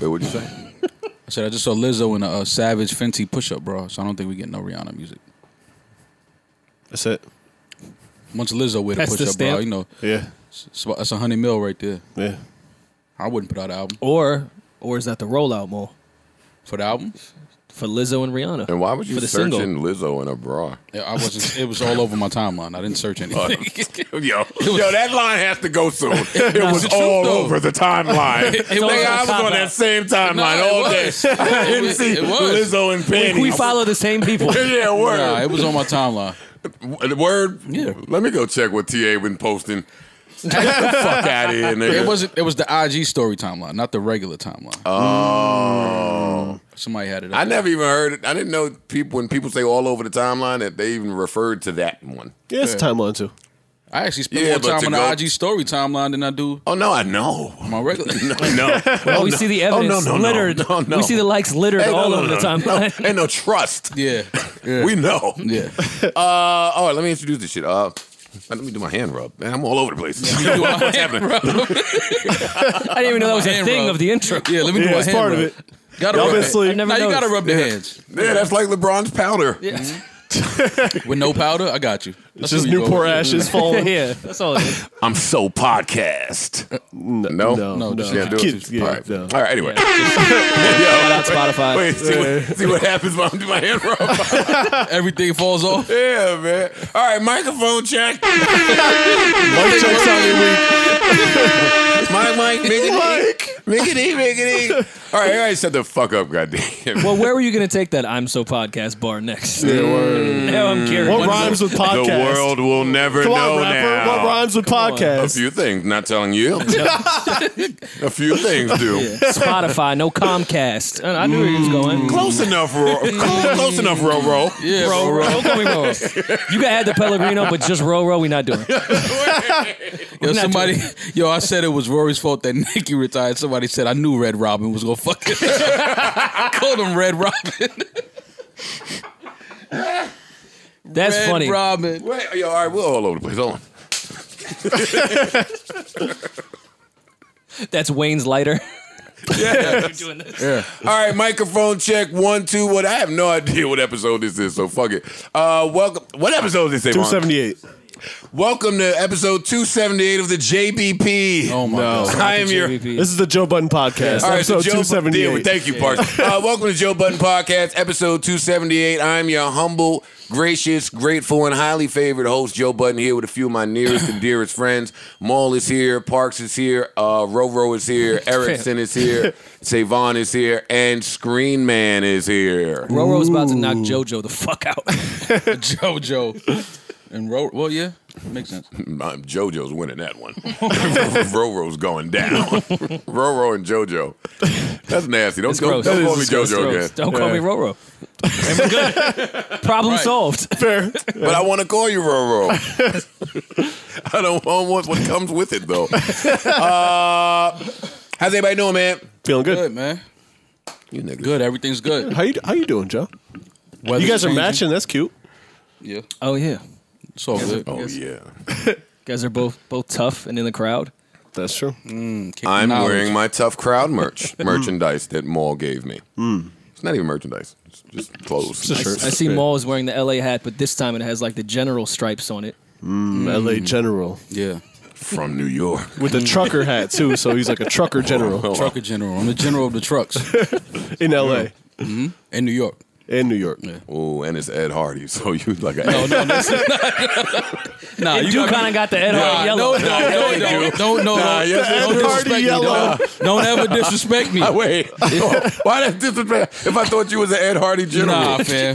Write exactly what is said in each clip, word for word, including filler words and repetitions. But what'd you say? I said I just saw Lizzo in a, a Savage Fenty push-up bra, so I don't think we get no Rihanna music. That's it. Once Lizzo with a push-up bra, you know, yeah, it's, that's a hundred mil right there. Yeah, I wouldn't put out an album. Or, or is that the rollout more for the album? For Lizzo and Rihanna. And why would you search in Lizzo in a bra? Yeah, I wasn't. It was all over my timeline. I didn't search anything. yo, yo, that line has to go soon. It nah, was all truth, over the timeline. it, it was like, I was on that same timeline nah, all day. I didn't see it was. Lizzo and panties. We, we follow the same people. yeah, word. Nah, it was on my timeline. Word. Yeah. Let me go check what T A been posting. Get the fuck out of here, nigga. It wasn't. It was the I G story timeline, not the regular timeline. Oh, somebody had it. I there. never even heard it. I didn't know people when people say all over the timeline that they even referred to that one. Yeah, it's a timeline too. I actually spend yeah, more time on the I G story timeline than I do. Oh no, I know. My regular. no, no. Well, oh, we no. see the evidence oh, no, no, littered. No, no, no. We see the likes littered hey, no, all no, over no, the timeline. No. And no trust. Yeah, yeah. we know. Yeah. Uh, all right, let me introduce this shit. Uh. Let me do my hand rub. Man, I'm all over the place. Yeah, do What's happening? I didn't even know that was a thing rub. of the intro. Yeah, let me yeah, do my hand part rub. Of it. Gotta rub it. Now noticed. you gotta rub the yeah. hands. Yeah, yeah, that's like LeBron's powder. Yeah. Mm-hmm. With no powder, I got you. That's it's just Newport ashes falling. yeah, that's all it is. I'm so podcast. No, no, no. no, no. Yeah, do it. Kids, yeah, all right, no. all right. Anyway, shout out Spotify. Wait, see, yeah. what, see what happens when I do my hand rub. Everything falls off. Yeah, man. All right, microphone check. Mic check's on your week. Mic, mic, mickety, mickety, mickety. All right, everybody shut the fuck up, goddamn. Well, where were you gonna take that "I'm so podcast" bar next? Yeah, mm. Now I'm curious. What rhymes with podcast? The world will never Come know on, now. What rhymes with podcasts? A few things. Not telling you. A few things do. Yeah. Spotify, no Comcast. I knew where mm. he was going. Close enough, Ro. Close enough, Ro Ro. Yeah, Ro Ro. Don't call me Ro. You can add the Pellegrino, but just Ro Ro, we not doing. Yo, not somebody. Doing. Yo, I said it was Rory's fault that Nikki retired. Somebody said I knew Red Robin was gonna fuck it. I called him Red Robin. That's Red funny. Robin. Wait, yo, all right, we're all over the place. Hold on. That's Wayne's lighter. Yeah. You're doing this. Yeah. All right, microphone check. One, two, what? I have no idea what episode this is, so fuck it. Uh, welcome. What episode is this? two seventy-eight. Welcome to episode two seventy-eight of the J B P. Oh my no, God! I am your. This is the Joe Budden Podcast. Yeah. All right, episode so Joe two seventy-eight. Budden, thank you, Parks. Yeah. Uh, welcome to Joe Budden Podcast, episode two seventy-eight. I am your humble, gracious, grateful, and highly favored host, Joe Budden, here with a few of my nearest and dearest friends. Maul is here, Parks is here, uh, Roro is here, Erickson is here, Savon is here, and Screen Man is here. Roro's about to knock JoJo the fuck out. JoJo. And Ro, well, yeah, makes sense. Um, JoJo's winning that one. Roro's going down. Roro and JoJo. That's nasty. Don't, don't, don't call me JoJo again. Don't call yeah. me Roro. And we're good. Problem right. solved. Fair. But I want to call you Roro. I don't want what comes with it, though. Uh, how's everybody doing, man? Feeling good. Good, man. You niggas. Good. Everything's good. How you, how you doing, Joe? Weather's you guys are changing. Matching. That's cute. Yeah. Oh, yeah. So good. Oh guys, yeah, you guys are both both tough and in the crowd. That's true. Mm, I'm wearing my tough crowd merch merchandise that Maul gave me. Mm. It's not even merchandise; it's just clothes. It's I, I see Maul is wearing the L A hat, but this time it has like the general stripes on it. Mm, mm. L A general, yeah, from New York, with the trucker hat too. So he's like a trucker general. Oh, oh. Trucker general. I'm the general of the trucks in L A Mm-hmm. in New York. In New York. Yeah. Oh, and it's Ed Hardy, so you like a no, no, no, nah, you, you kind of got the Ed nah, Hardy yellow. No, no, no, no, don't, no, nah, no, don't, don't disrespect me. Don't, don't ever disrespect me. Wait, oh, why that disrespect? If I thought you was an Ed Hardy general, nah, fam.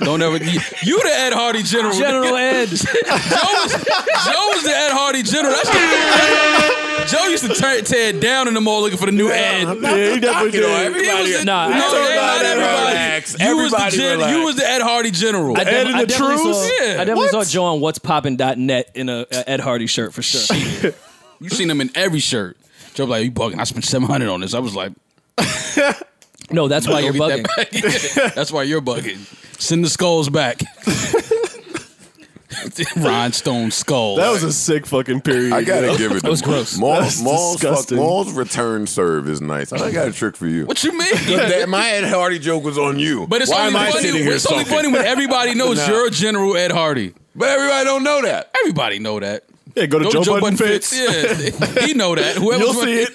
Don't ever. You, you the Ed Hardy general, General Ed. Joe was, Joe was the Ed Hardy general. That's the, Joe used to tear, tear it down in the mall looking for the new yeah, ad. Yeah, he definitely did. Everybody, he was the, nah, no, everybody, not everybody. Relax. You, everybody was the gen, relax. You was the Ed Hardy general. I Ed and I the truth? Saw, yeah. I definitely what? saw Joe on what's poppin dot net in a, a Ed Hardy shirt for sure. Shit. You seen him in every shirt. Joe was like, you bugging. I spent seven hundred on this. I was like... no, that's why you're bugging. That that's why you're bugging. Send the skulls back. rhinestone skull. That was a sick fucking period. I gotta though. give it. That was gross. Maul's, Maul's, fuck, Maul's return serve is nice. I got a trick for you. What you mean? That, my Ed Hardy joke was on you. But it's Why only am I funny, sitting here It's talking? only funny when everybody knows nah. you're General Ed Hardy. But everybody don't know that. Everybody know that. Yeah, go to go Joe, Joe Budden Fitz. Fitz. Yeah, he know that. Whoever's You'll see it.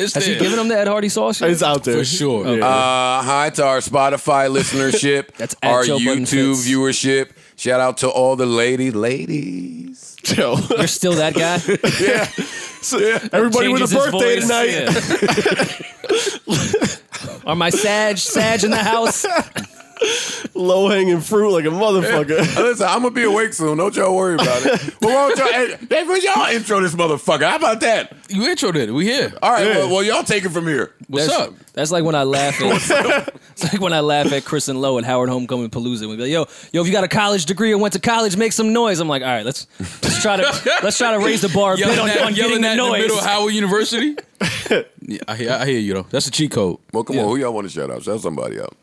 Has there. he given him the Ed Hardy sauce? It's out there. For sure. Okay. Uh, hi to our Spotify listenership, That's our Joe YouTube viewership. Shout out to all the lady ladies. Yo. You're still that guy? Yeah. So, yeah. Everybody with a birthday voice. tonight. Yeah. Are my Sag, Sag in the house? Low hanging fruit like a motherfucker. Hey, listen, I'm gonna be awake soon. Don't y'all worry about it. But why don't y'all, hey, hey, well, y'all intro this motherfucker? How about that? You introed it. We here. All right. Yeah. Well, well, y'all take it from here. What's that's, up? That's like when I laugh at. It's like when I laugh at Kristen Lowe and Howard Homecoming Palooza. We be like, yo, yo, if you got a college degree or went to college, make some noise. I'm like, all right, let's let's try to let's try to raise the bar a bit on, at, on getting the noise. In the middle of Howard University. Yeah, I hear, I hear you though. That's a cheat code. Well, come yeah. on, who y'all want to shout out? Shout somebody out.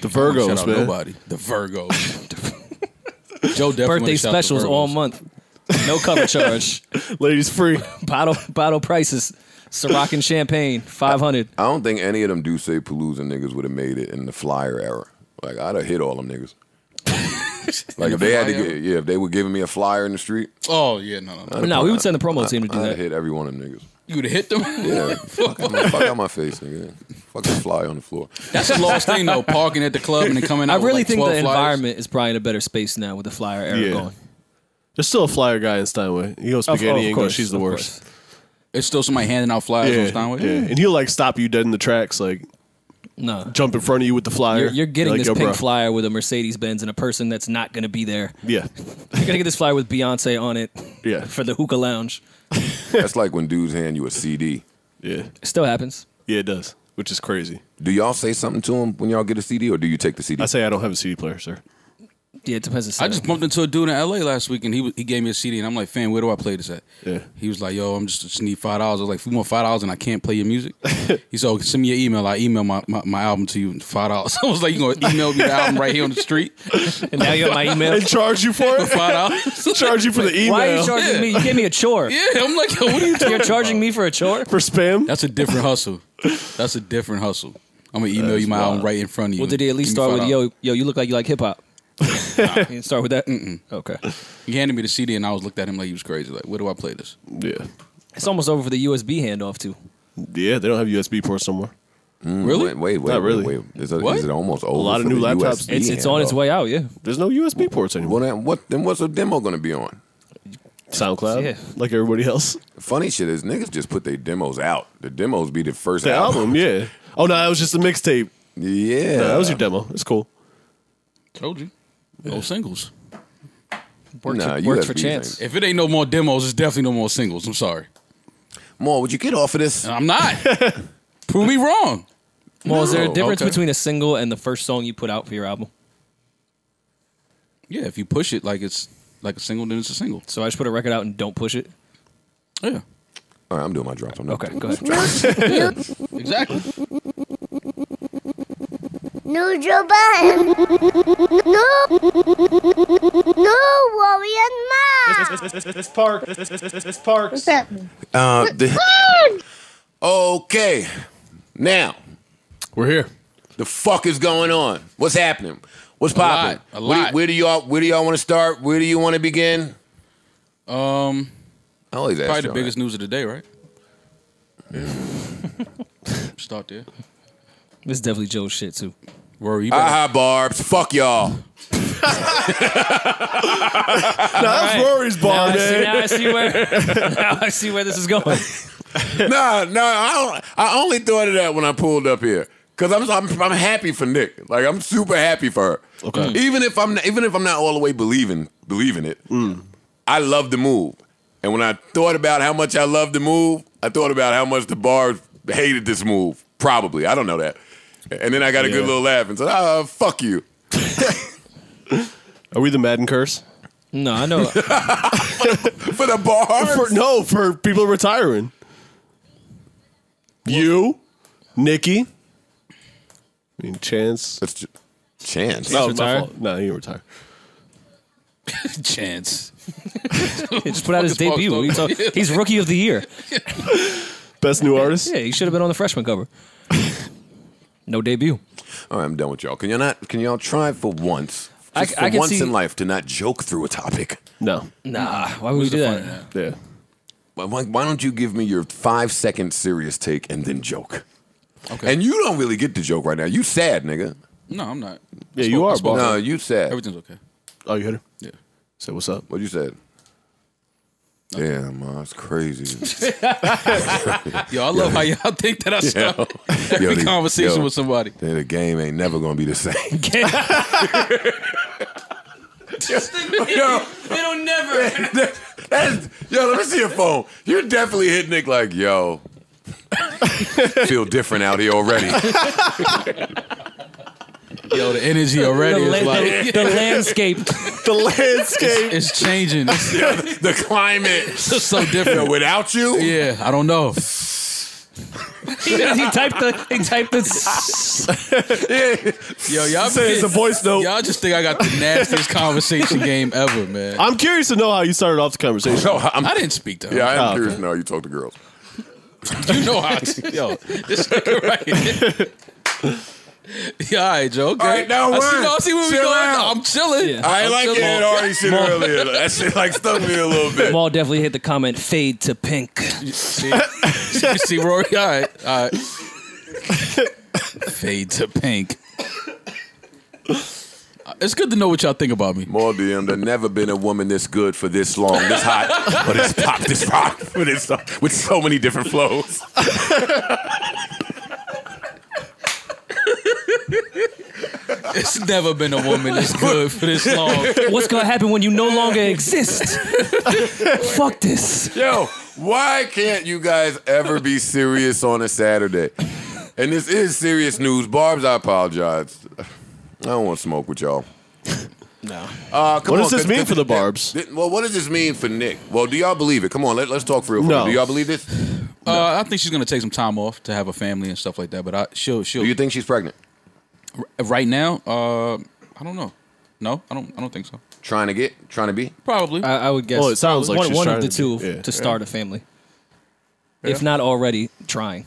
The Virgos, man. Nobody. The Virgos. Joe definitely birthday specials all month. No cover charge. Ladies free. Bottle bottle prices. Ciroc and champagne. Five hundred. I, I don't think any of them do say Palooza niggas would have made it in the flyer era. Like I'd have hit all them niggas. Like if the they had to get, yeah, if they were giving me a flyer in the street. Oh yeah, no, no, no. No, we would send the promo I, team to do I'd that. I'd hit every one of them niggas. You would have hit them? Yeah. Fuck out my, my face, nigga. Fucking fly on the floor. That's a lost thing, though. Parking at the club and then coming out I really with like think the flyers. Environment is probably in a better space now with the flyer era yeah. going. There's still a flyer guy in Steinway. He goes spaghetti oh, and goes, she's the worst. Course. It's still somebody handing out flyers yeah, on Steinway? Yeah. And he'll, like, stop you dead in the tracks, like... No. Jump in front of you with the flyer. You're, you're getting like, this yo, pink bro. flyer with a Mercedes Benz and a person that's not going to be there. Yeah. You're going to get this flyer with Beyonce on it. Yeah. For the hookah lounge. That's like when dudes hand you a C D. Yeah. It still happens. Yeah, it does, which is crazy. Do y'all say something to them when y'all get a C D, or do you take the C D? I say I don't have a C D player, sir. Yeah, it depends. I just bumped into a dude in L A last week, and he he gave me a C D, and I'm like, fam, where do I play this at? Yeah. He was like, yo, I'm just, just need five dollars. I was like, if we want five dollars and I can't play your music? He said, oh, send me your email. I email my, my, my album to you in five dollars. I was like, you going to email me the album right here on the street? And now you got my email? And charge you for it? For five dollars. Charge you for the email. Why are you charging yeah. me? You gave me a chore. Yeah, I'm like, yo, what are you talking You're charging about? me for a chore? For spam? That's a different hustle. That's a different hustle. I'm going to email That's you my wild. album right in front of you. Well, did he at least start with, yo, yo, you look like you like hip-hop? Nah, you didn't start with that? Mm-mm. Okay. He handed me the C D and I was looked at him like he was crazy. Like, where do I play this? Yeah. It's almost over for the U S B handoff too. Yeah, they don't have U S B ports somewhere. Mm, really? Wait, wait, wait. Not really. Wait, wait. Is, it, is it almost over? A lot of new laptops. It's, it's on its way out, yeah. There's no U S B ports anymore. Well, then, what, then what's a demo going to be on? SoundCloud, yeah. like everybody else. Funny shit is niggas just put their demos out. The demos be the first the album. album. Yeah. Oh, no, that was just a mixtape. Yeah. No, that was your demo. It's cool. Told you. No singles. Works, nah, for, works for chance. If it ain't no more demos, it's definitely no more singles. I'm sorry. Maul, would you get off of this? I'm not. Prove me wrong. Maul, no. Is there a difference okay. between a single and the first song you put out for your album? Yeah, if you push it like it's like a single, then it's a single. So I just put a record out and don't push it? Yeah. All right, I'm doing my drops. I'm not okay, go ahead. Exactly. No Joe Budden. No. No worry and mom. This, this, this, this, this park. This, this, this, this, this park. What's that? Uh, the, okay. Now. We're here. The fuck is going on? What's happening? What's popping? A lot. Where do y'all where do y'all want to start? Where do you want to begin? Um, I always ask. Probably the biggest news of the day, right? Yeah. Start there. It's definitely Joe's shit too. Rory, you better... Aha, Barbs. Fuck y'all. Nah, that's right. Rory's bar, now man. I see, now, I see where, now I see where this is going. Nah, nah. I, don't, I only thought of that when I pulled up here because I'm, I'm I'm happy for Nick. Like I'm super happy for her. Okay. Mm. Even if I'm even if I'm not all the way believing believing it, mm. I love the move. And when I thought about how much I love the move, I thought about how much the Barbs hated this move. Probably. I don't know that. And then I got a yeah. good little laugh and said, ah, oh, fuck you. Are we the Madden curse? No, I know. for, for the Barbs? For, no, for people retiring. What? You, Nikki. I mean, Chance. That's Chance. No, no, he didn't retire. Chance. He just put out his debut. He's, a, he's rookie of the year. Best new artist? Yeah, he should have been on the freshman cover. No debut. All right, I'm done with y'all. Can y'all not? Can y'all try for once? Just I, for I can once see... in life to not joke through a topic. No. Nah. Why would What's we do that? Yeah. Why, why don't you give me your five second serious take and then joke? Okay. And you don't really get to joke right now. You sad, nigga. No, I'm not. Yeah, you are, boss. No, you sad. Everything's okay. Oh, you heard her? Yeah. Say what's up? What you said? Okay. Damn, man, it's crazy. Yo, I love yo, how y'all think that I start yo, every yo, conversation yo, with somebody. The game ain't never gonna be the same. Just yo, yo, it'll never. That, that is, yo, let me see your phone. You definitely hit Nick like, yo. Feel different out here already. Yo, the energy already the is like... The, the landscape. The landscape. It's, it's changing. It's, yeah, the, the climate. It's so different. You know, without you? Yeah, I don't know. he, he typed the... He typed the... Yo, y'all... It's a voice note. Y'all just think I got the nastiest conversation game ever, man. I'm curious to know how you started off the conversation. No, I'm, I didn't speak to her. Yeah, I am oh, curious okay. to know how you talk to girls. You know how to... Yo, this nigga right here... Yeah, all right, Joe. Okay. All right, now we're I see, no, see where we going. No, I'm chilling. Yeah. I ain't like it. It already shit earlier. That shit like stung me a little bit. Maul definitely hit the comment, fade to pink. You see, you see Rory? All right. All right. Fade to pink. It's good to know what y'all think about me. Maul D M, there never been a woman this good for this long, this hot, for this pop, this rock, for this, with so many different flows. It's never been a woman this good for this long. What's gonna happen when you no longer exist? Fuck this. Yo, why can't you guys ever be serious on a Saturday? And this is serious news. Barbs, I apologize. I don't want to smoke with y'all. No. Uh, come what does on, this mean for the Barbs? Th well, what does this mean for Nick? Well, do y'all believe it? Come on, let, let's talk for real. No. Do y'all believe this? No. Uh, I think she's gonna take some time off to have a family and stuff like that. But I, she'll, she'll. Do you think she's pregnant? Right now, uh, I don't know. No, I don't. I don't think so. Trying to get, trying to be, probably. I, I would guess. Well, it sounds like one, she's one of the two yeah. to start yeah. a family, yeah. if not already trying.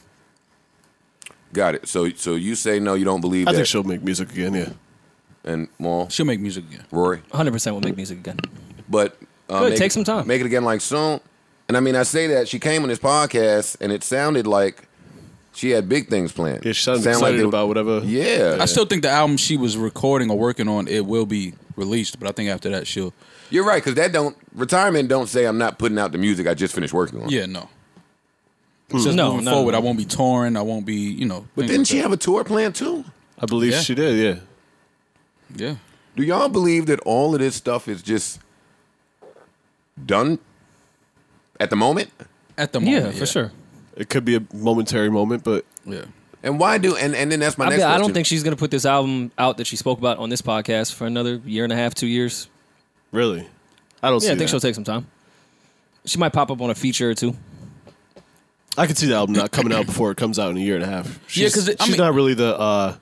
Got it. So, so you say no? You don't believe? I that. think she'll make music again. Yeah, and Maul. She'll make music again. Rory, one hundred percent will make music again. But uh, good, take it, some time. Make it again, like soon. And I mean, I say that she came on this podcast, and it sounded like. She had big things planned. Yeah, she sounded Sound excited like they, about whatever. Yeah. yeah. I still think the album she was recording or working on, it will be released, but I think after that she'll... You're right, because that don't... Retirement don't say I'm not putting out the music I just finished working on. Yeah, no. Mm. Just no, moving no, forward, no. I won't be touring, I won't be, you know... But didn't like she that. have a tour plan too? I believe yeah. she did, yeah. Yeah. Do y'all believe that all of this stuff is just done at the moment? At the moment, yeah. yeah. for sure. It could be a momentary moment, but yeah. And why do and, and then that's my I next mean, question. I don't think she's gonna put this album out that she spoke about on this podcast for another year and a half, two years. Really? I don't yeah, see Yeah, I think that. she'll take some time. She might pop up on a feature or two. I could see the album not coming out before it comes out in a year and a half. She's, yeah, because she's I mean, not really the uh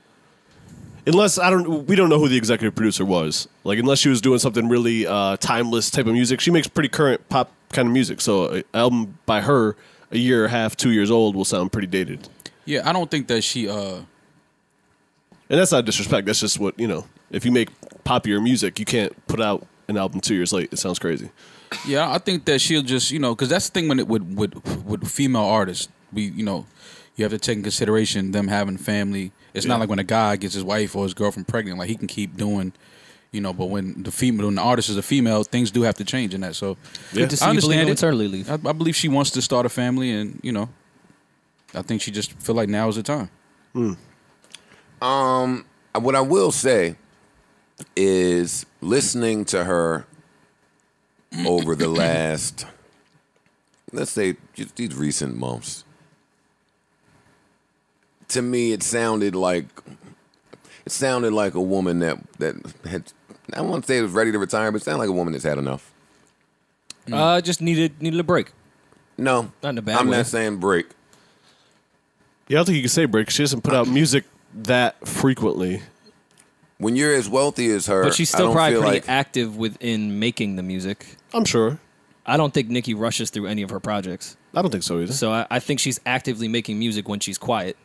unless I don't we don't know who the executive producer was. Like unless she was doing something really uh timeless type of music. She makes pretty current pop kind of music. So an album by her a year and a half, two years old will sound pretty dated. Yeah, I don't think that she... Uh... And that's not disrespect. That's just what, you know, if you make popular music, you can't put out an album two years late. It sounds crazy. Yeah, I think that she'll just, you know, because that's the thing when it would, with, with female artists, we, you know, you have to take in consideration them having family. It's yeah. not like when a guy gets his wife or his girlfriend pregnant, like he can keep doing... You know, but when the female, when the artist is a female, things do have to change in that. So yeah. I understand it. Leave. I, I believe she wants to start a family, and you know, I think she just feel like now is the time. Mm. Um, what I will say is listening to her over the last, let's say, just these recent months. To me, it sounded like it sounded like a woman that that had. I won't say it was ready to retire, but it sounded like a woman that's had enough. Uh, just needed needed a break. No. Not in a bad I'm way. not saying break. Yeah, I don't think you can say break. She doesn't put out music that frequently. When you're as wealthy as her, but she's still I don't probably feel pretty like... active within making the music. I'm sure. I don't think Nicki rushes through any of her projects. I don't think so either. So I, I think she's actively making music when she's quiet.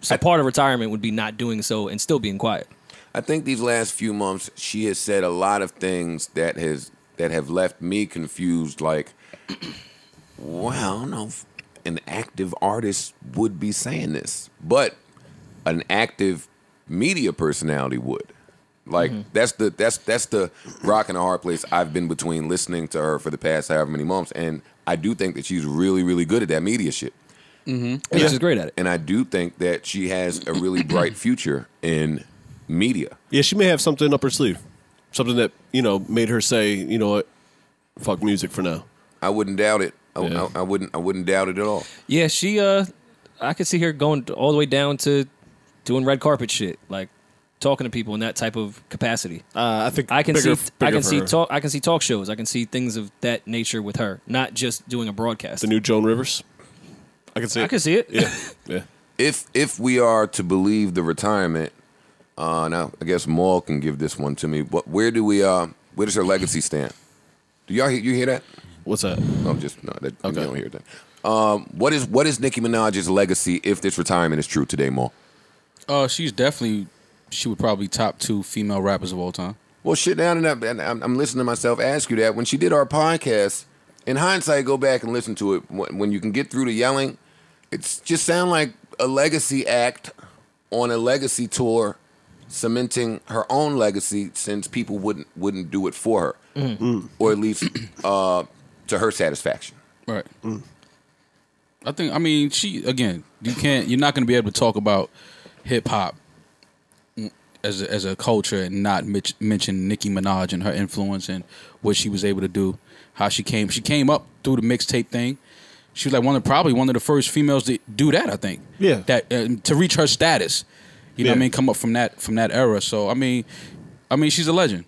So I, part of retirement would be not doing so and still being quiet. I think these last few months she has said a lot of things that has that have left me confused. Like, wow, well, I don't know if an active artist would be saying this, but an active media personality would. Like mm-hmm. that's the that's that's the rock and a hard place I've been between listening to her for the past however many months, and I do think that she's really really good at that media shit. Mm-hmm. She's great at it, and I do think that she has a really bright future in media. Yeah, she may have something up her sleeve, something that you know made her say, you know what, fuck music for now. I wouldn't doubt it. I, yeah. I, I wouldn't. I wouldn't doubt it at all. Yeah, she. Uh, I could see her going all the way down to doing red carpet shit, like. Talking to people in that type of capacity. Uh, I think I can bigger, see bigger I can see her. talk I can see talk shows. I can see things of that nature with her, not just doing a broadcast. The new Joan Rivers. I can see. I it. can see it. Yeah, yeah. If if we are to believe the retirement, uh, now I guess Maul can give this one to me. But where do we? Uh, where does her legacy stand? Do y'all hear, you hear that? What's that? No, I'm just no. That, okay. You don't hear that. Um, what is what is Nicki Minaj's legacy if this retirement is true today, Maul? Uh, she's definitely. She would probably top two female rappers of all time. Well, shit, now that I'm, I'm listening to myself ask you that, when she did our podcast, in hindsight, go back and listen to it. When you can get through the yelling, it's just sound like a legacy act on a legacy tour, cementing her own legacy since people wouldn't wouldn't do it for her, mm. Mm. or at least uh, to her satisfaction. Right. Mm. I think. I mean, she again. You can't. You're not going to be able to talk about hip hop. As a, as a culture and not mit- mention Nicki Minaj and her influence and what she was able to do, how she came. She came up through the mixtape thing. She was like one of probably one of the first females to do that, I think. Yeah. That uh, to reach her status, you yeah. know what I mean, come up from that from that era. So I mean, I mean she's a legend.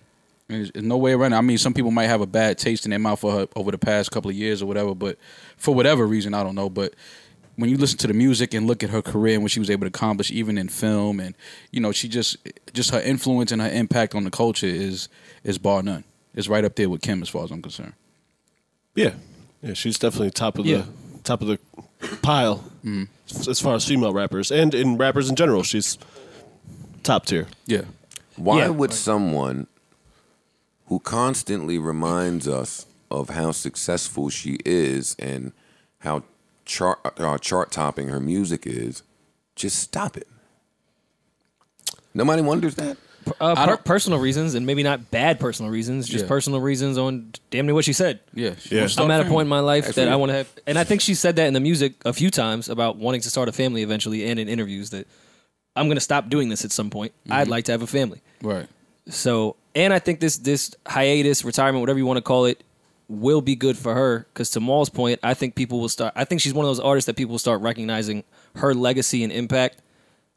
I mean, there's no way around it. I mean, some people might have a bad taste in their mouth for her over the past couple of years or whatever, but for whatever reason, I don't know, but. When you listen to the music and look at her career and what she was able to accomplish, even in film, and you know, she just just her influence and her impact on the culture is is bar none. It's right up there with Kim, as far as I'm concerned. Yeah, yeah, she's definitely top of yeah. the top of the pile mm. as far as female rappers and in rappers in general. She's top tier. Yeah. Why yeah. would someone who constantly reminds us of how successful she is and how Chart, uh, chart topping her music is, just stop it? Nobody wonders that. Uh, per- personal reasons, and maybe not bad personal reasons, just yeah. personal reasons on damn near what she said. Yeah, yeah. I'm at a point in my life Actually, that I want to have, and I think she said that in the music a few times about wanting to start a family eventually, and in interviews that I'm going to stop doing this at some point. Mm-hmm. I'd like to have a family, right? So, and I think this this hiatus, retirement, whatever you want to call it, will be good for her, because to Maul's point, I think people will start. I think she's one of those artists that people will start recognizing her legacy and impact,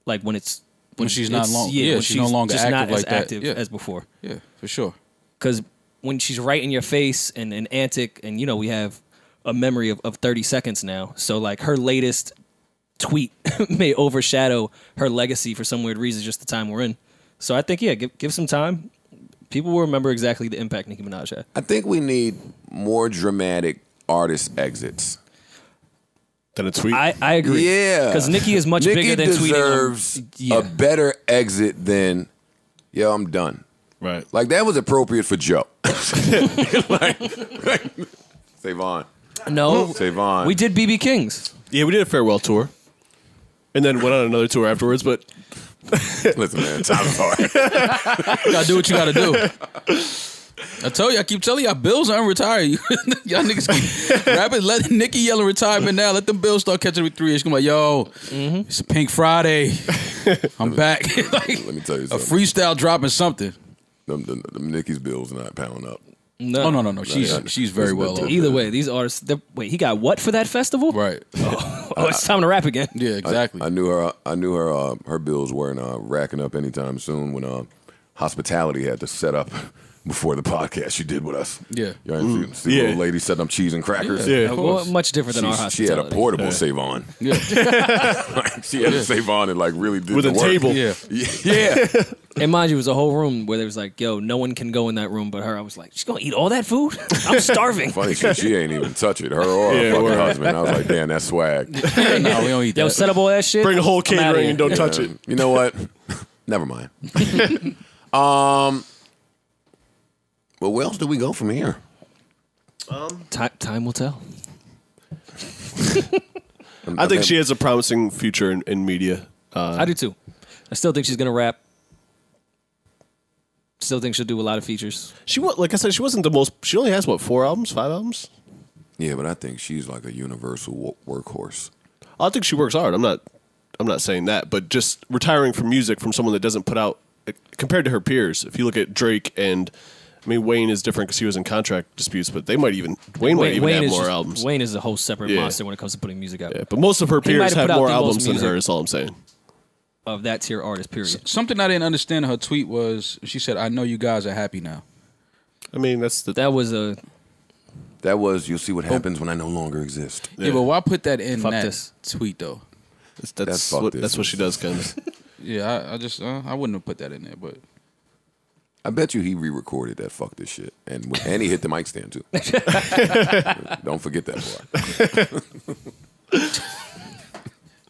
like when it's when, when she's not long, yeah, yeah when she's, she's no longer just active not like as that. active yeah. as before. Yeah, for sure. Because when she's right in your face and an antic, and you know we have a memory of, of thirty seconds now, so like her latest tweet may overshadow her legacy for some weird reason. Just the time we're in. So I think yeah, give give some time. People will remember exactly the impact Nicki Minaj had. I think we need more dramatic artist exits than a tweet. I, I agree. Yeah, because Nicki is much Nicki bigger than tweeting. Nicki deserves yeah. a better exit than "Yo, I'm done." Right. Like that was appropriate for Joe. like, like, Savon. No, Savon. We did B B King's. Yeah, we did a farewell tour, and then went on another tour afterwards, but. Listen, man, time's hard. You gotta do what you gotta do. I told you, I keep telling y'all, Bills are unretired. Y'all niggas keep rapping, let Nicki yell and retirement now. Let them Bills start catching with three. She's gonna be like, yo, mm-hmm. it's Pink Friday. I'm me, back. Like, let me tell you something. A freestyle dropping something. Them, them, them Nicki's Bills not pounding up. No, oh, no, no, no. She's she's very well over. Either way, these artists. Wait, he got what for that festival? Right. Oh, oh it's time to rap again. Yeah, exactly. I, I knew her. I knew her. Uh, her bills weren't uh, racking up anytime soon. When uh, hospitality had to set up before the podcast, you did with us. Yeah. You know, mm. see, see yeah. little lady setting up cheese and crackers. Yeah, yeah. Well, much different than She's, our hospitality. She had a portable yeah. Savon. Yeah. Like, she had yeah. a Savon and like really did With the a work. table. Yeah. Yeah. And mind you, it was a whole room where there was like, yo, no one can go in that room but her. I was like, she's going to eat all that food? I'm starving. Funny because she ain't even touch it. Her or yeah, her fucking husband. I was like, damn, that's swag. No, we don't eat that. Yo, set up all that shit. Bring the whole catering and don't yeah. touch it. You know what? Never mind. um... Well, where else do we go from here? Um, time, time will tell. I think she has a promising future in, in media. Uh, I do too. I still think she's going to rap. Still think she'll do a lot of features. She Like I said, she wasn't the most... She only has, what, four albums, five albums? Yeah, but I think she's like a universal workhorse. I think she works hard. I'm not, I'm not saying that, but just retiring from music from someone that doesn't put out... Compared to her peers, if you look at Drake and... I mean, Wayne is different because he was in contract disputes, but they might even Wayne, Wayne might even Wayne have more just, albums. Wayne is a whole separate yeah. monster when it comes to putting music out. Yeah, but most of her peers have more albums than her. Is all I'm saying. Of that tier artist, period. S something I didn't understand in her tweet was she said, "I know you guys are happy now." I mean, that's the that was a that was you'll see what happens oh. when I no longer exist. Yeah, yeah, but why put that in fuck that this. tweet though? That's, that's, that's what that's what she does, kind of. Yeah, I, I just uh, I wouldn't have put that in there, but. I bet you he re-recorded that fuck this shit. And, and he hit the mic stand, too. Don't forget that part.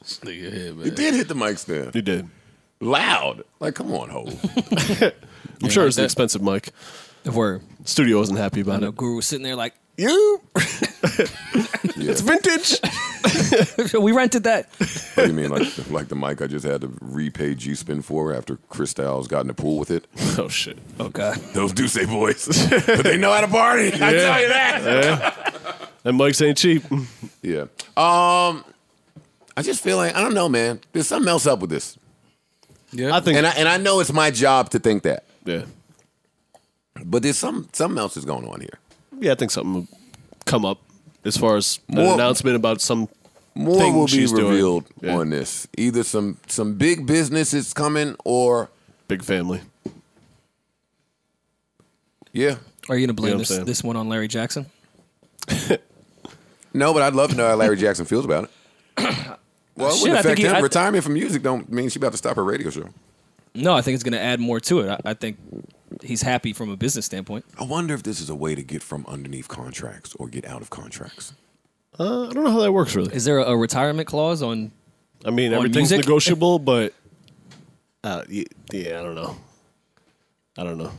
This nigga here, man. He did hit the mic stand. He did. Loud. Like, come on, ho. I'm sure it's an expensive mic. Word. Studio wasn't happy about I know, it. Guru was sitting there like, you? It's vintage. We rented that. What do you mean, like, like the mic I just had to repay G-Spin for after Chris Styles got in the pool with it? Oh, shit. Oh, God. Those Ducey boys. But they know how to party. Yeah. I tell you that. Yeah. That mics ain't cheap. Yeah. Um, I just feel like, I don't know, man. There's something else up with this. Yeah. I think and I, and I know it's my job to think that. Yeah. But there's some, something else is going on here. Yeah, I think something will come up as far as an more, announcement about some more thing will she's be revealed doing. on yeah. this. Either some some big business is coming or big family. Yeah. Are you gonna blame you know this saying? this one on Larry Jackson? No, but I'd love to know how Larry Jackson feels about it. Well, it Shit, wouldn't affect he, him. Retirement from music don't mean she's about to stop her radio show. No, I think it's gonna add more to it. I, I think. He's happy from a business standpoint. I wonder if this is a way to get from underneath contracts or get out of contracts. Uh, I don't know how that works, really. Is there a, a retirement clause on I mean, on everything's music? negotiable, but... Uh, yeah, I don't know. I don't know.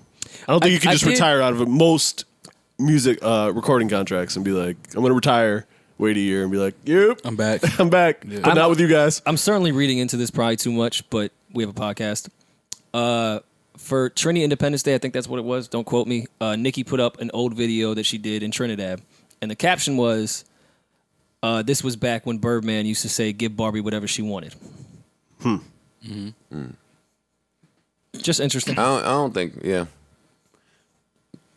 I don't think I, you can I just did, retire out of it. Most music uh, recording contracts and be like, I'm going to retire, wait a year, and be like, yep. I'm back. I'm back. Yeah. But I'm not with you guys. I'm certainly reading into this probably too much, but we have a podcast. Uh... For Trini Independence Day, I think that's what it was. Don't quote me. Uh, Nikki put up an old video that she did in Trinidad. And the caption was, uh, this was back when Birdman used to say, give Barbie whatever she wanted. Hmm. Mm-hmm. Mm. Just interesting. I don't, I don't think, yeah.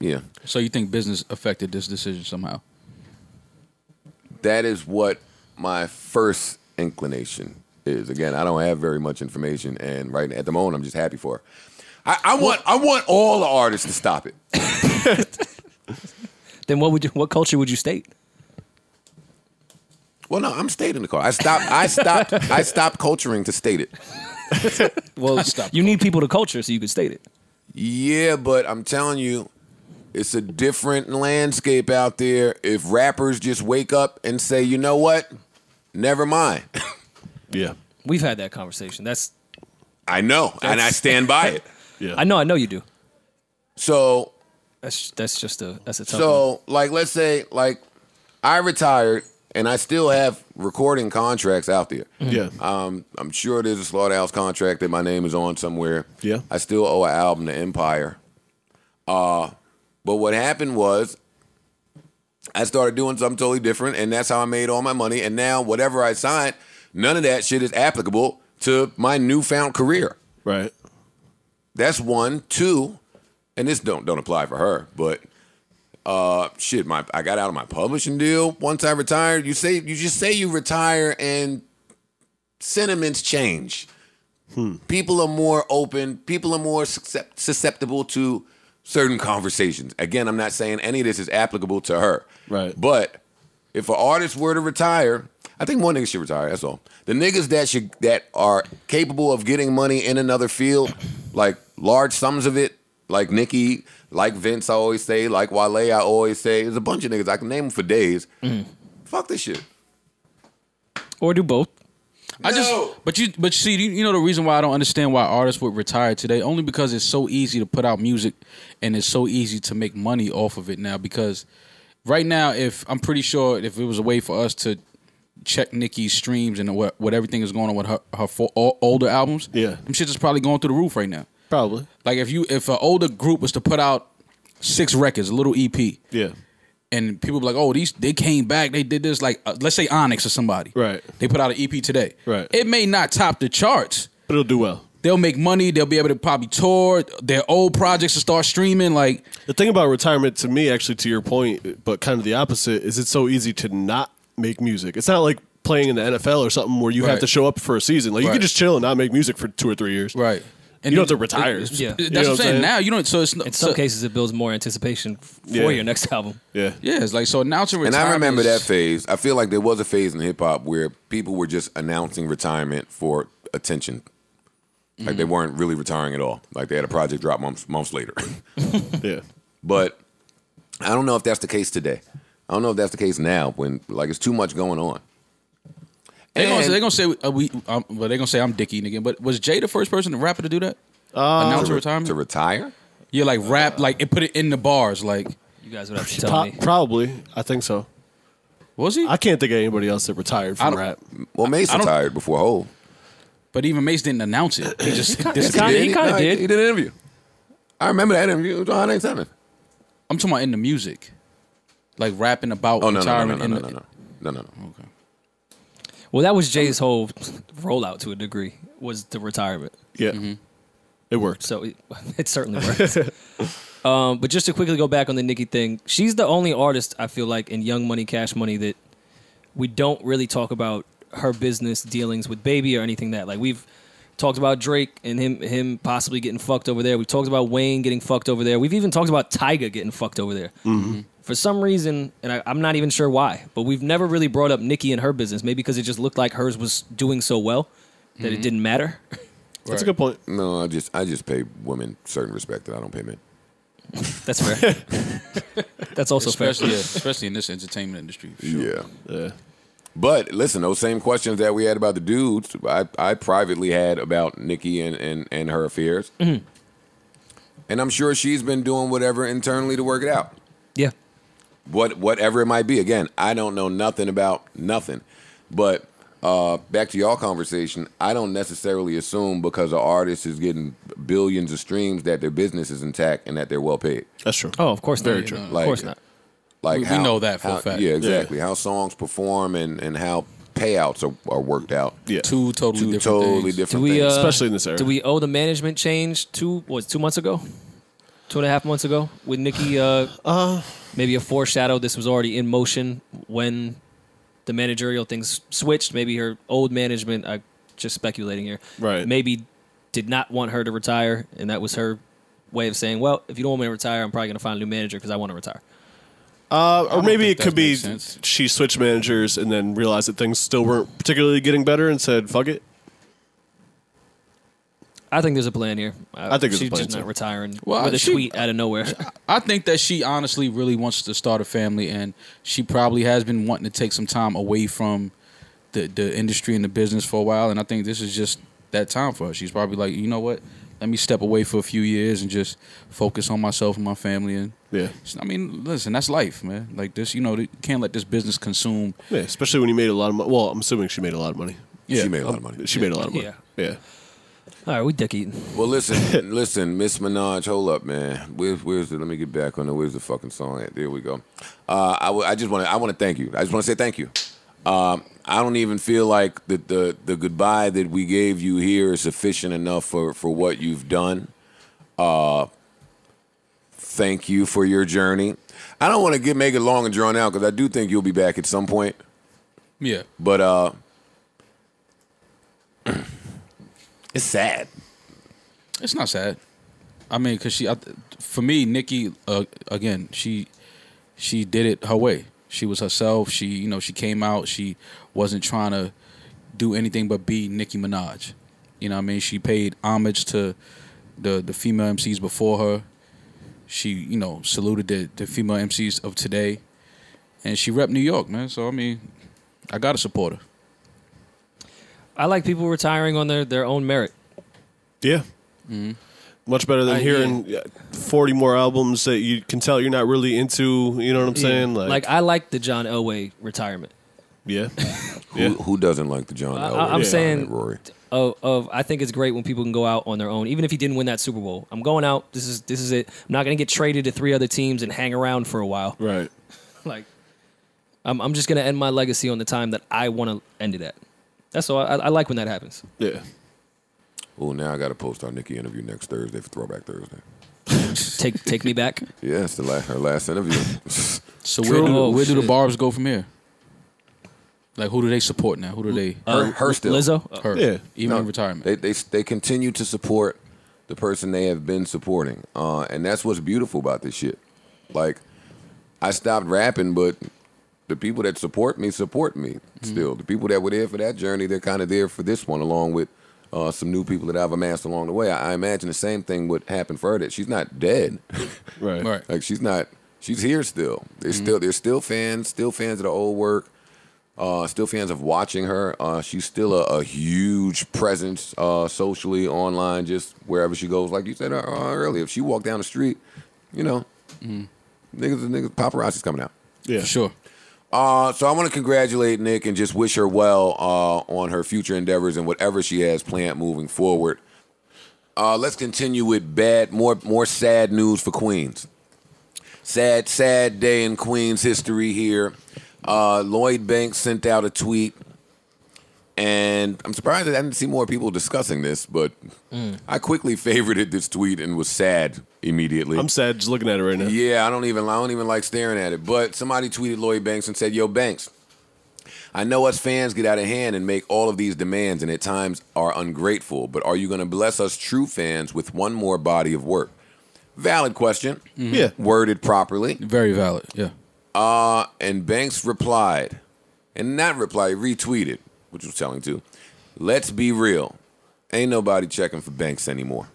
Yeah. So you think business affected this decision somehow? That is what my first inclination is. Again, I don't have very much information. And right at the moment, I'm just happy for her. I, I want I want all the artists to stop it. Then what would you, what culture would you state? Well, no, I'm stating the culture. I stopped I stopped I stopped culturing to state it. Well, stop you culture. need people to culture so you can state it. Yeah, but I'm telling you, it's a different landscape out there if rappers just wake up and say, you know what? Never mind. Yeah. We've had that conversation. That's I know, that's, and I stand by it. Yeah. I know, I know you do. So that's that's just a that's a tough So one. Like let's say like I retired and I still have recording contracts out there. Mm-hmm. Yeah. Um I'm sure there's a Slaughterhouse contract that my name is on somewhere. Yeah. I still owe an album to Empire. Uh but what happened was I started doing something totally different and that's how I made all my money and now whatever I signed, none of that shit is applicable to my newfound career. Right. That's one, two, and this don't don't apply for her. But uh, shit, my I got out of my publishing deal once I retired. You say you just say you retire, and sentiments change. Hmm. People are more open. People are more susceptible to certain conversations. Again, I'm not saying any of this is applicable to her. Right. But if an artist were to retire, I think one nigga should retire, that's all. The niggas that should that are capable of getting money in another field, like large sums of it, like Nicki, like Vince, I always say, like Wale, I always say. There's a bunch of niggas, I can name them for days. Mm. Fuck this shit. Or do both. No. I just, but you, but see, you know the reason why I don't understand why artists would retire today, only because it's so easy to put out music, and it's so easy to make money off of it now. Because right now, if I'm pretty sure, if it was a way for us to check Nicki's streams and what what everything is going on with her her for, all, older albums, yeah, them shit is probably going through the roof right now. Probably. Like if you if an older group was to put out six records, a little E P, yeah. And people be like, oh, these they came back, they did this. Like, uh, let's say Onyx or somebody. Right. They put out an E P today. Right. It may not top the charts, but it'll do well. They'll make money. They'll be able to probably tour their old projects and start streaming. Like the thing about retirement, to me, actually, to your point, but kind of the opposite, is it's so easy to not make music. It's not like playing in the N F L or something where you right. have to show up for a season. Like right. you can just chill and not make music for two or three years. Right. And you don't have to retire. It, yeah. That's you know what I'm saying? saying. Now you don't. So it's, in some so, cases it builds more anticipation for yeah. your next album. Yeah, yeah. It's like so announcing retirement. And I remember that phase. I feel like there was a phase in hip hop where people were just announcing retirement for attention. Like mm-hmm. they weren't really retiring at all. Like they had a project drop months months later. Yeah. But I don't know if that's the case today. I don't know if that's the case now. When like it's too much going on. They're gonna, they gonna say uh, we, um, well, they gonna say I'm Dick Eaton again. But was Jay the first person to rapper to do that? Uh, Announce to re retirement to retire? Yeah, like rap, uh, like it put it in the bars. Like you guys would have to tell me. Probably, I think so. Was he? I can't think of anybody else that retired from rap. Well, Mace I, retired I before Hole, but even Mace didn't announce it. He just he, he kind of did. No, did. He did an interview. I remember that interview. It was one ninety-seven. I'm talking about in the music, like rapping about oh, no, retirement. No, no, no, no, no, no, no, no, no. Okay. Well, that was Jay's whole rollout to a degree, was the retirement. Yeah. Mm-hmm. It worked. So it, it certainly worked. um, but just to quickly go back on the Nicki thing, she's the only artist, I feel like, in Young Money, Cash Money that we don't really talk about her business dealings with Baby or anything that. Like, we've talked about Drake and him him possibly getting fucked over there. We've talked about Wayne getting fucked over there. We've even talked about Tyga getting fucked over there. Mm-hmm. For some reason, and I, I'm not even sure why, but we've never really brought up Nicki and her business. Maybe because it just looked like hers was doing so well that mm-hmm. it didn't matter. Right. That's a good point. No, I just I just pay women certain respect that I don't pay men. That's fair. That's also especially, fair. Yeah, especially in this entertainment industry. For sure. Yeah. Yeah. But listen, those same questions that we had about the dudes, I, I privately had about Nicki and, and, and her affairs. Mm-hmm. And I'm sure she's been doing whatever internally to work it out. Yeah. What whatever it might be. Again, I don't know nothing about nothing. But uh, back to y'all conversation, I don't necessarily assume because an artist is getting billions of streams that their business is intact and that they're well paid. That's true. Oh, of course Very not. True. Like, of course not. Like we, how, we know that for how, a fact. Yeah, exactly. Yeah. How songs perform and, and how payouts are, are worked out. Yeah. Two totally two different totally things. different we, things. Uh, Especially in this area. Do we owe the management change two, what, two months ago? Two and a half months ago with Nicki? Uh, uh, maybe a foreshadow. This was already in motion when the managerial things switched. Maybe her old management, I'm just speculating here, right. maybe did not want her to retire, and that was her way of saying, well, if you don't want me to retire, I'm probably going to find a new manager because I want to retire. Uh, or maybe it could be sense. she switched managers and then realized that things still weren't particularly getting better and said, fuck it. I think there's a plan here. I, I think there's she's a plan just too. not retiring well, with a she, tweet out of nowhere. I think that she honestly really wants to start a family, and she probably has been wanting to take some time away from the the industry and the business for a while. And I think this is just that time for her. She's probably like, you know what? Let me step away for a few years and just focus on myself and my family. And yeah, I mean, listen, that's life, man. Like this, you know, you can't let this business consume. Yeah, especially when you made a lot of money. Well, I'm assuming she made a lot of money. Yeah, she made a lot of money. She yeah. made a lot of money. Yeah. yeah. All right, we dick eating. Well, listen, listen, Miss Minaj, hold up, man. Where's, where's the? Let me get back on the. Where's the fucking song at? There we go. Uh, I, w I just want to. I want to thank you. I just want to say thank you. Um, I don't even feel like the, the the goodbye that we gave you here is sufficient enough for for what you've done. Uh, thank you for your journey. I don't want to get make it long and drawn out because I do think you'll be back at some point. Yeah, but uh. It's sad. It's not sad. I mean, cause she, I, for me, Nikki, uh, again, she, she did it her way. She was herself. She, you know, she came out. She wasn't trying to do anything but be Nicki Minaj. You know what I mean? She paid homage to the the female M Cs before her. She, you know, saluted the, the female M Cs of today. And she repped New York, man. So, I mean, I got to support her. I like people retiring on their, their own merit. Yeah. Mm-hmm. Much better than I, hearing yeah. forty more albums that you can tell you're not really into. You know what I'm yeah. saying? Like, like, I like the John Elway retirement. Yeah. who, yeah. who doesn't like the John Elway I, I'm yeah. saying, Rory. Of, of, I think it's great when people can go out on their own, even if he didn't win that Super Bowl. I'm going out. This is this is it. I'm not going to get traded to three other teams and hang around for a while. Right. Like, I'm, I'm just going to end my legacy on the time that I want to end it at. That's all. I, I like when that happens. Yeah. Oh, now I got to post our Nikki interview next Thursday for Throwback Thursday. take take me back? Yeah, it's the last, her last interview. So where do, oh, where do the Barbs go from here? Like, who do they support now? Who do they? Uh, her, her still. Lizzo? Her. Yeah. Even no, in retirement. They, they, they continue to support the person they have been supporting. Uh, and that's what's beautiful about this shit. Like, I stopped rapping, but the people that support me support me mm-hmm. still. The people that were there for that journey, they're kind of there for this one, along with uh, some new people that I've amassed along the way. I, I imagine the same thing would happen for her, that she's not dead. Right. Right. Like, she's not, she's here still. There's, mm-hmm. still. There's still fans, still fans of the old work. Uh, still fans of watching her. Uh, she's still a, a huge presence uh, socially, online, just wherever she goes. Like you said uh, uh, earlier, if she walked down the street, you know, mm-hmm. niggas and niggas, paparazzi's coming out. Yeah, for sure. Uh, so I want to congratulate Nick and just wish her well uh, on her future endeavors and whatever she has planned moving forward. Uh, let's continue with bad, more more sad news for Queens. Sad, sad day in Queens history here. Uh, Lloyd Banks sent out a tweet, and I'm surprised that I didn't see more people discussing this, but mm. I quickly favorited this tweet and was sad immediately. I'm sad just looking at it right now. Yeah, I don't even I don't even like staring at it. But somebody tweeted Lloyd Banks and said, "Yo, Banks, I know us fans get out of hand and make all of these demands and at times are ungrateful, but are you going to bless us true fans with one more body of work?" Valid question. Mm-hmm. Yeah. Worded properly. Very valid, yeah. Uh, and Banks replied, and not replied, retweeted, which was telling too. "Let's be real. Ain't nobody checking for Banks anymore."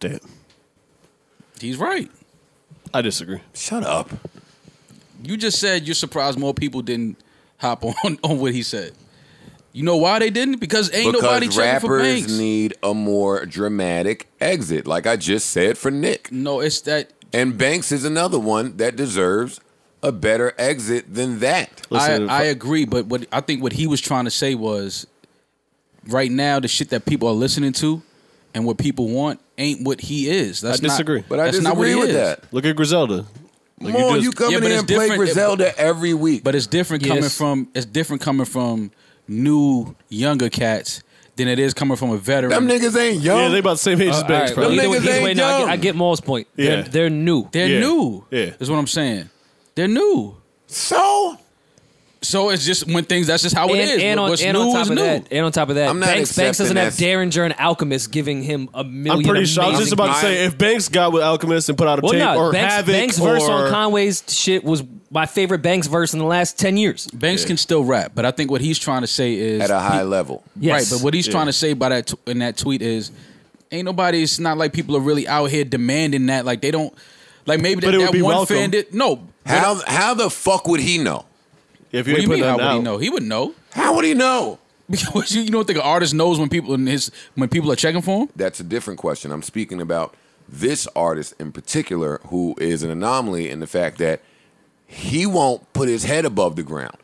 Damn. He's right. I disagree. Shut up. You just said you're surprised more people didn't hop on, on what he said. You know why they didn't? Because ain't because nobody checking for Banks. Rappers need a more dramatic exit, like I just said for Nick. No, it's that. And Banks is another one that deserves a better exit than that. Listen, I, I agree, but what I think what he was trying to say was, right now the shit that people are listening to and what people want ain't what he is. That's I disagree. Not, but I that's disagree not what he with is. That. Look at Griselda. Like More, you, just, you coming yeah, in and play Griselda it, every week, but it's different yes. coming from it's different coming from new younger cats than it is coming from a veteran. Them niggas ain't young. Yeah, they about the same age uh, as Banks. Right, probably. Them either, niggas either ain't way, young. No, I, get, I get Maul's point. Yeah. They're, they're new. They're yeah. new. Yeah, is what I'm saying. They're new. So? So it's just when things, that's just how and, it is. And on, What's and new on top is of new. That, and on top of that, I'm not Banks, Banks doesn't have Derringer and Alchemist giving him a million. I'm pretty sure. I was just about to say, if Banks got with Alchemist and put out a well, tape no, or Banks, Havoc Banks' or... verse on Conway's shit was my favorite Banks verse in the last ten years. Banks yeah. can still rap, but I think what he's trying to say is... At a high he, level. Yes. Right, but what he's yeah. trying to say by that in that tweet is, ain't nobody, it's not like people are really out here demanding that. Like, they don't... Like, maybe that, that one welcome. fan did... No, How how the fuck would he know? If you what do you mean? How out? would he know? He would know. How would he know? Because you don't think an artist knows when people in his when people are checking for him? That's a different question. I'm speaking about this artist in particular, who is an anomaly in the fact that he won't put his head above the ground.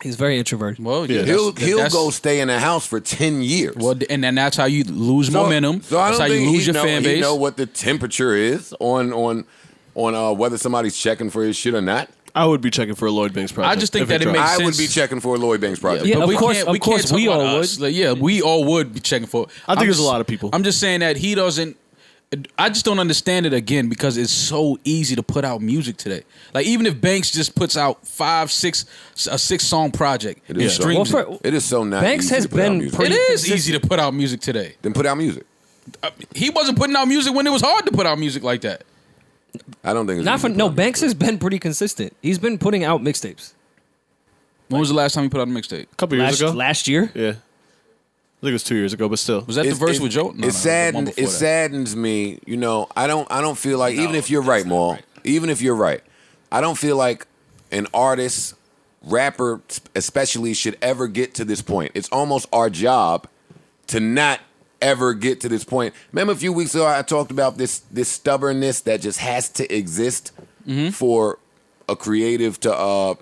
He's very introverted. Well, yeah, he'll that's, he'll that's, go stay in a house for ten years. Well, and then that's how you lose so, momentum. So I don't that's how think you lose your know, fan base. He know what the temperature is on on. On uh, whether somebody's checking for his shit or not. I would be checking for a Lloyd Banks project. I just think that it, it makes sense. I would be checking for a Lloyd Banks project. Yeah, yeah, but of we course, can't, of we, course can't we all would. Like, yeah, we all would be checking for it. I think I'm there's just, a lot of people. I'm just saying that he doesn't... I just don't understand it again because it's so easy to put out music today. Like, even if Banks just puts out five, six, a six-song project, it is, so, well, for, it is so not Banks easy has to put been out music. It is easy to put out music today. Then put out music. He wasn't putting out music when it was hard to put out music like that. I don't think it's not for no. Banks has been pretty consistent. He's been putting out mixtapes. When like, was the last time he put out a mixtape? A couple years last, ago. Last year? Yeah, I think it was two years ago. But still, was that it's, the verse it, with Joe? No, it no, saddened, it, it saddens me. You know, I don't. I don't feel like no, even if you're right, Maul. Right. Even if you're right, I don't feel like an artist, rapper especially, should ever get to this point. It's almost our job to not ever get to this point. Remember a few weeks ago I talked about this this stubbornness that just has to exist mm-hmm. for a creative to uh,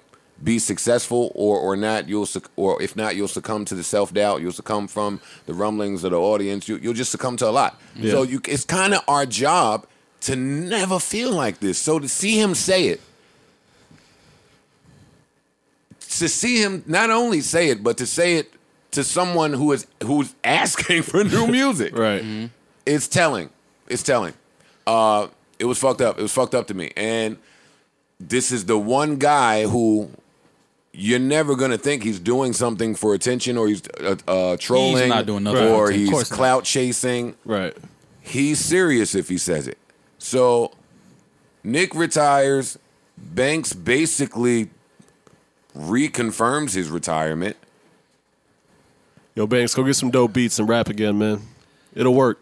be successful, or or not you'll or if not you'll succumb to the self doubt, you'll succumb from the rumblings of the audience, you, you'll just succumb to a lot. Yeah. So you, it's kind of our job to never feel like this. So to see him say it, to see him not only say it, but to say it to someone who is who's asking for new music. Right. Mm-hmm. It's telling. It's telling. Uh, it was fucked up. It was fucked up to me. And this is the one guy who you're never going to think he's doing something for attention, or he's uh, uh, trolling. He's not doing nothing. Or he's clout chasing. Right. He's serious if he says it. So Nick retires. Banks basically reconfirms his retirement. Yo, Banks, go get some dope beats and rap again, man. It'll work.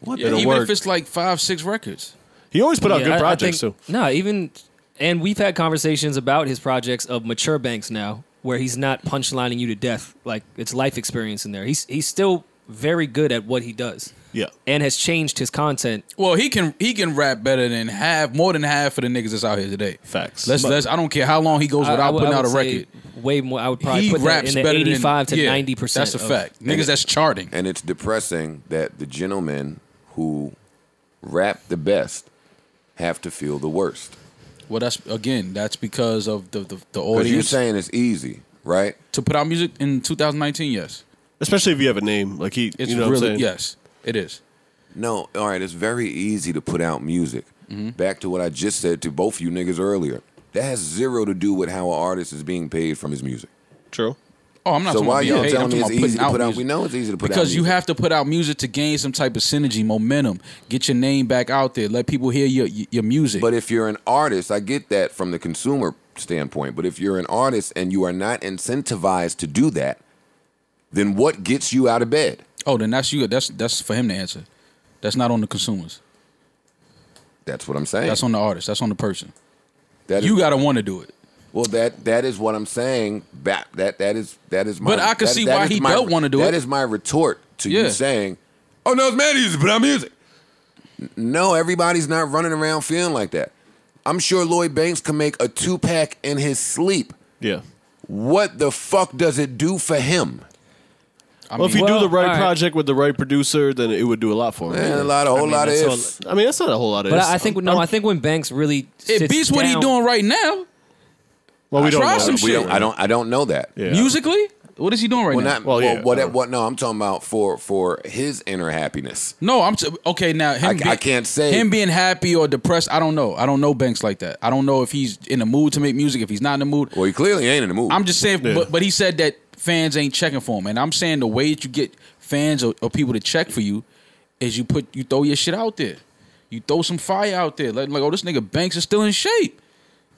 What? Yeah, It'll even work. if it's like five, six records. He always put out yeah, good I, projects, I think, too. No, nah, even... And we've had conversations about his projects of mature Banks now, where he's not punchlining you to death. Like, it's life experience in there. He's he's still very good at what he does. Yeah. And has changed his content. Well, he can he can rap better than half, more than half of the niggas that's out here today. Facts. Let's, let's, I don't care how long he goes without I, I would, putting out a record. Way more. I would probably he put that in the eighty-five than, to yeah, ninety percent. That's a of, fact. Niggas it, that's charting. And it's depressing that the gentlemen who rap the best have to feel the worst. Well, that's, again, that's because of the, the, the audience. Because you're saying it's easy, right? To put out music in two thousand nineteen, yes. Especially if you have a name. Like he, it's you know really, what I'm saying? Yes. It is. No, all right, it's very easy to put out music. Mm-hmm. Back to what I just said to both of you niggas earlier. That has zero to do with how an artist is being paid from his music. True. Oh, I'm not so talking why y'all telling me it's easy to put out? We know it's easy to put out music. Because you have to put out music to gain some type of synergy, momentum, get your name back out there, let people hear your your music. But if you're an artist, I get that from the consumer standpoint, but if you're an artist and you are not incentivized to do that, then what gets you out of bed? Oh, then that's you. That's that's for him to answer. That's not on the consumers. That's what I'm saying. That's on the artist. That's on the person. That you got to want to do it. Well, that that is what I'm saying. That that that is that is my. But I can that, see that why he my, don't want to do that it. That is my retort to yeah. you saying, "Oh no, it's mad easy, but I'm music." No, everybody's not running around feeling like that. I'm sure Lloyd Banks can make a two pack in his sleep. Yeah. What the fuck does it do for him? I well, mean, if you well, do the right, right project with the right producer, then it would do a lot for him. Man, a lot, a whole I mean, lot of ifs. I mean, that's not a whole lot of. But ifs. I think no, I think when Banks really sits it beats down, what he's doing right now. Well, we I don't know. Some we shit. Don't, I don't. I don't know that yeah. musically. What is he doing right well, now? Not, well, yeah, well, what, uh, what? No, I'm talking about for for his inner happiness. No, I'm t okay now. Him I, being, I can't say him being happy or depressed. I don't know. I don't know Banks like that. I don't know if he's in the mood to make music. If he's not in the mood, well, he clearly ain't in the mood. I'm just saying. Yeah. But, but he said that. Fans ain't checking for him, and I'm saying the way that you get fans or, or people to check for you is you put you throw your shit out there, you throw some fire out there. Like, like oh, this nigga Banks is still in shape.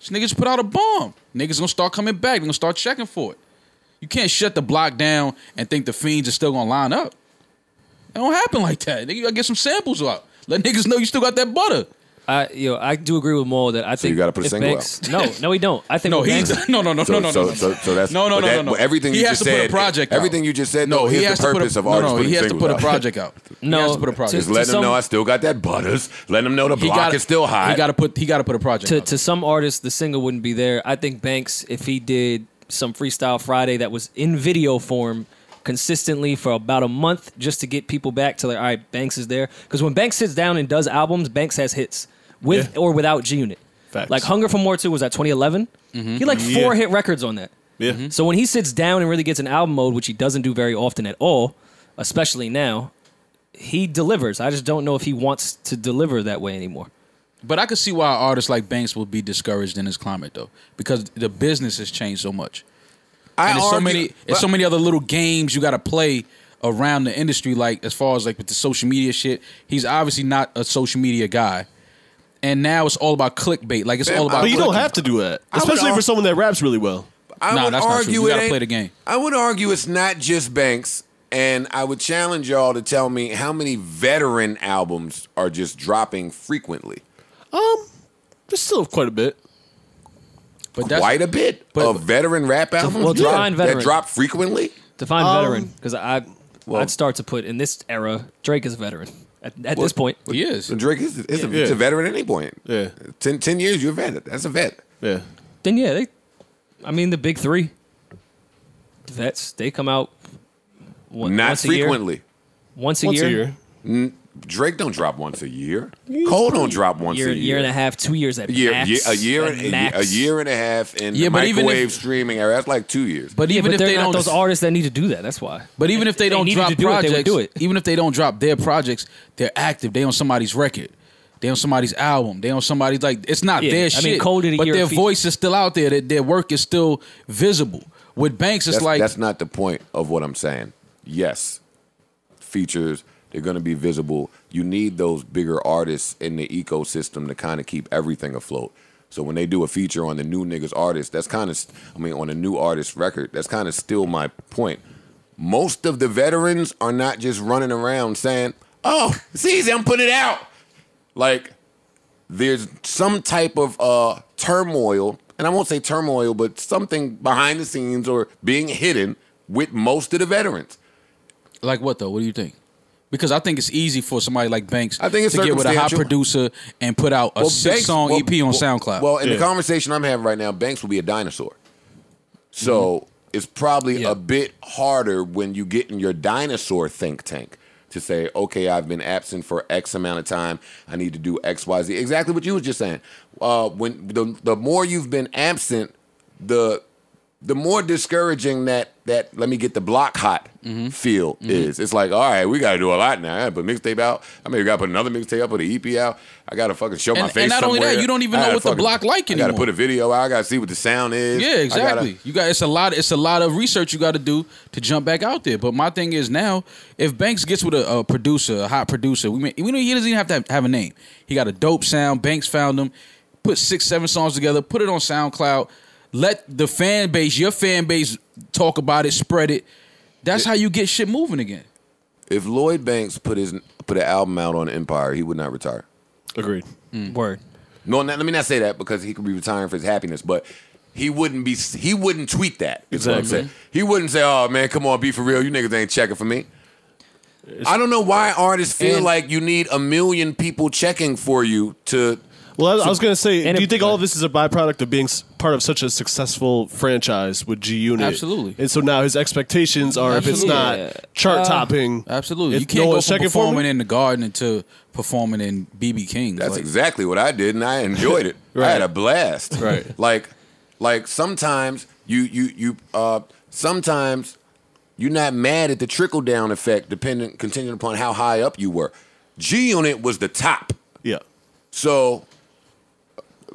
This nigga's put out a bomb. Niggas gonna start coming back. They're gonna start checking for it. You can't shut the block down and think the fiends are still gonna line up. It don't happen like that. Nigga, you gotta get some samples out. Let niggas know you still got that butter. I you know, I do agree with Mo that I so think you got to put a single Banks, out. No, no, he don't. I think no, he no, no, no, so, no, no, so, no, so, so that's no, no, no, that, no, no. Everything he you has just to said, put a project. Everything out. You just said. No, no he here's has the purpose to put a, of artists. No, no, he has to put a project out. No, he has to put a project. Just let him know I still got that butters. Let him know the block gotta, is still hot. He got to put. He got to put a project. To, out. To some artists, the single wouldn't be there. I think Banks, if he did some Freestyle Friday that was in video form consistently for about a month, just to get people back to like, all right, Banks is there. Because when Banks sits down and does albums, Banks has hits. With yeah. or without G-Unit. Like Hunger for More two was that twenty eleven? Mm-hmm. He like four yeah. hit records on that. Yeah. Mm-hmm. So when he sits down and really gets an album mode, which he doesn't do very often at all, especially now, he delivers. I just don't know if he wants to deliver that way anymore. But I could see why artists like Banks would be discouraged in this climate, though, because the business has changed so much. I and there's argue, so many, there's so many other little games you got to play around the industry, like as far as like with the social media shit. He's obviously not a social media guy. And now it's all about clickbait. Like it's Man, all about. But you clicking. Don't have to do that, especially for someone that raps really well. I nah, would that's argue not true. You gotta play the game. I would argue it's not just Banks, and I would challenge y'all to tell me how many veteran albums are just dropping frequently. Um, there's still quite a bit. But that's, quite a bit but, of veteran rap albums well, yeah. veteran. that drop frequently. Define um, veteran, because I well, I'd start to put in this era. Drake is a veteran. At, at well, this point, he is. Drake is, is yeah. a, it's a veteran at any point. Yeah, ten, ten years, you're a vet. That's a vet. Yeah. Then yeah, they, I mean the big three, the vets. They come out one, not once frequently. A year. Once a once year. A year. Mm, Drake don't drop once a year. Yeah. Cole don't drop once year, a year. Year and a half, two years at year, max. Year, a year and a, a year and a half in yeah, the microwave if, streaming era. That's like two years. But yeah, even but if they're they not don't, those artists that need to do that, that's why. But even if they, they don't drop do projects, it, do it. Even if they don't drop their projects, they're active. They on somebody's record. They on somebody's album. They on somebody's like it's not yeah, their I shit. Mean, Cole did a but year their voice is still out there. Their, their work is still visible. With Banks, it's that's, like that's not the point of what I'm saying. Yes, features. They're going to be visible. You need those bigger artists in the ecosystem to kind of keep everything afloat. So when they do a feature on the new niggas artist, that's kind of, I mean, on a new artist record, that's kind of still my point. Most of the veterans are not just running around saying, oh, it's easy, I'm putting it out. Like, there's some type of uh, turmoil, and I won't say turmoil, but something behind the scenes or being hidden with most of the veterans. Like what, though? What do you think? Because I think it's easy for somebody like Banks I think it's to get with a hot producer and put out a well, six-song well, E P on well, SoundCloud. Well, in yeah. the conversation I'm having right now, Banks will be a dinosaur. So mm-hmm. it's probably yeah. a bit harder when you get in your dinosaur think tank to say, okay, I've been absent for X amount of time. I need to do X, Y, Z. Exactly what you were just saying. Uh, when the, the more you've been absent, the... the more discouraging that, that let me get the block hot mm-hmm. feel mm-hmm. is. It's like, all right, we got to do a lot now. I got to put mixtape out. I mean, I got to put another mixtape out, put an E P out. I got to fucking show and, my face And not somewhere. Only that, you don't even know what fucking, the block like anymore. I got to put a video out. I got to see what the sound is. Yeah, exactly. Gotta, you got it's a lot. It's a lot of research you got to do to jump back out there. But my thing is now, if Banks gets with a, a producer, a hot producer, we, may, we know he doesn't even have to have, have a name. He got a dope sound. Banks found him. Put six, seven songs together. Put it on SoundCloud. Let the fan base, your fan base, talk about it, spread it. That's it, how you get shit moving again. If Lloyd Banks put his put an album out on Empire, he would not retire. Agreed. Mm. Word. No, not, let me not say that because he could be retiring for his happiness, but he wouldn't be. He wouldn't tweet that. Is exactly. What I'm saying. He wouldn't say, "Oh man, come on, be for real. You niggas ain't checking for me." It's, I don't know why artists feel and, like you need a million people checking for you to. Well, I was going to say, do you think all of this is a byproduct of being part of such a successful franchise with G-Unit? Absolutely. And so now his expectations are, absolutely. If it's not yeah. chart-topping... Uh, absolutely. You can't no go from performing in the Garden to performing in B B King's. That's like, exactly what I did, and I enjoyed it. Right. I had a blast. Right. Like, like sometimes you, you, you, uh, sometimes you're not mad at the trickle-down effect, depending, contingent upon how high up you were. G-Unit was the top. Yeah. So...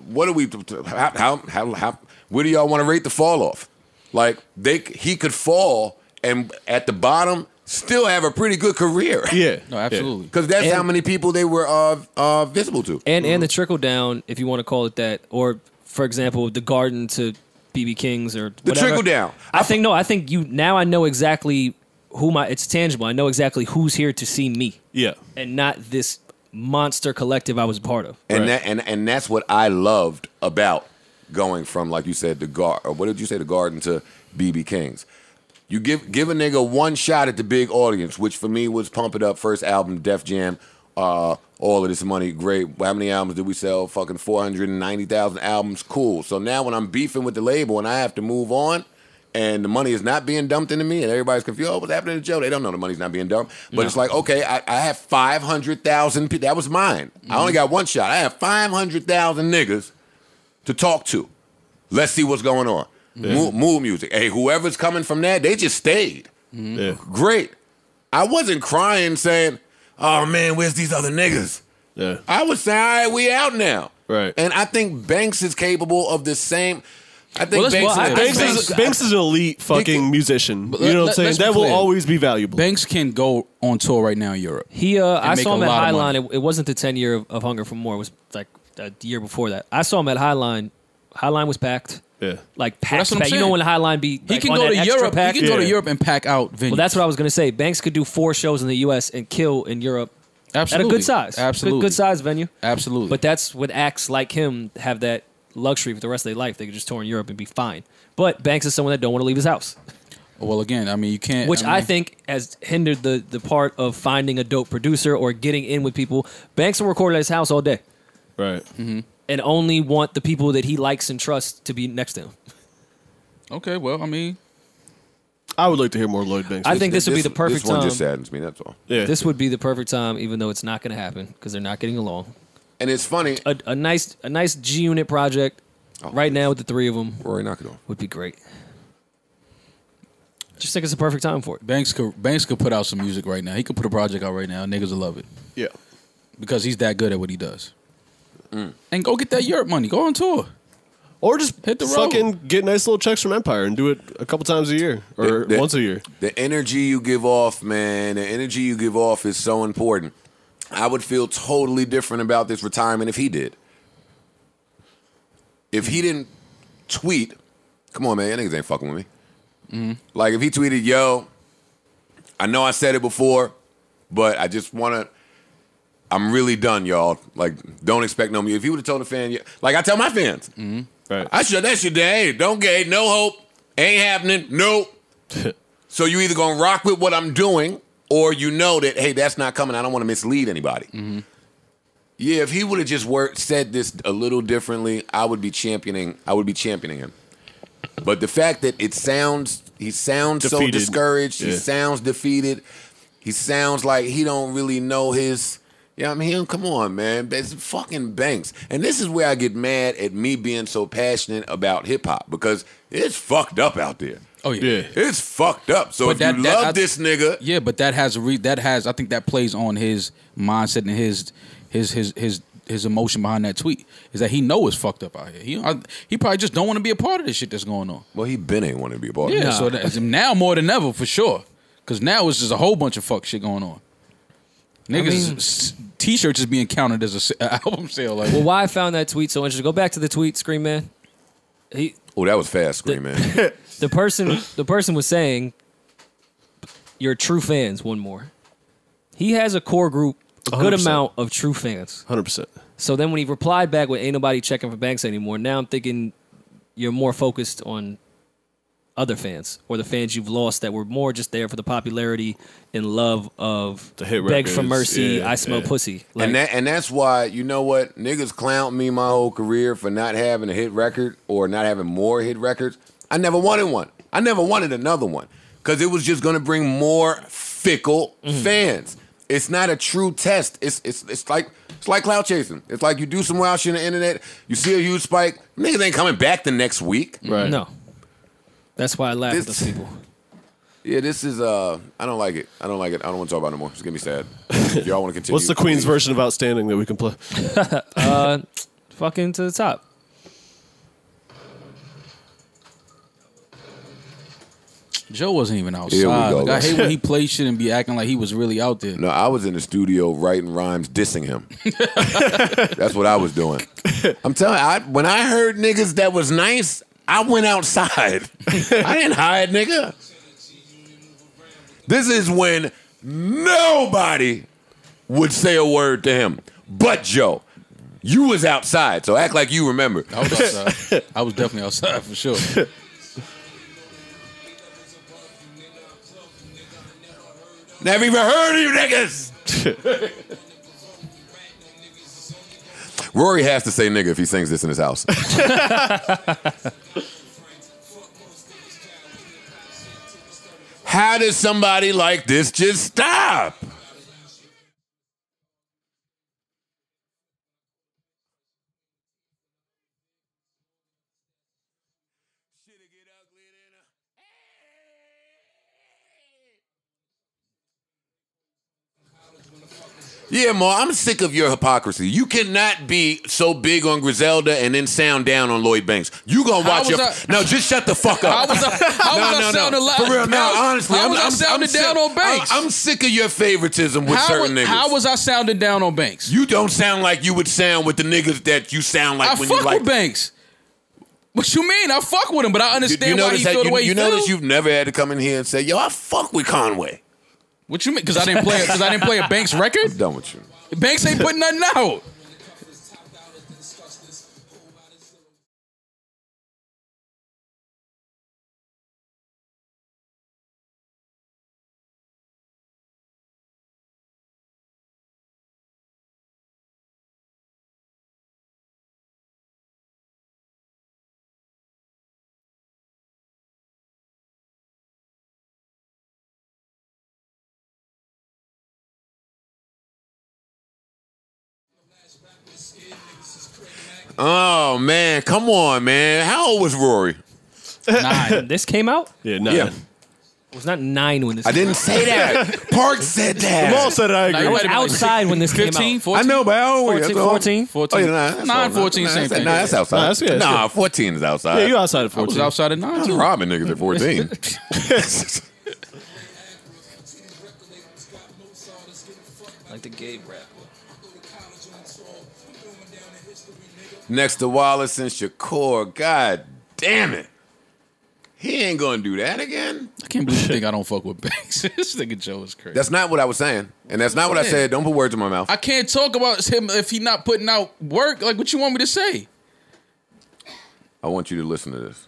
what do we? How? How? how, how where do y'all want to rate the fall off? Like they, he could fall and at the bottom still have a pretty good career. Yeah, no, absolutely. Because that's and, how many people they were uh, uh, visible to. And mm-hmm. and the trickle down, if you want to call it that, or for example, the Garden to B B King's or whatever. The trickle down. I, I think no. I think you now. I know exactly who my. It's tangible. I know exactly who's here to see me. Yeah, and not this monster collective I was part of, and right. that and and that's what I loved about going from, like you said, the gar or what did you say, the Garden to B B King's. You give give a nigga one shot at the big audience, which for me was Pump It Up, first album, Def Jam, uh, All of This Money, great. How many albums did we sell? Fucking four hundred and ninety thousand albums, cool. So now when I'm beefing with the label and I have to move on, and the money is not being dumped into me, and everybody's confused. Oh, what's happening to Joe? They don't know the money's not being dumped. But no. It's like, okay, I, I have five hundred thousand people. That was mine. Mm-hmm. I only got one shot. I have five hundred thousand niggas to talk to. Let's see what's going on. Yeah. Move, move music. Hey, whoever's coming from that, they just stayed. Mm-hmm. Yeah. Great. I wasn't crying saying, oh, man, where's these other niggas? Yeah. I was saying, all right, we out now. Right. And I think Banks is capable of the same... I think well, Banks, well, I, Banks, Banks, is, Banks is an elite fucking can, musician. You know what I'm saying? That will always be valuable. Banks can go on tour right now in Europe. He, uh, I saw him at Highline. It, it wasn't the ten year of, of Hunger for More. It was like a year before that. I saw him at Highline. Highline was packed. Yeah, like packed. Well, pack. You know when Highline be like, he can go to Europe. Pack? He can yeah. go to Europe and pack out venues. Well, that's what I was gonna say. Banks could do four shows in the U S and kill in Europe. Absolutely, at a good size. Absolutely, good, good size venue. Absolutely, but that's what acts like him have that luxury for the rest of their life. They could just tour in Europe and be fine. But Banks is someone that don't want to leave his house. Well, again, I mean, you can't. Which I, mean, I think has hindered the the part of finding a dope producer or getting in with people. Banks will record at his house all day, right? Mm-hmm. And only want the people that he likes and trusts to be next to him. Okay, well, I mean, I would like to hear more Lloyd Banks. I think this, this would be the perfect time. This one just saddens me, that's all. Yeah. This would be the perfect time, even though it's not going to happen because they're not getting along. And it's funny. A, a nice a nice G-Unit project oh, right now with the three of them Rory, knock it off. Would be great. Just think it's the perfect time for it. Banks could, Banks could put out some music right now. He could put a project out right now. Niggas will love it. Yeah. Because he's that good at what he does. Mm. And go get that Europe money. Go on tour. Or just hit the fucking road. Get nice little checks from Empire and do it a couple times a year or the, the, once a year. The energy you give off, man, the energy you give off is so important. I would feel totally different about this retirement if he did. If he didn't tweet, come on, man, niggas ain't fucking with me. Mm. Like if he tweeted, yo, I know I said it before, but I just want to, I'm really done, y'all. Like, don't expect no me. If you would have told a fan, yeah, like I tell my fans, mm-hmm. right. I should. That shit, hey, don't get no hope, ain't happening, nope. So you either gonna rock with what I'm doing, or you know that hey, that's not coming. I don't want to mislead anybody. Mm-hmm. Yeah, if he would have just worked, said this a little differently, I would be championing. I would be championing him. But the fact that it sounds, he sounds defeated. So discouraged. Yeah. He sounds defeated. He sounds like he don't really know his. Yeah, I mean, come on, man. It's fucking Banks. And this is where I get mad at me being so passionate about hip-hop because it's fucked up out there. Oh, yeah. yeah. It's fucked up. So but if that, you that, love I, this nigga... Yeah, but that has... Re that has. I think that plays on his mindset and his his his his, his emotion behind that tweet is that he knows it's fucked up out here. He, I, he probably just don't want to be a part of this shit that's going on. Well, he been ain't want to be a part yeah, of it. Yeah, so that, now more than ever, for sure. Because now it's just a whole bunch of fuck shit going on. Niggas, I mean, t-shirts is being counted as a album sale. Like, well, why I found that tweet so interesting? Go back to the tweet, Scream Man. He, oh, that was fast, Scream the, Man. the person, the person was saying, "Your true fans." One more. He has a core group, a good one hundred percent. Amount of true fans. Hundred percent. So then, when he replied back with "Ain't nobody checking for Banks anymore," now I'm thinking you're more focused on other fans or the fans you've lost that were more just there for the popularity and love of the hit Beg for Mercy, yeah, I Smell yeah. Pussy. Like, and, that, and that's why, you know what, niggas clowned me my whole career for not having a hit record or not having more hit records. I never wanted one. I never wanted another one because it was just going to bring more fickle mm-hmm. fans. It's not a true test. It's it's it's like it's like cloud chasing. It's like you do some wild shit on the internet, you see a huge spike, niggas ain't coming back the next week. Right. No. That's why I laugh this, at those people. Yeah, this is, uh, I don't like it. I don't like it. I don't want to talk about it no more. It's going to be sad. Y'all want to continue. What's the Queen's version of Outstanding that we can play? uh, fucking To the Top. Joe wasn't even outside. Go, like, I hate when he plays shit and be acting like he was really out there. No, I was in the studio writing rhymes, dissing him. That's what I was doing. I'm telling you, I, when I heard niggas that was nice, I went outside. I didn't hide, nigga. This is when nobody would say a word to him. But Joe, you was outside, so act like you remember. I was outside. I was definitely outside for sure. Never even heard of you niggas. Rory has to say nigga if he sings this in his house. How does somebody like this just stop? Yeah, Ma, I'm sick of your hypocrisy. You cannot be so big on Griselda and then sound down on Lloyd Banks. You gonna watch your... I... No, just shut the fuck up. I was up, I was no, up no, sounding no. For real, no, honestly. How I'm, was I'm, I sounding I'm down on Banks? I'm, I'm sick of your favoritism with how certain was, niggas. How was I sounding down on Banks? You don't sound like you would sound with the niggas that you sound like I when you like... I fuck with Banks. What you mean? I fuck with him, but I understand you, you why he feel the way you, he feel. You notice you've never had to come in here and say, yo, I fuck with Conway. What you mean? Because I didn't play. Because I didn't play a Banks record. I'm done with you. Banks ain't putting nothing out. Oh man, come on, man. How old was Rory? Nine. This came out? Yeah, nine. Yeah. It was not nine when this I came didn't out. Say that. Park said that. Jamal said it, I agree. I was outside when this fifteen, came out. fourteen? I know, but how old were you? fourteen? fourteen. Oh, yeah, nah, nine, fourteen, nah, same thing. Nah, that's outside. Nah, that's, yeah, that's nah fourteen is outside. Yeah, you outside at fourteen. I was outside at nine. I was robbing niggas at fourteen. Like the gay rap. Next to Wallace and Shakur. God damn it. He ain't gonna do that again. I can't believe you think I don't fuck with Banks. This nigga Joe is crazy. That's not what I was saying. And that's not what I said. Don't put words in my mouth. I can't talk about him if he not putting out work. Like, what you want me to say? I want you to listen to this.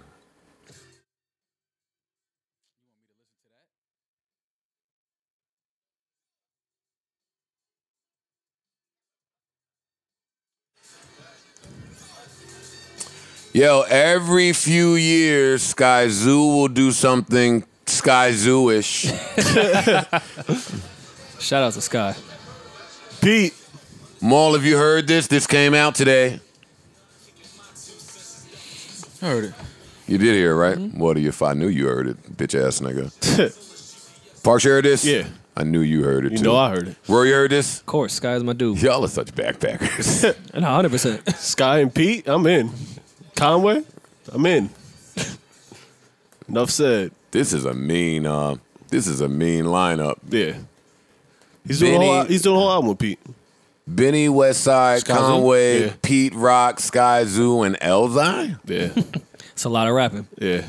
Yo, every few years, Sky Zoo will do something Sky Zoo-ish. Shout out to Sky. Pete. Maul, have you heard this? This came out today. I heard it. You did hear it, right? Mm-hmm. What if I knew you heard it, bitch-ass nigga? Parks, you heard this? Yeah. I knew you heard it, you too. You know I heard it. Rory, you heard this? Of course, Sky's my dude. Y'all are such backpackers. No, one hundred percent. Sky and Pete, I'm in. Conway, I'm in. Enough said. This is a mean. Uh, this is a mean lineup. Yeah, he's doing. Benny, whole, he's doing a whole album with Pete. Benny Westside, Sky Conway, yeah. Pete Rock, Sky Zoo, and Elzai. Yeah, it's a lot of rapping. Yeah.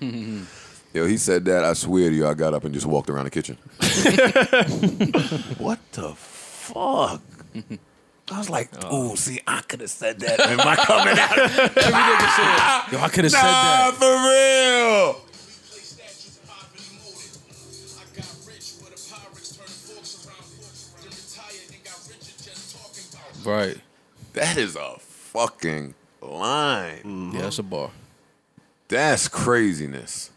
Mm. Yo, he said that. I swear to you, I got up and just walked around the kitchen. What the fuck? I was like, oh, see, I could have said that. Am I coming out? Yo, I could have nah, said that. Nah, for real. Right. That is a fucking line. Mm-hmm. Yeah, that's a bar. That's craziness.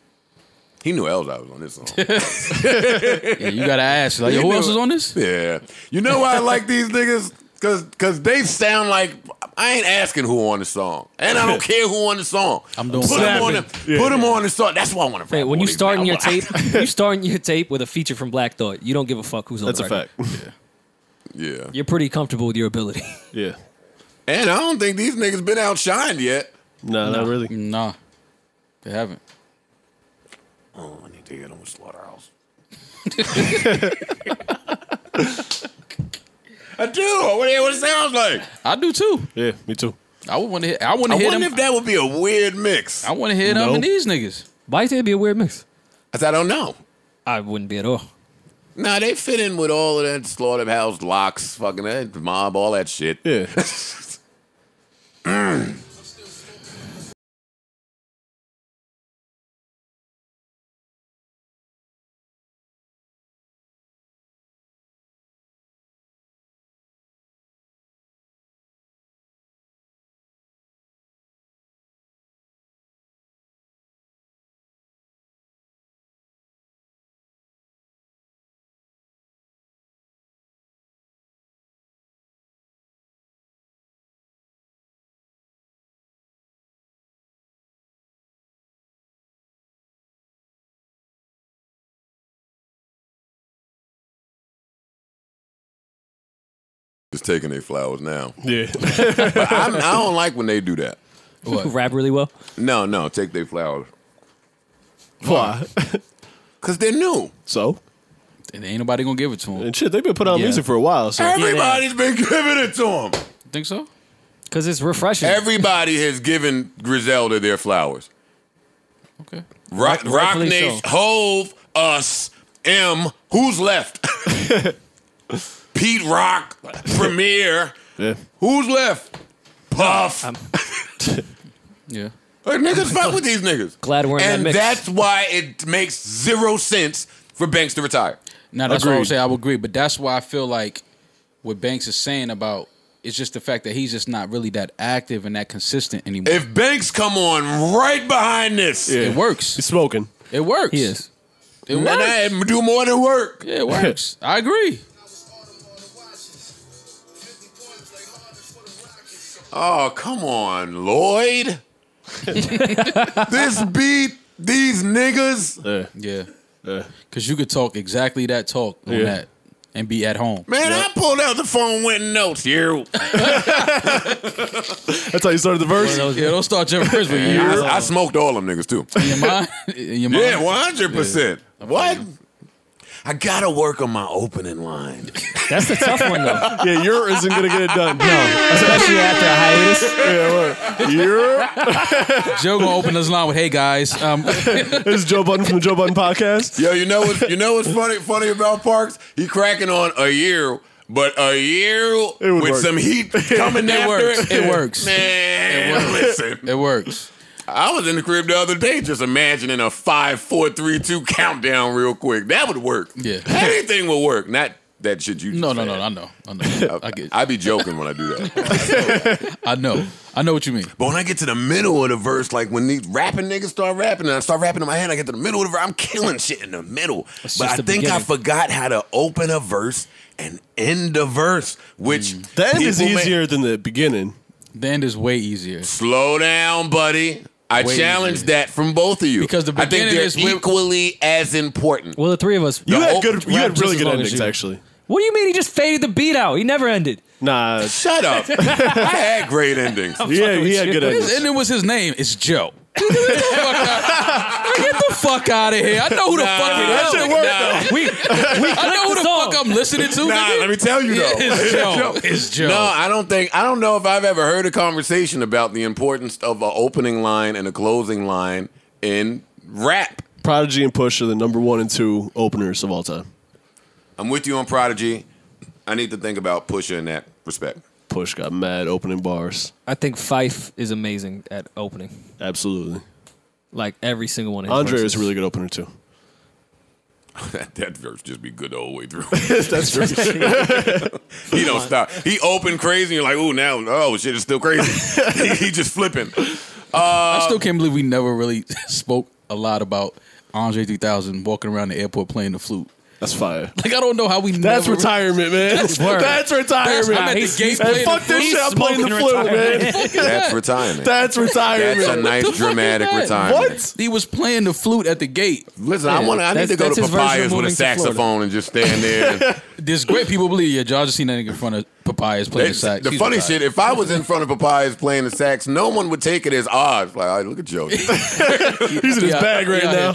He knew Elzai was on this song. Yeah, you gotta ask, like, yo, who else is on this? Yeah. You know why I like these niggas? Cause, Cause they sound like I ain't asking who on the song, and I don't care who on the song. I'm doing put them on the, yeah, put them yeah. on the song. That's what I want to. Hey, when you starting your tape, you starting your tape with a feature from Black Thought. You don't give a fuck who's on. That's the record. That's a fact. Yeah. Yeah. You're pretty comfortable with your ability. Yeah. And I don't think these niggas been outshined yet. No, no, not really. Nah. They haven't. Oh, I need to get them with Slaughterhouse. I do. I want to hear what it sounds like. I do too. Yeah, me too. I would want to hear I want to hear I wonder them. If that would be a weird mix. I want to hear them no. and these niggas. Why do you think it'd be a weird mix? I said, I don't know. I wouldn't be at all. Nah, they fit in with all of that slaughterhouse, locks, fucking that mob, all that shit. Yeah. mm. Just taking their flowers now. Yeah. But I, I don't like when they do that. What? Rap really well? No, no. Take their flowers. Why? Because they're new. So? And ain't nobody going to give it to them. And shit, they've been putting out yeah. music for a while. So. Everybody's yeah. been giving it to them. Think so? Because it's refreshing. Everybody has given Griselda their flowers. Okay. Rock, Rock Nation, so. Hove, us, M, who's left? Pete Rock, Premier. Yeah. Who's left? Puff. I'm, I'm, yeah. Like, niggas fuck with these niggas. Glad we're in and that mix. And that's why it makes zero sense for Banks to retire. Now, that's Agreed. what I would say. I would agree. But that's why I feel like what Banks is saying about it's just the fact that he's just not really that active and that consistent anymore. If Banks come on right behind this, yeah. it works. He's smoking. It works. He is. It and works. And I do more than work. Yeah, it works. I agree. Oh, come on, Lloyd. This beat, these niggas. Uh, yeah. Because uh. you could talk exactly that talk on yeah. that and be at home. Man, yep. I pulled out the phone with notes. You. That's how you started the verse? Yeah, yeah don't start your verse with you. I, I smoked all them niggas, too. In your mind? In your mind? Yeah, one hundred percent. Yeah. What? Okay. I gotta work on my opening line. That's the tough one, though. Yeah, your isn't gonna get it done. No, especially after a hiatus. Yeah, what? Your Joe gonna open his line with, "Hey guys, um. this is Joe Budden from the Joe Budden Podcast." Yo, you know what? You know what's funny? Funny about Parks? He cracking on a year, but a year with work. some heat coming after works. it. It works. Man, it works. Listen, it works. I was in the crib the other day just imagining a five, four, three, two countdown real quick. That would work. Yeah. Anything would work. Not that shit you No, no, no, no, I know. I know. I, I, get I be joking when I do that. I know. I know what you mean. But when I get to the middle of the verse, like when these rapping niggas start rapping and I start rapping in my head, I get to the middle of the verse, I'm killing shit in the middle. It's but I think beginning. I forgot how to open a verse and end a verse, which mm. the end is easier than the beginning. The end is way easier. Slow down, buddy. I Way challenge easier. that from both of you because the beginning I think is equally as important. Well, the three of us. You the had good. You had really good endings, actually. What do you mean? He just faded the beat out. He never ended. Nah, shut up. I had great endings. Yeah, he had, he had good endings. His ending was his name. It's Joe. Get the fuck out of here! I know who the nah, fuck it is. That shit worked. Nah. We, we I know who the song. fuck I'm listening to. Nah, nigga. let me tell you though. Yeah, it's Joe. It's Joe. No, I don't think. I don't know if I've ever heard a conversation about the importance of an opening line and a closing line in rap. Prodigy and Push are the number one and two openers of all time. I'm with you on Prodigy. I need to think about Pusha in that respect. Push got mad opening bars. I think Fife is amazing at opening. Absolutely. Like every single one of his Andre verses. is a really good opener too. that, that verse just be good the whole way through. That's true. He don't stop. He opened crazy and you're like, ooh, now, oh shit, it's still crazy. he, he just flipping. Uh, I still can't believe we never really spoke a lot about Andre three thousand walking around the airport playing the flute. That's fire. Like, I don't know how we That's never... retirement, man. That's, that's retirement. That's, I'm at the gate playing fuck this shit, I'm playing the flute, man. That's that. retirement. That's retirement. That's a nice dramatic retirement. What? He was playing the flute at the gate. Listen, yeah, I want. I need to go to Papayas with a saxophone and just stand there and There's great people believe you. Y'all just seen that nigga in front of Papayas playing the sax. The He's funny shit, if I was in front of Papayas playing the sax, no one would take it as odds. Like, all right, look at Joe. He's in his bag right now.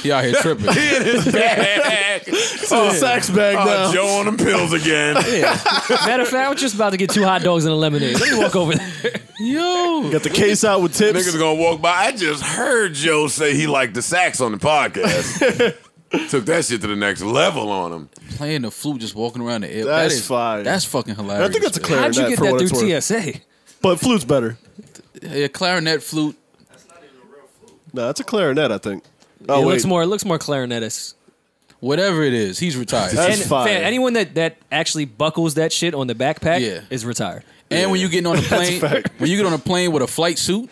He out here tripping. He in his bag. It's in his sax bag now. Joe on them pills again. Matter of fact, I was just about to get two hot dogs and a lemonade. Let me walk over there. Yo. Got the case out with tips. Niggas gonna walk by. I just heard Joe say he liked the sax on the podcast. Took that shit to the next level on him. Playing the flute, just walking around the air. That's that is, fire. That's fucking hilarious. I think that's a clarinet. How'd you get that through T S A? But flute's better. Yeah, clarinet, flute. That's not even a real flute. No, that's a clarinet, I think. Oh, it wait. looks more. It looks more clarinetist. Whatever it is, he's retired. That's and, fire. Fan, anyone that that actually buckles that shit on the backpack yeah. is retired. And yeah. when you getting on a plane, when you get on a plane with a flight suit.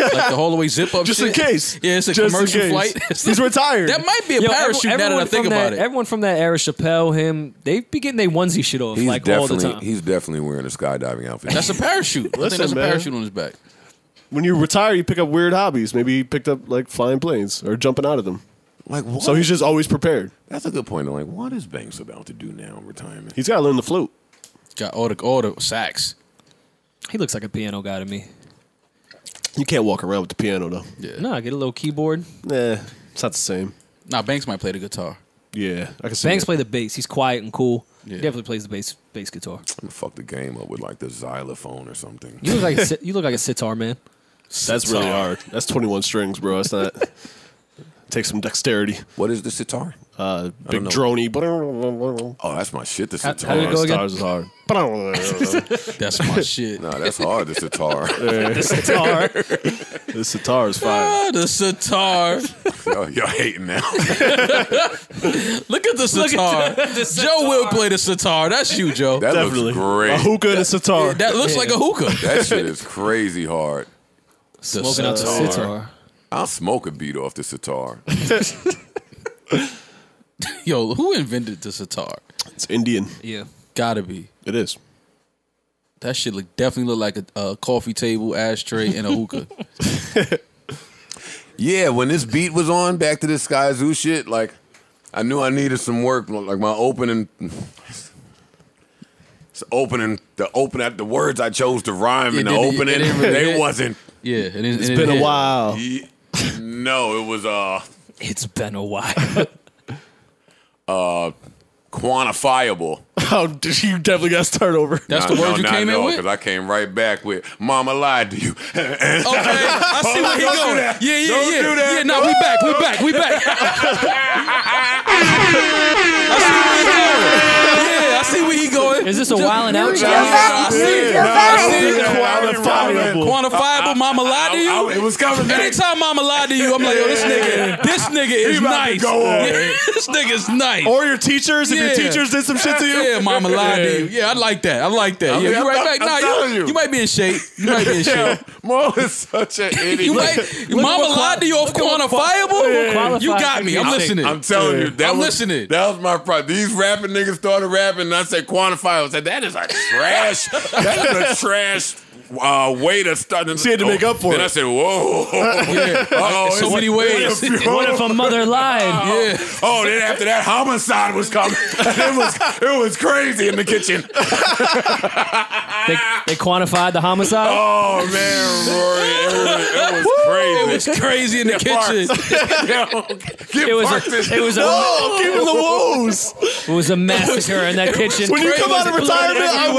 Like the whole way zip up, just shit. in case. Yeah, it's a just commercial flight. He's retired. That might be a Yo, parachute. Everyone, now that I think that, about it, everyone from that era, Chappelle, him, they be getting their onesie shit off he's like all the time. He's definitely wearing a skydiving outfit. That's a parachute. Listen, I think that's man. a parachute on his back. When you retire, you pick up weird hobbies. Maybe he picked up like flying planes or jumping out of them. Like what? So he's just always prepared. That's a good point. I'm like, what is Banks about to do now in retirement? He's got to learn the flute. Got all the all the sax. He looks like a piano guy to me. You can't walk around with the piano, though. Yeah. No, nah, get a little keyboard. Nah, it's not the same. Nah, Banks might play the guitar. Yeah, I can see Banks play the bass. He's quiet and cool. Yeah. He definitely plays the bass bass guitar. I'm gonna fuck the game up with, like, the xylophone or something. You look like a, you look like a sitar, man. That's sitar. Really hard. That's twenty-one strings, bro. That's not... Take some dexterity. What is the sitar? Uh, big droney. Oh, that's my shit. The sitar. How, how Stars is hard. That's my shit. No, that's hard. The sitar. The sitar. The sitar is fire. Ah, the sitar. Y'all hating now. Look at the sitar. The sitar. Joe will play the sitar. That's you, Joe. That Definitely. looks great. A hookah that, and a sitar. Yeah, that looks yeah. like a hookah. That shit is crazy hard. The Smoking sitar. out the sitar. I'll smoke a beat off the sitar. Yo, who invented the sitar? It's Indian. Yeah. Gotta be. It is. That shit look, definitely look like a, a coffee table, ashtray, and a hookah. Yeah, when this beat was on, back to this Sky Zoo shit, like, I knew I needed some work. Like, my opening... It's opening... The, open, the words I chose to rhyme in the opening, it, it, they it, wasn't... Yeah. It, it, it's it, been it, a while. Yeah. No, it was uh It's been a while. uh quantifiable. Oh, dude, you definitely gotta start over. That's no, the word no, you came no, in with? Because I came right back with Mama lied to you. Okay. I see oh, where he going. Yeah, yeah, don't yeah. Do that. Yeah, no, nah, we back, we back, we back. I see where he going. Yeah, I see where he going. Is this a wildin' out child? I see. No, I see. Quantifiable. Quantifiable, Mama lied to you? I, I, it was coming. Anytime Mama lied to you, I'm like, yo, this nigga, this nigga is nice. This nigga is nice. Or your teachers, if your teachers did some shit to you. Yeah, Mama lied yeah. to you. Yeah, I like that. I like that. I yeah, mean, you I'm right back. Like, nah, you, you. you might be in shape. You might be in shape. Mo is such an idiot. You might, Mama lied to you off quantifiable? Yeah. You got me. I'm I listening. Think, I'm telling yeah. you. That I'm was, listening. That was my problem. These rapping niggas started rapping, and I said quantifiable. I said, that is a trash. That is a trash. Uh, way to start. She had to make up for it. Then I said, whoa. Yeah. Uh-oh, so many ways. What if a mother lied? Uh-oh. Yeah. Oh, then after that, homicide was coming. It was it was crazy in the kitchen. they, they quantified the homicide? Oh, man, Rory. It was, it was crazy. It was crazy in the kitchen. It was a, it was a, whoa, give him the woos. It was a massacre in that kitchen. When you come out of retirement, I'm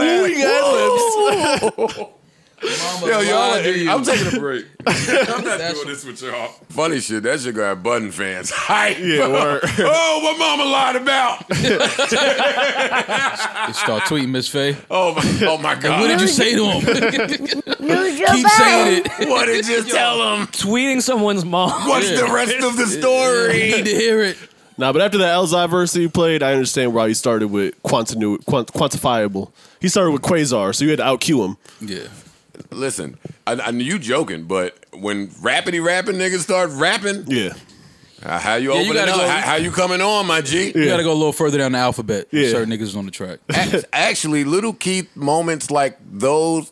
wooing ad-libs. Mama Yo, y'all, I'm taking a break. I'm not doing this with y'all. Funny shit, that shit got button fans. Hype. Yeah, word. Oh, what Mama lied about. Start tweeting, Miss Faye. Oh my, oh my God. And what did you say to him? Keep saying it. What did you tell him? Tweeting someone's mom. What's yeah. the rest of the story? You need to hear it. Nah, but after that Elzai verse that you played, I understand why you started with quanti quant quantifiable. He started with Quasar, so you had to out-Q him. Yeah. Listen, I, I knew you joking, but when rappity rapping niggas start rapping, yeah, uh, how you yeah, opening up? Go, how, how you coming on, my G? You yeah. gotta go a little further down the alphabet. Yeah. Certain niggas on the track. Actually, Little Keith moments like those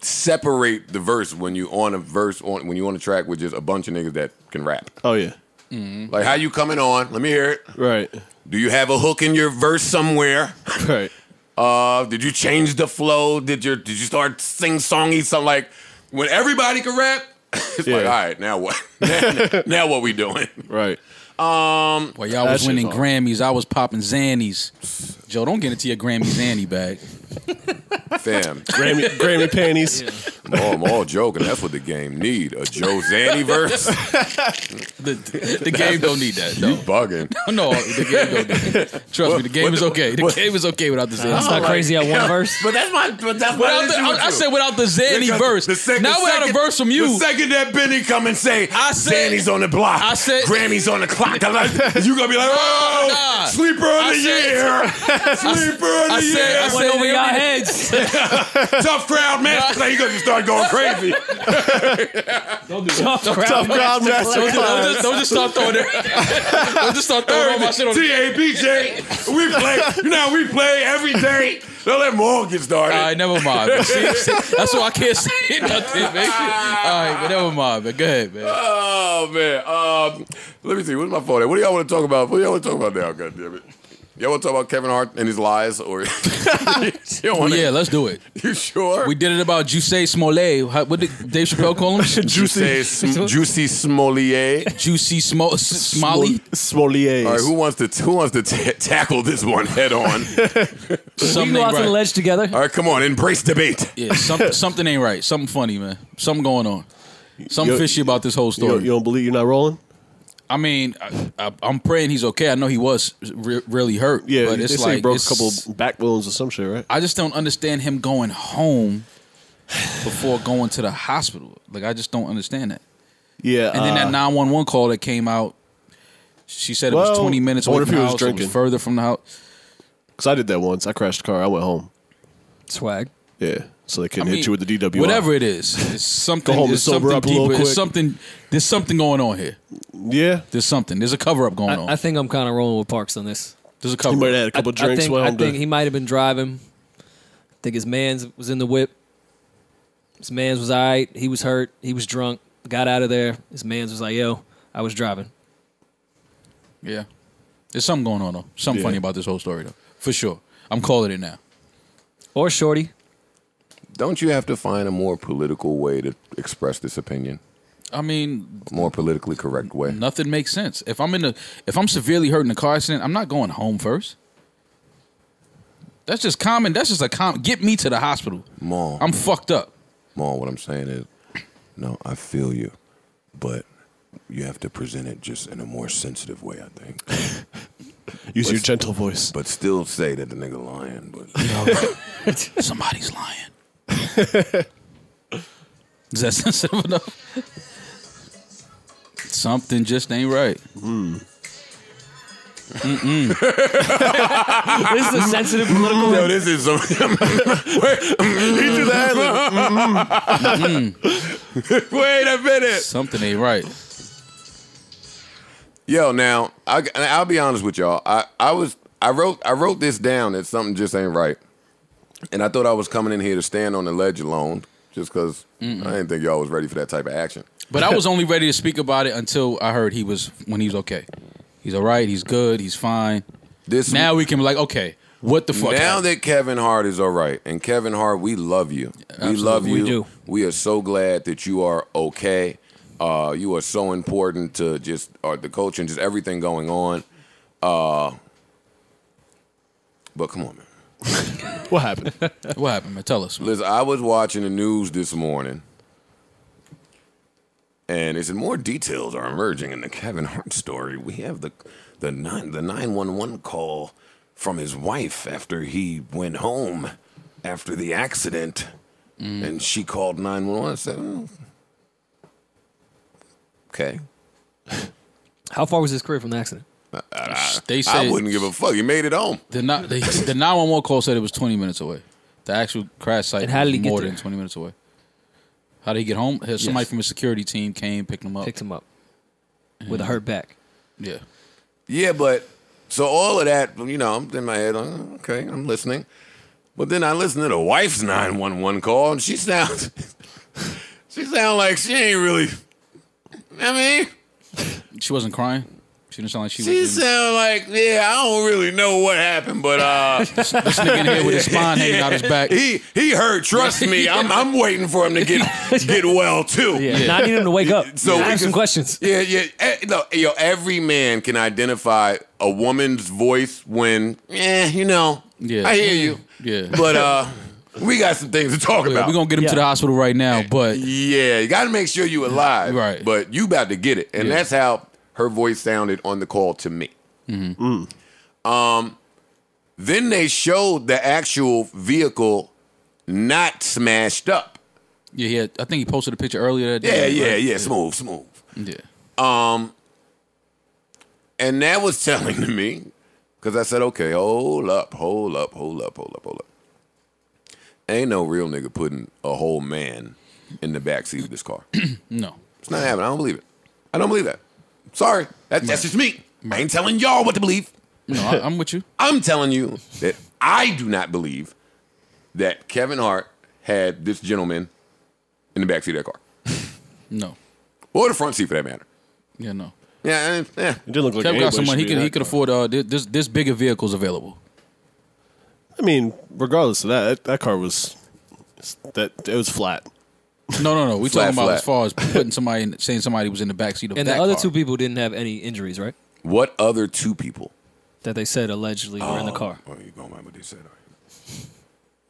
separate the verse when you on a verse on when you on a track with just a bunch of niggas that can rap. Oh yeah, mm-hmm. Like how you coming on? Let me hear it. Right. Do you have a hook in your verse somewhere? Right. Uh, did you change the flow? Did you, did you start sing-songy? Something like, when everybody can rap, it's yeah. like, all right, now what? now, now what we doing? Right. Um, well, y'all was winning Grammys. I was popping Xannies. Joe, don't get into your Grammy Xanny bag. Fam. Grammy, Grammy panties. Yeah. No, I'm all joking. That's what the game need. A Joe Xanny verse. the the, the game don't need that. No. You bugging. No, no, the game don't need that. Trust what, me, the game is the, okay. The what, game is okay without the Xanny. That's not like, crazy at one yeah, verse. But that's my, but that's without the, I, I said without the Xanny verse. The second, not without second, a verse from you. The second that Benny come and say, I said, Xanny's on the block. I said, Grammy's on the clock. Like, you going to be like, oh, nah, sleeper of the year. Sleeper of the year. I said, over your heads. Tough crowd master. Now you're going to start going crazy. Don't do tough, tough, crowd tough crowd master. Don't, do, don't, just, don't just start throwing it. Don't just start throwing all my shit on T A B J. We play. You know we play every day. Don't let Morgan get started. All right, never mind. See, see, that's why I can't say nothing, baby. All right, but never mind, man. Go ahead, man. Oh, man. Um, let me see. What's my phone at? What do y'all want to talk about? What do y'all want to talk about now? God damn it. Y'all want to talk about Kevin Hart and his lies? Or well, yeah, let's do it. You sure? We did it about Juicy Smollett. How, what did Dave Chappelle call him? Juicy Sm Juicy Smollett. Juicy Smo Smolly? Smollett. All right, who wants to who wants to t tackle this one head on? Something we go out right. to the ledge together. All right, come on, embrace debate. Yeah, something, something ain't right. Something funny, man. Something going on. Something you're, fishy about this whole story. You don't believe you're not rolling? I mean, I, I, I'm praying he's okay. I know he was re really hurt. Yeah, but it's like he broke a couple backbones or some shit, right? I just don't understand him going home before going to the hospital. Like, I just don't understand that. Yeah. And uh, then that nine one one call that came out, she said well, it was twenty minutes away from the house. It was further from the house. Because I did that once. I crashed the car. I went home. Swag. Yeah. So they couldn't I mean, hit you with the D W I. Whatever it is, it's something. Go home and sober up a little quick. It's something. There's something going on here. Yeah, there's something. There's a cover up going I, on. I think I'm kind of rolling with Parks on this. There's a cover. He might have had a couple I, drinks. I think, I think he might have been driving. I think his man's was in the whip. His man's was all right. He was hurt. He was drunk. Got out of there. His man's was like, "Yo, I was driving." Yeah, there's something going on though. Something yeah. funny about this whole story though, for sure. I'm calling it now. Or Shorty. Don't you have to find a more political way to express this opinion? I mean, a more politically correct way. Nothing makes sense. If I'm in a, if I'm severely hurt in a car accident, I'm not going home first. That's just common. That's just a common. Get me to the hospital. Mom, I'm fucked up. Mom, what I'm saying is, no, I feel you, but you have to present it just in a more sensitive way. I think. Use but your gentle voice, but still say that the nigga lying. But somebody's lying. Is that sensitive enough? Something just ain't right. Mm. Mm-mm. This is a sensitive political. No, this is some. Wait, do that. Wait a minute. Something ain't right. Yo, now I, I'll be honest with y'all. I I was I wrote I wrote this down that something just ain't right. And I thought I was coming in here to stand on the ledge alone just because mm-mm. I didn't think y'all was ready for that type of action. But I was only ready to speak about it until I heard he was, when he's okay. He's all right. He's good. He's fine. This now we can be like, okay, what the fuck? Now happened? That Kevin Hart is all right. And Kevin Hart, we love you. Yeah, we love you. We do. We are so glad that you are okay. Uh, you are so important to just or the culture and just everything going on. Uh, but come on, man. What happened? What happened, man? Tell us. Man. Listen, I was watching the news this morning, and it's more details are emerging in the Kevin Hart story. We have the the nine the nine one one call from his wife after he went home after the accident, mm. and she called nine one one and said, oh. "Okay." How far was his career from the accident? I, they said I wouldn't give a fuck. He made it home. The nine one one call said it was twenty minutes away. The actual crash site was more than twenty minutes away. How did he get home? Yes. Somebody from his security team came, picked him up. Picked him up. Mm-hmm. With a hurt back. Yeah. Yeah, but so all of that, you know, I'm in my head, okay, I'm listening. But then I listen to the wife's nine one one call, and she sounds, she sounds like she ain't really, I mean. She wasn't crying. She didn't sound like she was. She sounded like, yeah, I don't really know what happened, but uh, this, this nigga in here with his spine hanging yeah. out his back. He he hurt. Trust me, I'm I'm waiting for him to get get well too. Yeah, yeah. Now I need him to wake up. So yeah, I have some questions. Yeah, yeah. No, yo, every man can identify a woman's voice when, eh, you know, yeah, I hear you. Yeah, but uh. we got some things to talk about. We're going to get him yeah. to the hospital right now, but... Yeah, you got to make sure you alive, right. but you about to get it. And yeah. that's how her voice sounded on the call to me. Mm-hmm. mm. Um, then they showed the actual vehicle not smashed up. Yeah, yeah. I think he posted a picture earlier that day. Yeah, yeah, right? yeah, yeah. Smooth, smooth. Yeah. Um, and that was telling to me, because I said, okay, hold up, hold up, hold up, hold up, hold up. Ain't no real nigga putting a whole man in the backseat of this car. No. It's not happening. I don't believe it. I don't believe that. Sorry. That, right. That's just me. Right. I ain't telling y'all what to believe. No, I, I'm with you. I'm telling you that I do not believe that Kevin Hart had this gentleman in the backseat of that car. No. Or the front seat for that matter. Yeah, no. Yeah, I, yeah. It didn't look like Kevin got some money. He could, he could afford uh, this, this bigger vehicles available. I mean, regardless of that, that, that car was that it was flat. No, no, no. We flat, talking about flat. As far as putting somebody, in, saying somebody was in the backseat of and that car. And the other car. Two people didn't have any injuries, right? What other two people that they said allegedly oh. were in the car? Oh, you going by what they said? Yeah,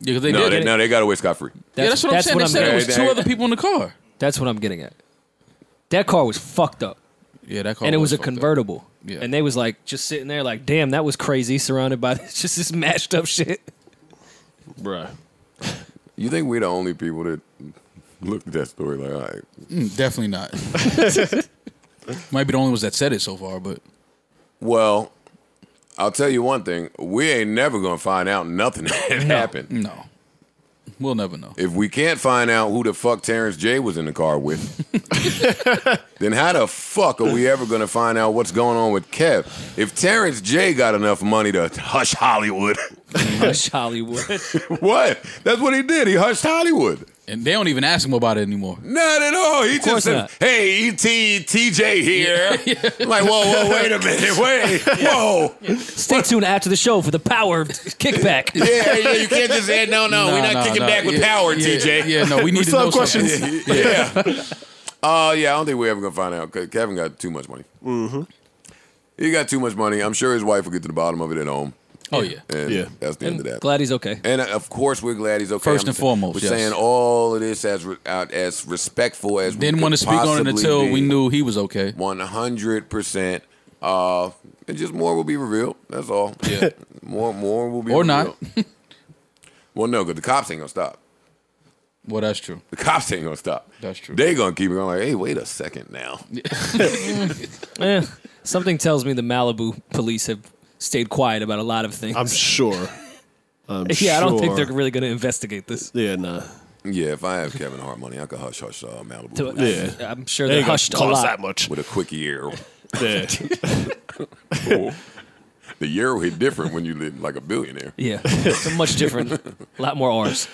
because they no, did. They, no, they got away scot free. That's, yeah, that's what that's I'm saying. What they I'm said it was two other people in the car. That's what I'm getting at. That car was fucked up. Yeah, that car. And it was, was a convertible. Up. Yeah. And they was like just sitting there like, damn, that was crazy, surrounded by this, just this mashed up shit. Bruh. You think we're the only people that looked at that story like, all right. Mm, definitely not. Might be the only ones that said it so far, but. Well, I'll tell you one thing. We ain't never going to find out nothing that no, happened. No. We'll never know. If we can't find out who the fuck Terrence J was in the car with, then how the fuck are we ever going to find out what's going on with Kev? If Terrence J got enough money to hush Hollywood. Hush Hollywood. What? That's what he did. He hushed Hollywood. And they don't even ask him about it anymore. Not at all. He just said, not. Hey, E T, T J here. Yeah. I'm like, whoa, whoa, wait a minute. Wait. Yeah. Whoa. Yeah. Stay what? tuned after the show for the power kickback. Yeah, yeah, you can't just say, no, no, no we're not no, kicking no. back with yeah. power, yeah. T J. Yeah, no, we need we to know questions. Something. Yeah. Oh, yeah. Uh, yeah, I don't think we're ever going to find out because Kevin got too much money. Mm-hmm. He got too much money. I'm sure his wife will get to the bottom of it at home. Oh, yeah. And yeah. that's the and end of that. Glad he's okay. And, of course, we're glad he's okay. First I'm and foremost, We're yes. saying all of this as re as respectful as Didn't we Didn't want to speak on it until we knew he was okay. one hundred percent. Uh, and just more will be revealed. That's all. Yeah. More more will be or revealed. Or not. Well, no, because the cops ain't going to stop. Well, that's true. The cops ain't going to stop. That's true. They're going to keep going like, hey, wait a second now. Yeah. Something tells me the Malibu police have... stayed quiet about a lot of things. I'm sure. I'm yeah, sure. I don't think they're really going to investigate this. Yeah, nah. Yeah, if I have Kevin Hart money, I could hush, hush uh, Malibu. To, yeah. I, I'm sure they hushed a lot. That much. With a quick ear. Yeah. Cool. The euro hit different when you live like a billionaire. Yeah, it's much different. A lot more R's.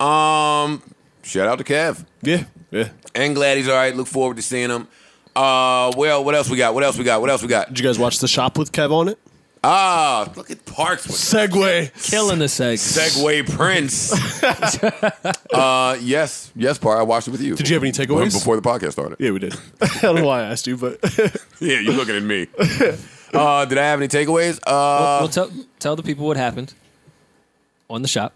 Um, shout out to Kev. Yeah, yeah. And glad he's all right. Look forward to seeing him. Uh, well, what else we got? What else we got? What else we got? Did you guys watch The Shop with Kev on it? Ah, look at Parks with Segway. Killing the seg. Segway Prince. uh, yes, yes, Park. I watched it with you. Did you have any takeaways? Before the podcast started. Yeah, we did. I don't know why I asked you, but. Yeah, you're looking at me. Uh, did I have any takeaways? Uh, well, well, tell, tell the people what happened on The Shop.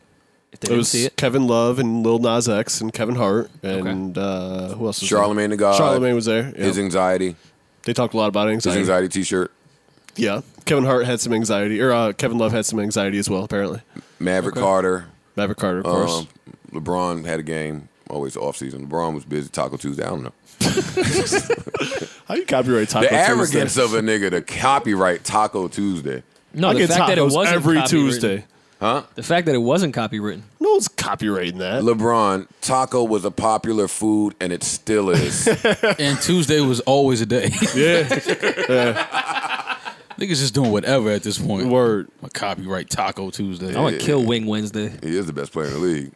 If they it didn't was see it. Kevin Love and Lil Nas X and Kevin Hart. And okay. uh, who else was there? Charlamagne the God. Charlamagne was there. Yep. His anxiety. They talked a lot about anxiety. His anxiety t-shirt. Yeah, Kevin Hart had some anxiety, or uh, Kevin Love had some anxiety as well, apparently. Maverick okay. Carter. Maverick Carter, of course. Uh, LeBron had a game, always off-season. LeBron was busy, Taco Tuesday, I don't know. How do you copyright Taco the Tuesday? The arrogance of a nigga to copyright Taco Tuesday. No, I the fact that it wasn't every Tuesday. Huh? The fact that it wasn't copywritten. No one's copywriting that. LeBron, taco was a popular food, and it still is. And Tuesday was always a day. Yeah. Yeah. Niggas just doing whatever at this point. Word. I'm going to copyright Taco Tuesday. I'm going to kill Wing Wednesday. He is the best player in the league.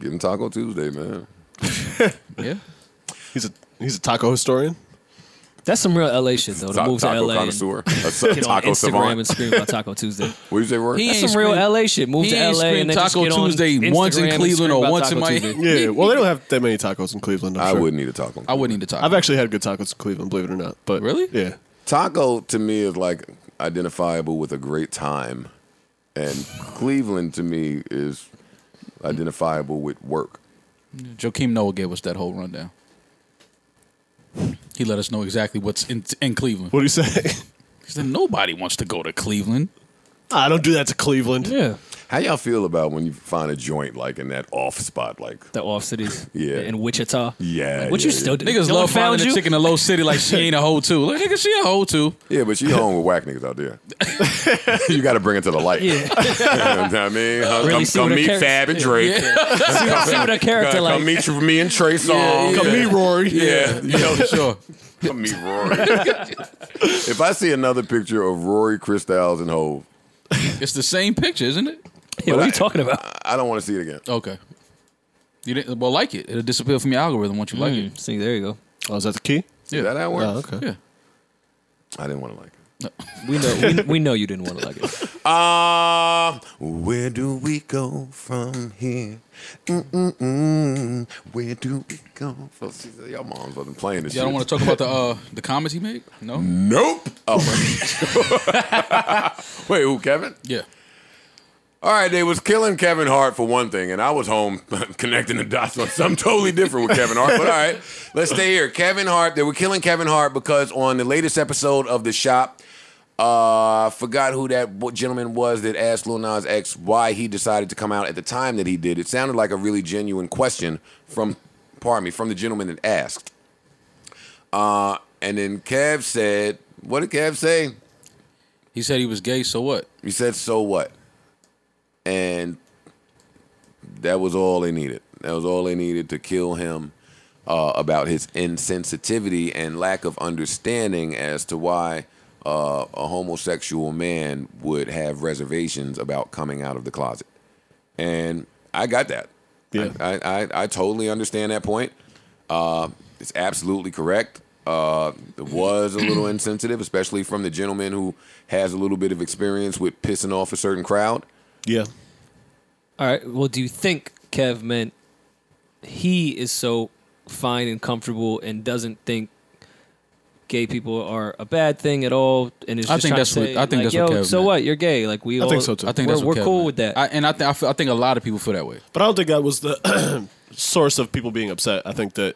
Give him Taco Tuesday, man. Yeah. He's a he's a taco historian. That's some real L A shit, though. To move to L A and get on Instagram and scream about Taco Tuesday. What did you say, Roy? That's some real L A shit. Move to L A and then just get on Instagram and scream about Taco Tuesday once in Cleveland or once in Miami. Yeah, well, they don't have that many tacos in Cleveland. I wouldn't eat a taco. I wouldn't eat a taco. I've actually had good tacos in Cleveland, believe it or not. But really? Yeah. Taco, to me, is like identifiable with a great time. And Cleveland, to me, is identifiable with work. Joakim Noah gave us that whole rundown. He let us know exactly what's in, in Cleveland. What do you say? He said nobody wants to go to Cleveland. I don't do that to Cleveland. Yeah. How y'all feel about when you find a joint like in that off spot, like the off cities? Yeah. In Wichita. Yeah. Like, what yeah, you yeah. still do? Niggas no love finding a chick in a low city like she ain't a hoe too. Like nigga, she a hoe too. Yeah, but she home with whack niggas out there. You got to bring it to the light. Yeah. You know I mean, uh, really come, come meet Fab and Drake. Yeah. Yeah. see, come, see what her character come like. Come meet you, me and Trey Songz. Yeah, yeah. Come yeah. meet Rory. Yeah. Yeah. Yeah. Yeah. Sure. Come meet Rory. If I see another picture of Rory, Chris Styles, and Hov. It's the same picture, isn't it? Yeah, what I, are you talking about? I don't want to see it again. Okay. You didn't, well, like it. It'll disappear from your algorithm once you mm. like it. See, there you go. Oh, is that the key? Yeah, is that how it works? Oh, okay. Yeah. I didn't want to like it. No. We know we, we know you didn't want to like it. Uh, where do we go from here? Mm -mm -mm. Where do we go from here? Y'all moms wasn't playing this shit. Y'all don't want to talk about the uh, the comments he made? No? Nope. Oh, wait, who, Kevin? Yeah. All right, they was killing Kevin Hart for one thing, and I was home connecting the dots on something totally different with Kevin Hart, but all right, let's stay here. Kevin Hart, they were killing Kevin Hart because on the latest episode of The Shop, uh, I forgot who that gentleman was that asked Lil Nas X why he decided to come out at the time that he did. It sounded like a really genuine question from, pardon me, from the gentleman that asked. Uh, and then Kev said, what did Kev say? He said he was gay, so what? He said, so what? And that was all they needed. That was all they needed to kill him uh, about his insensitivity and lack of understanding as to why uh, a homosexual man would have reservations about coming out of the closet. And I got that. Yeah. I, I, I, I totally understand that point. Uh, it's absolutely correct. Uh, it was a little insensitive, especially from the gentleman who has a little bit of experience with pissing off a certain crowd. Yeah. All right. Well, do you think Kev meant he is so fine and comfortable and doesn't think gay people are a bad thing at all? And is I just think that's to say, what I think like, that's what Kev meant. So what? You're gay. Like we. I all, think so too. I think we're, that's what we're Kev cool meant. With that. I, and I, th I, feel, I think a lot of people feel that way. But I don't think that was the source of people being upset. I think that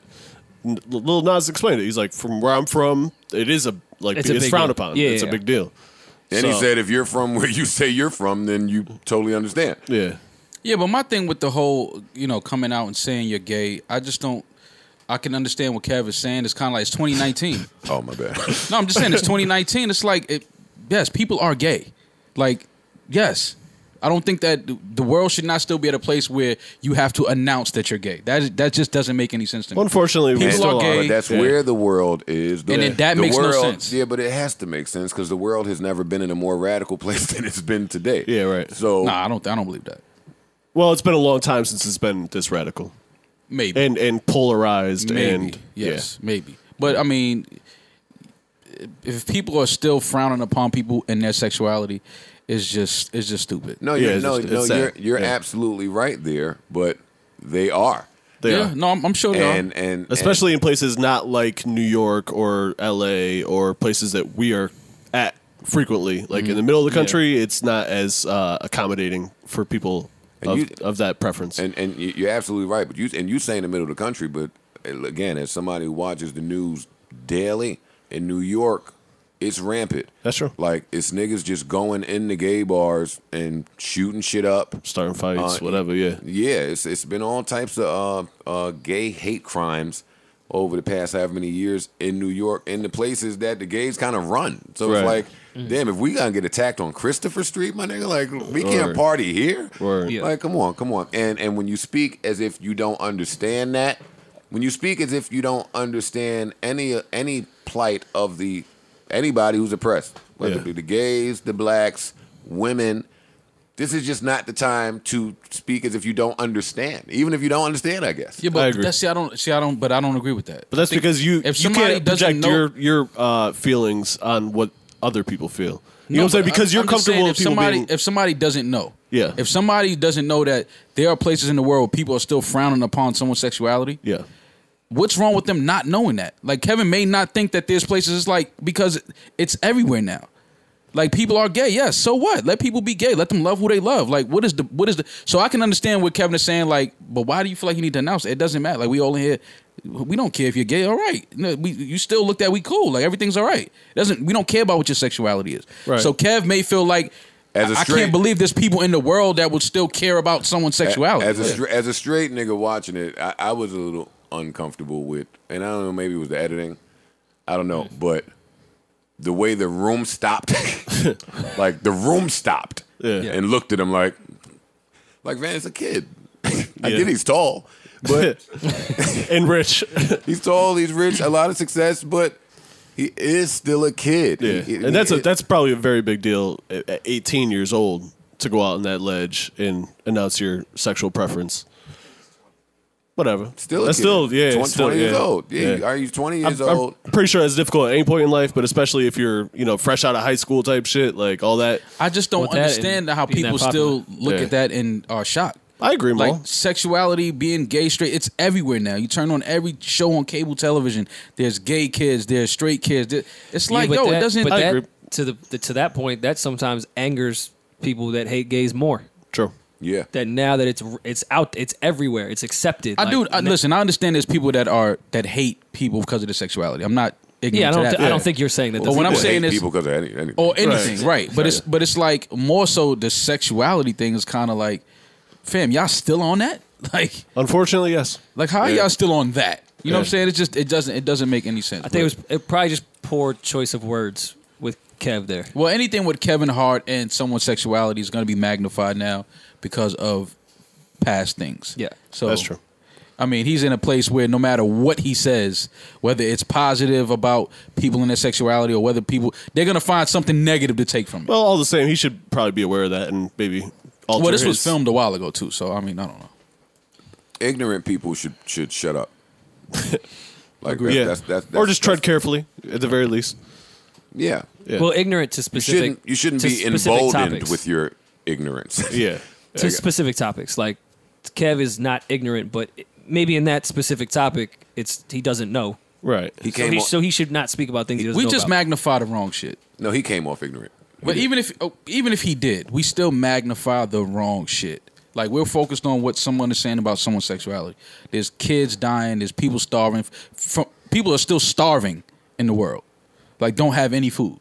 Lil Nas explained it. He's like, from where I'm from, it is a like it's, big, a it's frowned deal. Upon. Yeah, it's yeah. a big deal. And so, he said, if you're from where you say you're from, then you totally understand. Yeah. Yeah, but my thing with the whole, you know, coming out and saying you're gay, I just don't, I can understand what Kev is saying. It's kind of like it's twenty nineteen. Oh, my bad. No, I'm just saying it's twenty nineteen. It's like, it, yes, people are gay. Like, yes. I don't think that the world should not still be at a place where you have to announce that you're gay. That that just doesn't make any sense to me. Unfortunately, people we still are gay. Are, but that's yeah. where the world is. The, and then that the makes world, no sense. Yeah, but it has to make sense because the world has never been in a more radical place than it's been today. Yeah, right. So nah, I don't. I don't believe that. Well, it's been a long time since it's been this radical. Maybe and and polarized. Maybe. And yes, yeah. maybe. But I mean, if people are still frowning upon people and their sexuality. It's just, it's just stupid. No, yeah, no, no. You're, you're yeah. absolutely right there, but they are. They yeah, are. No, I'm, I'm sure they and, are. And, and especially and, in places not like New York or L A or places that we are at frequently, like mm-hmm. in the middle of the country, yeah. it's not as uh, accommodating for people of, you, of that preference. And, and you're absolutely right. But you and you say in the middle of the country, but again, as somebody who watches the news daily in New York. It's rampant. That's true. Like, it's niggas just going in the gay bars and shooting shit up. Starting fights, uh, whatever, yeah. Yeah, it's it's been all types of uh, uh, gay hate crimes over the past however many years in New York, in the places that the gays kind of run. So right. it's like, mm. damn, if we gonna get attacked on Christopher Street, my nigga, like, we can't Word. Party here. Word. Yeah. Like, come on, come on. And, and when you speak as if you don't understand that, when you speak as if you don't understand any any plight of the... Anybody who's oppressed, whether yeah. it be the gays, the blacks, women, This is just not the time to speak as if you don't understand. Even if you don't understand, I guess. Yeah, but I agree. That's, see, I don't. See, I don't. But I don't agree with that. But that's because you if you can't project know, your your uh, feelings on what other people feel. You no, know what I'm saying? Because I'm, you're I'm comfortable with if people somebody, being... If somebody doesn't know. Yeah. If somebody doesn't know that there are places in the world where people are still frowning upon someone's sexuality. Yeah. What's wrong with them not knowing that? Like, Kevin may not think that there's places, it's like, because it's everywhere now. Like, people are gay. Yeah, so what? Let people be gay. Let them love who they love. Like, what is the... what is the? So I can understand what Kevin is saying, like, but why do you feel like you need to announce it? It doesn't matter. Like, we all in here... we don't care if you're gay. All right, no, we, you still looked at. We cool. Like everything's all right. Doesn't we don't care about what your sexuality is. Right. So Kev may feel like as a I, straight, I can't believe there's people in the world that would still care about someone's sexuality. As a, yeah. as a straight nigga watching it, I, I was a little uncomfortable with, and I don't know, maybe it was the editing. I don't know, yeah. but the way the room stopped, like the room stopped, yeah. and looked at him like, like man, it's a kid. I yeah. get he's tall. But and rich. He's tall, he's rich, a lot of success, but he is still a kid. Yeah. He, and that's it, a, that's probably a very big deal at eighteen years old to go out on that ledge and announce your sexual preference. Whatever. Still a that's kid. Still, yeah. twenty, still, twenty years yeah. old. Yeah, yeah. Are you twenty years I'm, old? I'm pretty sure it's difficult at any point in life, but especially if you're, you know, fresh out of high school type shit, like all that. I just don't understand how people still look yeah. at that and are shocked. I agree, Mo. Like, sexuality, being gay, straight, it's everywhere now. You turn on every show on cable television. There's gay kids. There's straight kids. There, it's like, yeah, yo, that, it doesn't... But I that, agree. To, the, to that point, that sometimes angers people that hate gays more. True. Yeah. That now that it's it's out, it's everywhere. It's accepted. I like, do... I, listen, I understand there's people that are that hate people because of their sexuality. I'm not ignorant yeah, I don't to that. Yeah. I don't think you're saying that. Well, but when I'm saying this... people because of any, anything. Or anything, right. right. But, it's, but it's like, more so, the sexuality thing is kind of like... fam, y'all still on that? Like, unfortunately, yes. Like, how are y'all yeah. still on that? You yeah. know what I'm saying? It's just it doesn't it doesn't make any sense. I think it was it probably just poor choice of words with Kev there. Well, anything with Kevin Hart and someone's sexuality is going to be magnified now because of past things. Yeah, so that's true. I mean, he's in a place where no matter what he says, whether it's positive about people in their sexuality or whether people they're going to find something negative to take from it. Well, all the same, he should probably be aware of that and maybe. Alter well, this his. was filmed a while ago, too, so, I mean, I don't know. Ignorant people should should shut up. Like that, yeah. that's, that's, that's, or just tread carefully, at the very least. Yeah. yeah. Well, ignorant to specific... You shouldn't, you shouldn't be emboldened topics. with your ignorance. Yeah. To specific topics. Like, Kev is not ignorant, but maybe in that specific topic, it's he doesn't know. Right. He so, came he, off, so he should not speak about things he, he doesn't we know We just about. magnify the wrong shit. No, he came off ignorant. But even if oh, even if he did, we still magnify the wrong shit. Like, we're focused on what someone is saying about someone's sexuality. There's kids dying. There's people starving. From, people are still starving in the world. Like, don't have any food.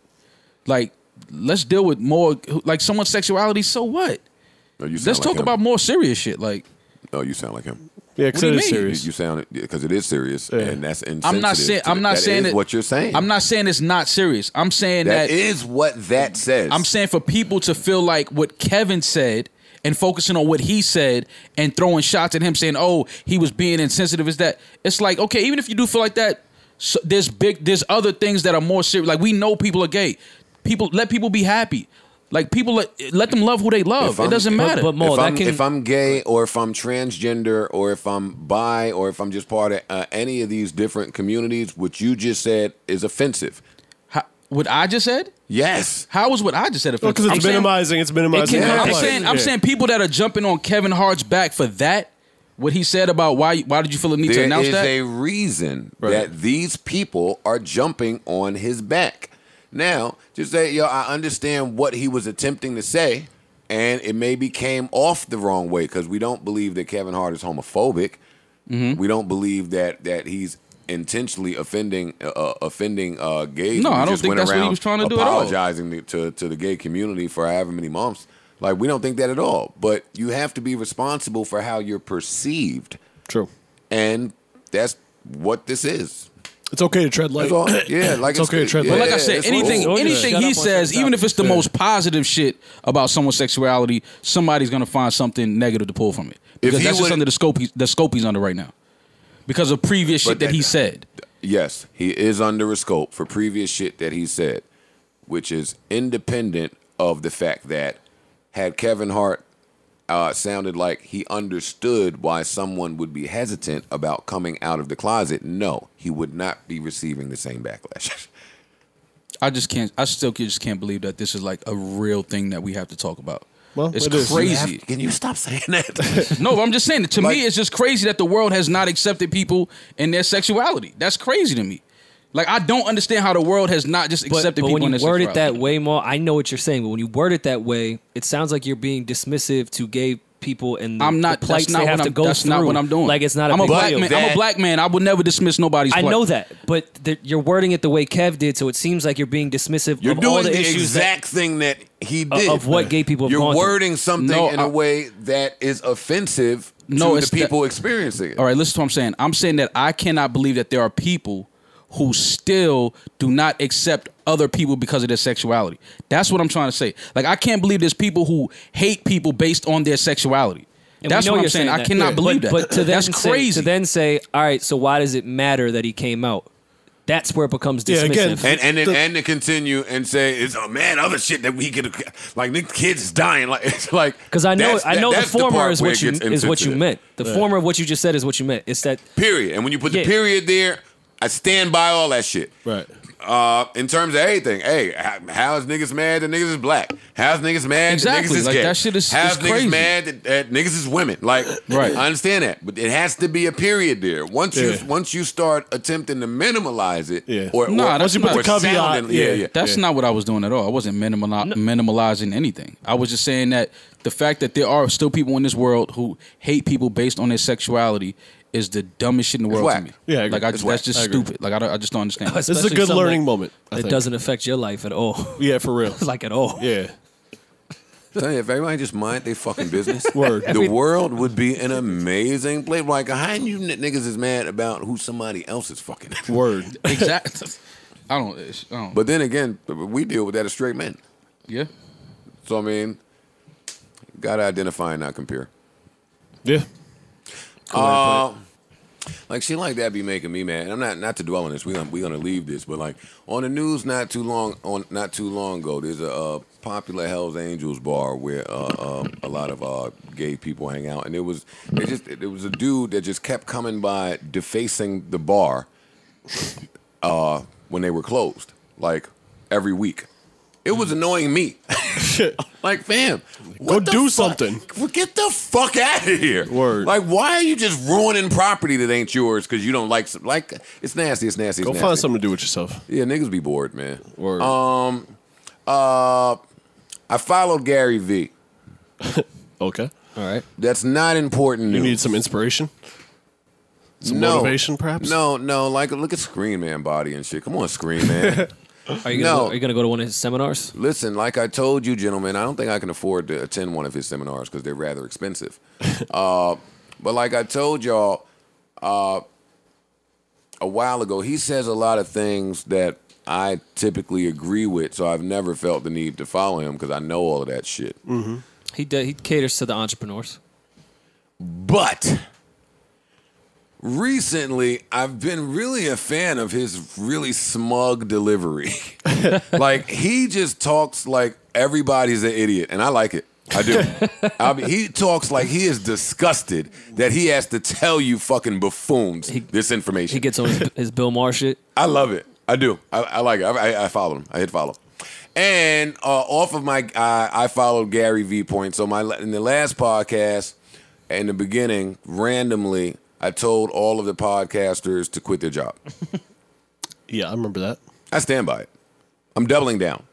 Like, let's deal with more... Like, someone's sexuality, so what? No, you sound let's like talk him. about more serious shit. Like, no, you sound like him. Yeah, because it is serious. You sound because it is serious, yeah. and that's insensitive. I'm not saying I'm not that saying is that, what you're saying. I'm not saying it's not serious. I'm saying that, that is what that says. I'm saying for people to feel like what Kevin said and focusing on what he said and throwing shots at him, saying, "Oh, he was being insensitive." Is that it's like, okay, even if you do feel like that, so there's big, there's other things that are more serious. Like, we know people are gay. People let people be happy. Like, people, let, let them love who they love. It doesn't matter. But, but more, if, I'm, can... if I'm gay or if I'm transgender or if I'm bi or if I'm just part of uh, any of these different communities, what you just said is offensive. How, what I just said? Yes. How is what I just said offensive? Because well, it's I'm minimizing. Saying, it's minimizing. It can, yeah. I'm, saying, I'm yeah. saying people that are jumping on Kevin Hart's back for that, what he said about why why did you feel the need there to announce that? There is a reason right. that these people are jumping on his back. Now, just say, yo, I understand what he was attempting to say, and it maybe came off the wrong way because we don't believe that Kevin Hart is homophobic. Mm-hmm. We don't believe that that he's intentionally offending uh, offending uh, gays. No, we I don't just think went that's around what he was trying to do. Apologizing at all. To, to the gay community for however many months, like, we don't think that at all. But you have to be responsible for how you're perceived. True, and that's what this is. It's okay to tread light. All, yeah, like it's, it's okay to tread light. But like I said, anything like, anything he says, even if it's the yeah. most positive shit about someone's sexuality, somebody's gonna find something negative to pull from it because that's just under the scope he, the scope he's under right now because of previous shit that, that he said. Yes, he is under a scope for previous shit that he said, which is independent of the fact that had Kevin Hart uh, sounded like he understood why someone would be hesitant about coming out of the closet, no, he would not be receiving the same backlash. I just can't. I still just can't believe that this is like a real thing that we have to talk about. Well, it's it crazy. You to, can you stop saying that? No, I'm just saying that to like, me, it's just crazy that the world has not accepted people and their sexuality. That's crazy to me. Like, I don't understand how the world has not just accepted but, but people in their sexuality. But when you word it that way, Ma, I know what you're saying, but when you word it that way, it sounds like you're being dismissive to gay people and the, I'm not, the plights they have to I'm, go that's through. That's not what I'm doing. Like, it's not a I'm big a black deal. Man, that, I'm a black man. I would never dismiss nobody's plight. I know that, but the, you're wording it the way Kev did, so it seems like you're being dismissive you're of all the, the issues. You're doing the exact that, thing that he did. Of, of what gay people have you're gone wording through. Something no, in I, a way that is offensive no, to the people that, experiencing it. All right, listen to what I'm saying. I'm saying that I cannot believe that there are people who still do not accept other people because of their sexuality. That's what I'm trying to say. Like, I can't believe there's people who hate people based on their sexuality. And that's what I'm saying. saying I cannot yeah, believe but, that. But to that's crazy. Say, to then say, all right, so why does it matter that he came out? That's where it becomes dismissive. Yeah, again, and and, the, and to continue and say, it's a man, other shit that we could, like, the kid's dying. Like, it's like, because I know, I know that, the former the is what you is what you meant. The yeah. former of what you just said is what you meant. It's that period. And when you put yeah. the period there, I stand by all that shit. Right. Uh, in terms of anything, hey, how is niggas mad that niggas is black? How's niggas mad exactly. that niggas is like, gay? That shit is, how's is niggas crazy. mad that, that niggas is women? Like, right. I understand that, but it has to be a period there. Once yeah. you once you start attempting to minimalize it, yeah. or, nah, or, that's or, not, or sounding, yeah, yeah, yeah. that's yeah. not what I was doing at all. I wasn't minimali no. minimalizing anything. I was just saying that the fact that there are still people in this world who hate people based on their sexuality is the dumbest shit in the world to me. Yeah, I agree. Like, I, that's whack. just I stupid. Like, I, don't, I just don't understand. This is a good learning moment. I it think. doesn't affect your life at all. Yeah, for real. Like, at all. Yeah. So if everybody just mind their fucking business, Word. the I mean, world would be an amazing place. Like, how you niggas is mad about who somebody else is fucking? Word. Exactly. I don't, I don't. But then again, we deal with that as straight men. Yeah. So I mean, gotta identify and not compare. Yeah. Cool uh, like, shit like that be making me mad. And I'm not not to dwell on this. We gonna, we gonna leave this, but like on the news not too long on not too long ago, there's a uh, popular Hell's Angels bar where uh, uh, a lot of uh, gay people hang out, and it was it just it was a dude that just kept coming by defacing the bar uh, when they were closed, like every week. It was annoying me. Like, fam, go do something. Get the fuck out of here. Word. Like, why are you just ruining property that ain't yours because you don't like some, like it's nasty, it's nasty. Go it's find nasty. something to do with yourself. Yeah, niggas be bored, man. Word. Um, uh, I followed Gary Vee. Okay, all right. That's not important. You news. need some inspiration. Some no. motivation, perhaps. No, no. Like, look at Screen Man body and shit. Come on, Screen Man. Are you, gonna no. go, are you gonna go to one of his seminars? Listen, like I told you, gentlemen, I don't think I can afford to attend one of his seminars because they're rather expensive. uh, but like I told y'all uh, a while ago, he says a lot of things that I typically agree with, so I've never felt the need to follow him because I know all of that shit. Mm-hmm. He d he caters to the entrepreneurs. But recently, I've been really a fan of his really smug delivery. Like, he just talks like everybody's an idiot, and I like it. I do. I mean, he talks like he is disgusted that he has to tell you fucking buffoons he, this information. He gets on his, his Bill Maher shit. I love it. I do. I, I like it. I, I, I follow him. I hit follow. And uh, off of my, uh, I followed Gary Vee point. So my in the last podcast, in the beginning, randomly, I told all of the podcasters to quit their job. Yeah, I remember that. I stand by it. I'm doubling down.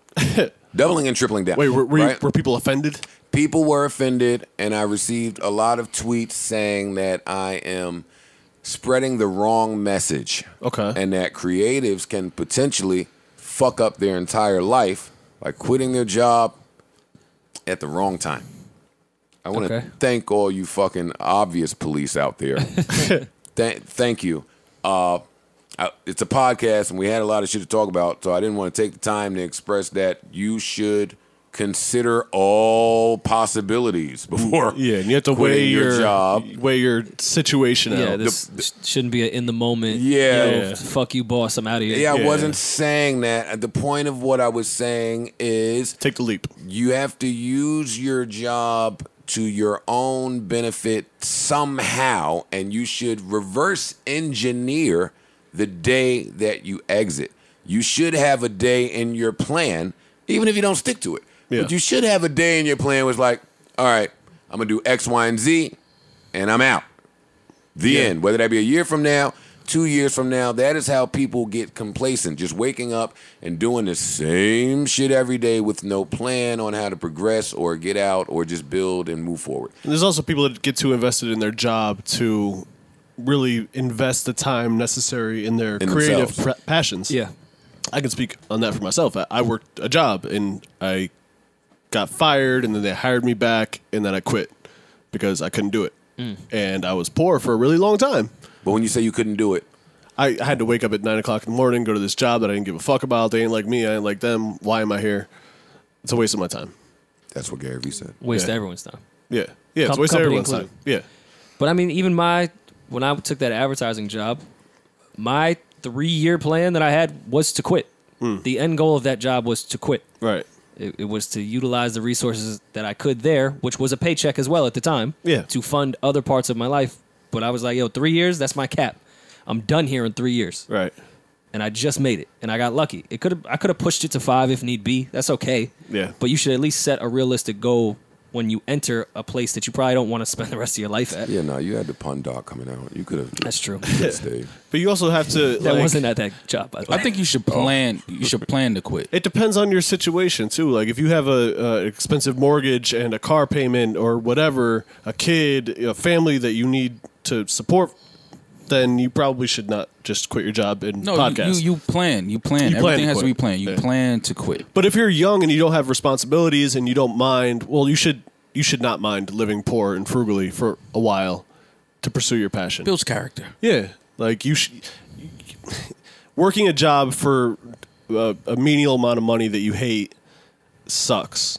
Doubling and tripling down. Wait, were, were, right? you, were people offended? People were offended, and I received a lot of tweets saying that I am spreading the wrong message. Okay. And that creatives can potentially fuck up their entire life by quitting their job at the wrong time. I want to okay. thank all you fucking obvious police out there. Th thank you. Uh, I, it's a podcast, and we had a lot of shit to talk about, so I didn't want to take the time to express that you should consider all possibilities before. Yeah, and you have to weigh your, your job, weigh your situation yeah, out. This the, the, shouldn't be an in the moment. Yeah, you know, yeah, fuck you, boss. I'm out of here. Yeah, yeah, I wasn't saying that. The point of what I was saying is take the leap. You have to use your job to your own benefit somehow, and you should reverse engineer the day that you exit. You should have a day in your plan, even if you don't stick to it. Yeah. But you should have a day in your plan was like, all right, I'm going to do X, Y, and Z, and I'm out. The yeah. end. Whether that be a year from now, two years from now, that is how people get complacent, just waking up and doing the same shit every day with no plan on how to progress or get out or just build and move forward. And there's also people that get too invested in their job to really invest the time necessary in their in creative passions. Yeah. I can speak on that for myself. I, I worked a job, and I got fired, and then they hired me back, and then I quit because I couldn't do it. Mm. And I was poor for a really long time. But when you say you couldn't do it? I, I had to wake up at nine o'clock in the morning, go to this job that I didn't give a fuck about. They ain't like me. I ain't like them. Why am I here? It's a waste of my time. That's what Gary Vee said. Waste yeah. everyone's time. Yeah. Yeah, it's a waste of everyone's included. time. Yeah. But, I mean, even my... When I took that advertising job, my... three-year plan that I had was to quit. Mm. The end goal of that job was to quit. Right. It, it was to utilize the resources that I could there, which was a paycheck as well at the time, yeah, to fund other parts of my life. But I was like, yo, three years, that's my cap. I'm done here in three years. Right. And I just made it, and I got lucky. It could have I could have pushed it to five if need be. That's okay. Yeah. But you should at least set a realistic goal when you enter a place that you probably don't want to spend the rest of your life at. Yeah, no, you had the pun doc coming out. You could have. That's true. Stayed. But you also have to. That like, wasn't at that job, by the way. I think you should plan. You should plan to quit. It depends on your situation too. Like if you have a, a expensive mortgage and a car payment or whatever, a kid, a family that you need to support, then you probably should not just quit your job and no, podcast. No, you, you plan. You plan. You Everything plan has to be planned. You yeah. plan to quit. But if you're young and you don't have responsibilities and you don't mind, well, you should you should not mind living poor and frugally for a while to pursue your passion. Builds character. Yeah. Like you should... Working a job for a, a menial amount of money that you hate sucks.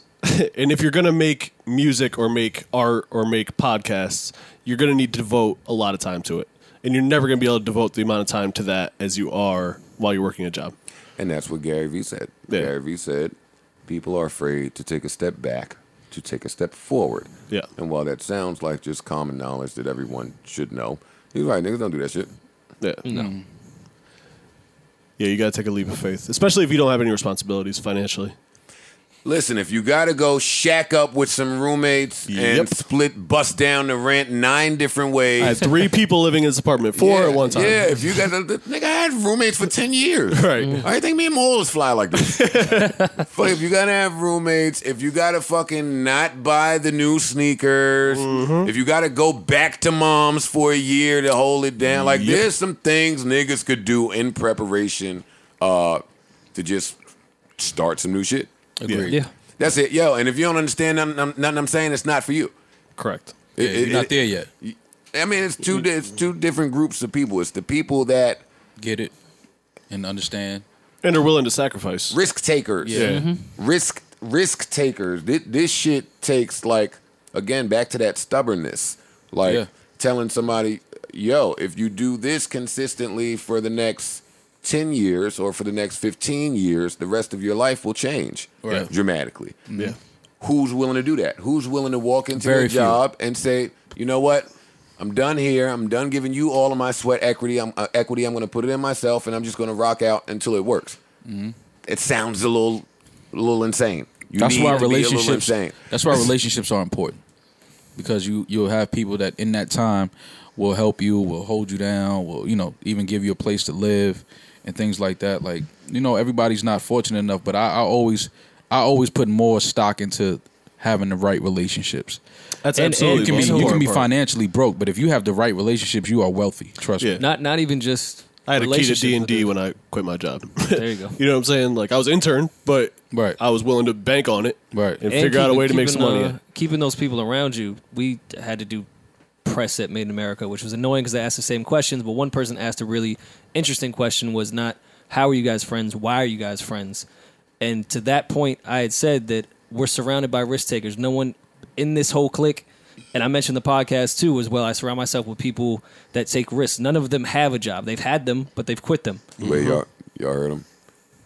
And if you're going to make music or make art or make podcasts, you're going to need to devote a lot of time to it. And you're never going to be able to devote the amount of time to that as you are while you're working a job. And that's what Gary Vee said. Yeah. Gary Vee said, people are afraid to take a step back, to take a step forward. Yeah. And while that sounds like just common knowledge that everyone should know, he's like, niggas don't do that shit. Yeah. No. Yeah, you got to take a leap of faith, especially if you don't have any responsibilities financially. Listen, if you got to go shack up with some roommates yep. and split, bust down the rent nine different ways. I had three people living in this apartment, four yeah, at one time. Yeah, if you got to, nigga, I had roommates for ten years. Right. Mm. I think me and Moles fly like this. Fuck, if you got to have roommates, if you got to fucking not buy the new sneakers, mm-hmm. if you got to go back to mom's for a year to hold it down, like yep. there's some things niggas could do in preparation uh, to just start some new shit. Agreed. Yeah. That's it. Yo, and if you don't understand nothing, nothing I'm saying, it's not for you. Correct. It, yeah, you're it, not there yet. I mean, it's two, it's two different groups of people. It's the people that... Get it and understand. And are willing to sacrifice. Risk takers. Yeah. Mm-hmm. Risk risk takers. This, this shit takes, like, again, back to that stubbornness. Like, yeah. telling somebody, yo, if you do this consistently for the next... ten years or for the next fifteen years, the rest of your life will change right. dramatically. Yeah. Who's willing to do that? Who's willing to walk into Very a job few. and say, you know what? I'm done here. I'm done giving you all of my sweat equity. I'm, uh, equity. I'm going to put it in myself, and I'm just going to rock out until it works. Mm-hmm. It sounds a little, a little insane. You that's need why to relationships. Be a little insane. That's why relationships are important, because you you'll have people that in that time will help you, will hold you down, will you know even give you a place to live. And things like that, like you know, everybody's not fortunate enough. But I, I always, I always put more stock into having the right relationships. That's and, absolutely. And it can be, you can be financially broke, but if you have the right relationships, you are wealthy. Trust yeah. me. Not, not even just. I had a key to D and D when I quit my job. There you go. You know what I'm saying? Like I was intern, but right. I was willing to bank on it, right, and, and figure keeping, out a way to make some uh, money. Keeping those people around you, we had to do. Press at Made in America, which was annoying because they asked the same questions, but one person asked a really interesting question was not, how are you guys friends? Why are you guys friends? And to that point, I had said that we're surrounded by risk takers. No one in this whole clique, and I mentioned the podcast too as well, I surround myself with people that take risks. None of them have a job. They've had them, but they've quit them. Wait, y'all y'all heard them?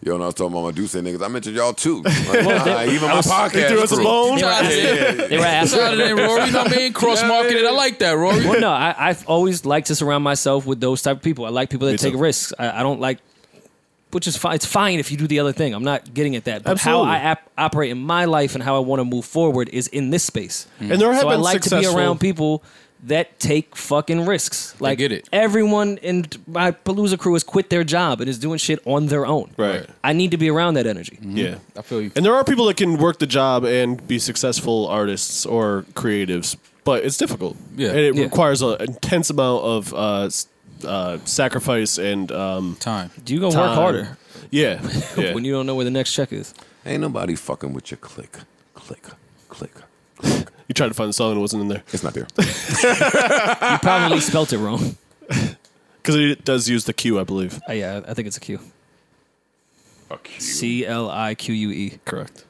Yo, and I was talking about my Deuce niggas. I mentioned y'all too. Like, well, nah, they, even my was, podcast they threw us crew. Alone. They were asking. Yeah, yeah, yeah. They were asking. Shout out to them, Rory. You know what I mean? Cross-marketed. I like that, Rory. Well, no, I, I've always liked to surround myself with those type of people. I like people that Me take too. risks. I, I don't like, which is fine. It's fine if you do the other thing. I'm not getting at that. But Absolutely. how I ap operate in my life and how I want to move forward is in this space. Mm. And there have so been I like successful. to be around people that take fucking risks. Like, I get it. Everyone in my Palooza crew has quit their job and is doing shit on their own. Right. I need to be around that energy. Mm-hmm. Yeah, I feel you. And there are people that can work the job and be successful artists or creatives, but it's difficult. Yeah, and it yeah. requires an intense amount of uh, uh, sacrifice and um, time. Do you go time. work harder? Yeah. yeah. When you don't know where the next check is. Ain't nobody fucking with your click, click, click, click. You tried to find the song and it wasn't in there. It's not there. You probably spelt it wrong. Because it does use the Q, I believe. Uh, yeah, I think it's a Q. A Q. C L I Q U E. Correct.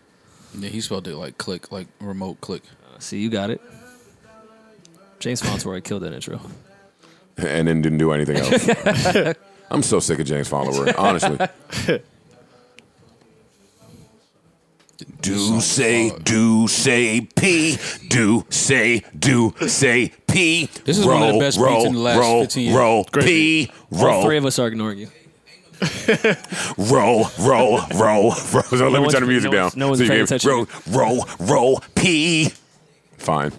Yeah, he spelled it like click, like remote click. Uh, see, you got it. James Fauntleroy killed that intro. And then didn't do anything else. I'm so sick of James Fauntleroy, honestly. Do say, do say, P. Do say, do say, P. This is roll, one of the best roll, beats in the last roll, fifteen years. Roll, P, roll. All three of us are ignoring you. Roll, roll, roll, roll. So no let me turn the music no down. One's, no one's so paying attention. Roll, roll, roll, P. Fine.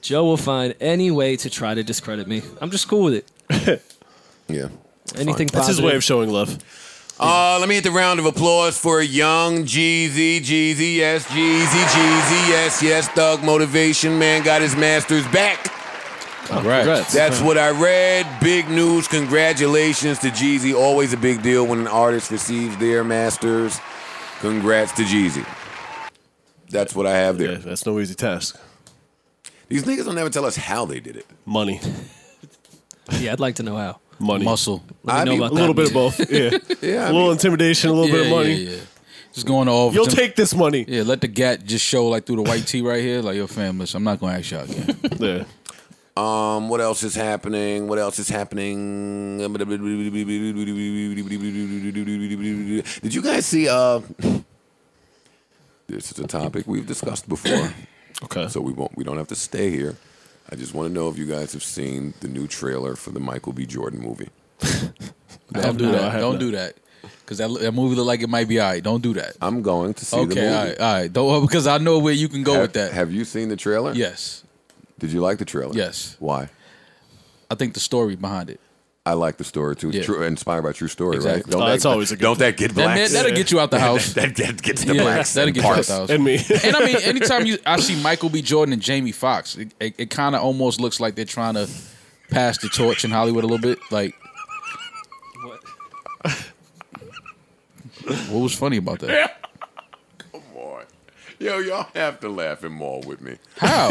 Joe will find any way to try to discredit me. I'm just cool with it. Yeah. Anything fine. Positive. That's his way of showing love. Uh, let me hit the round of applause for Young Jeezy, Jeezy, yes, Jeezy, Jeezy, yes, yes, Thug Motivation, man, got his master's back. All right. Congrats. That's what I read. Big news. Congratulations to Jeezy. Always a big deal when an artist receives their master's. Congrats to Jeezy. That's what I have there. Yeah, that's no easy task. These niggas don't ever tell us how they did it. Money. Yeah, I'd like to know how. Money. Muscle. Let me know about a little that. bit of both. Yeah. yeah a little mean, intimidation, a little yeah, bit of money. Yeah, yeah. Just going all over. You'll take this money. Yeah, let the gat just show like through the white tee right here. Like, yo, fam, listen, I'm not going to ask y'all again. Yeah. Um, what else is happening? What else is happening? Did you guys see? Uh, this is a topic we've discussed before. Okay. So we won't, we don't have to stay here. I just want to know if you guys have seen the new trailer for the Michael B. Jordan movie. Don't do that. Don't do that. Because that, that movie looked like it might be all right. Don't do that. I'm going to see okay, the movie. Okay, all right. All right. Don't, because I know where you can go have, with that. Have you seen the trailer? Yes. Did you like the trailer? Yes. Why? I think the story behind it. I like the story too. Yeah. True, inspired by true story, exactly. Right? Don't oh, that, that's always a good Don't thing. that get blacks? That, that'll get you out the house. that, that, that gets the yeah, blacks. That'll get parts. you out the house. And me. And I mean, anytime you, I see Michael B. Jordan and Jamie Foxx, it, it, it kind of almost looks like they're trying to pass the torch in Hollywood a little bit. Like, what? What was funny about that? Come on, yo, y'all have to laugh at Maul with me. How?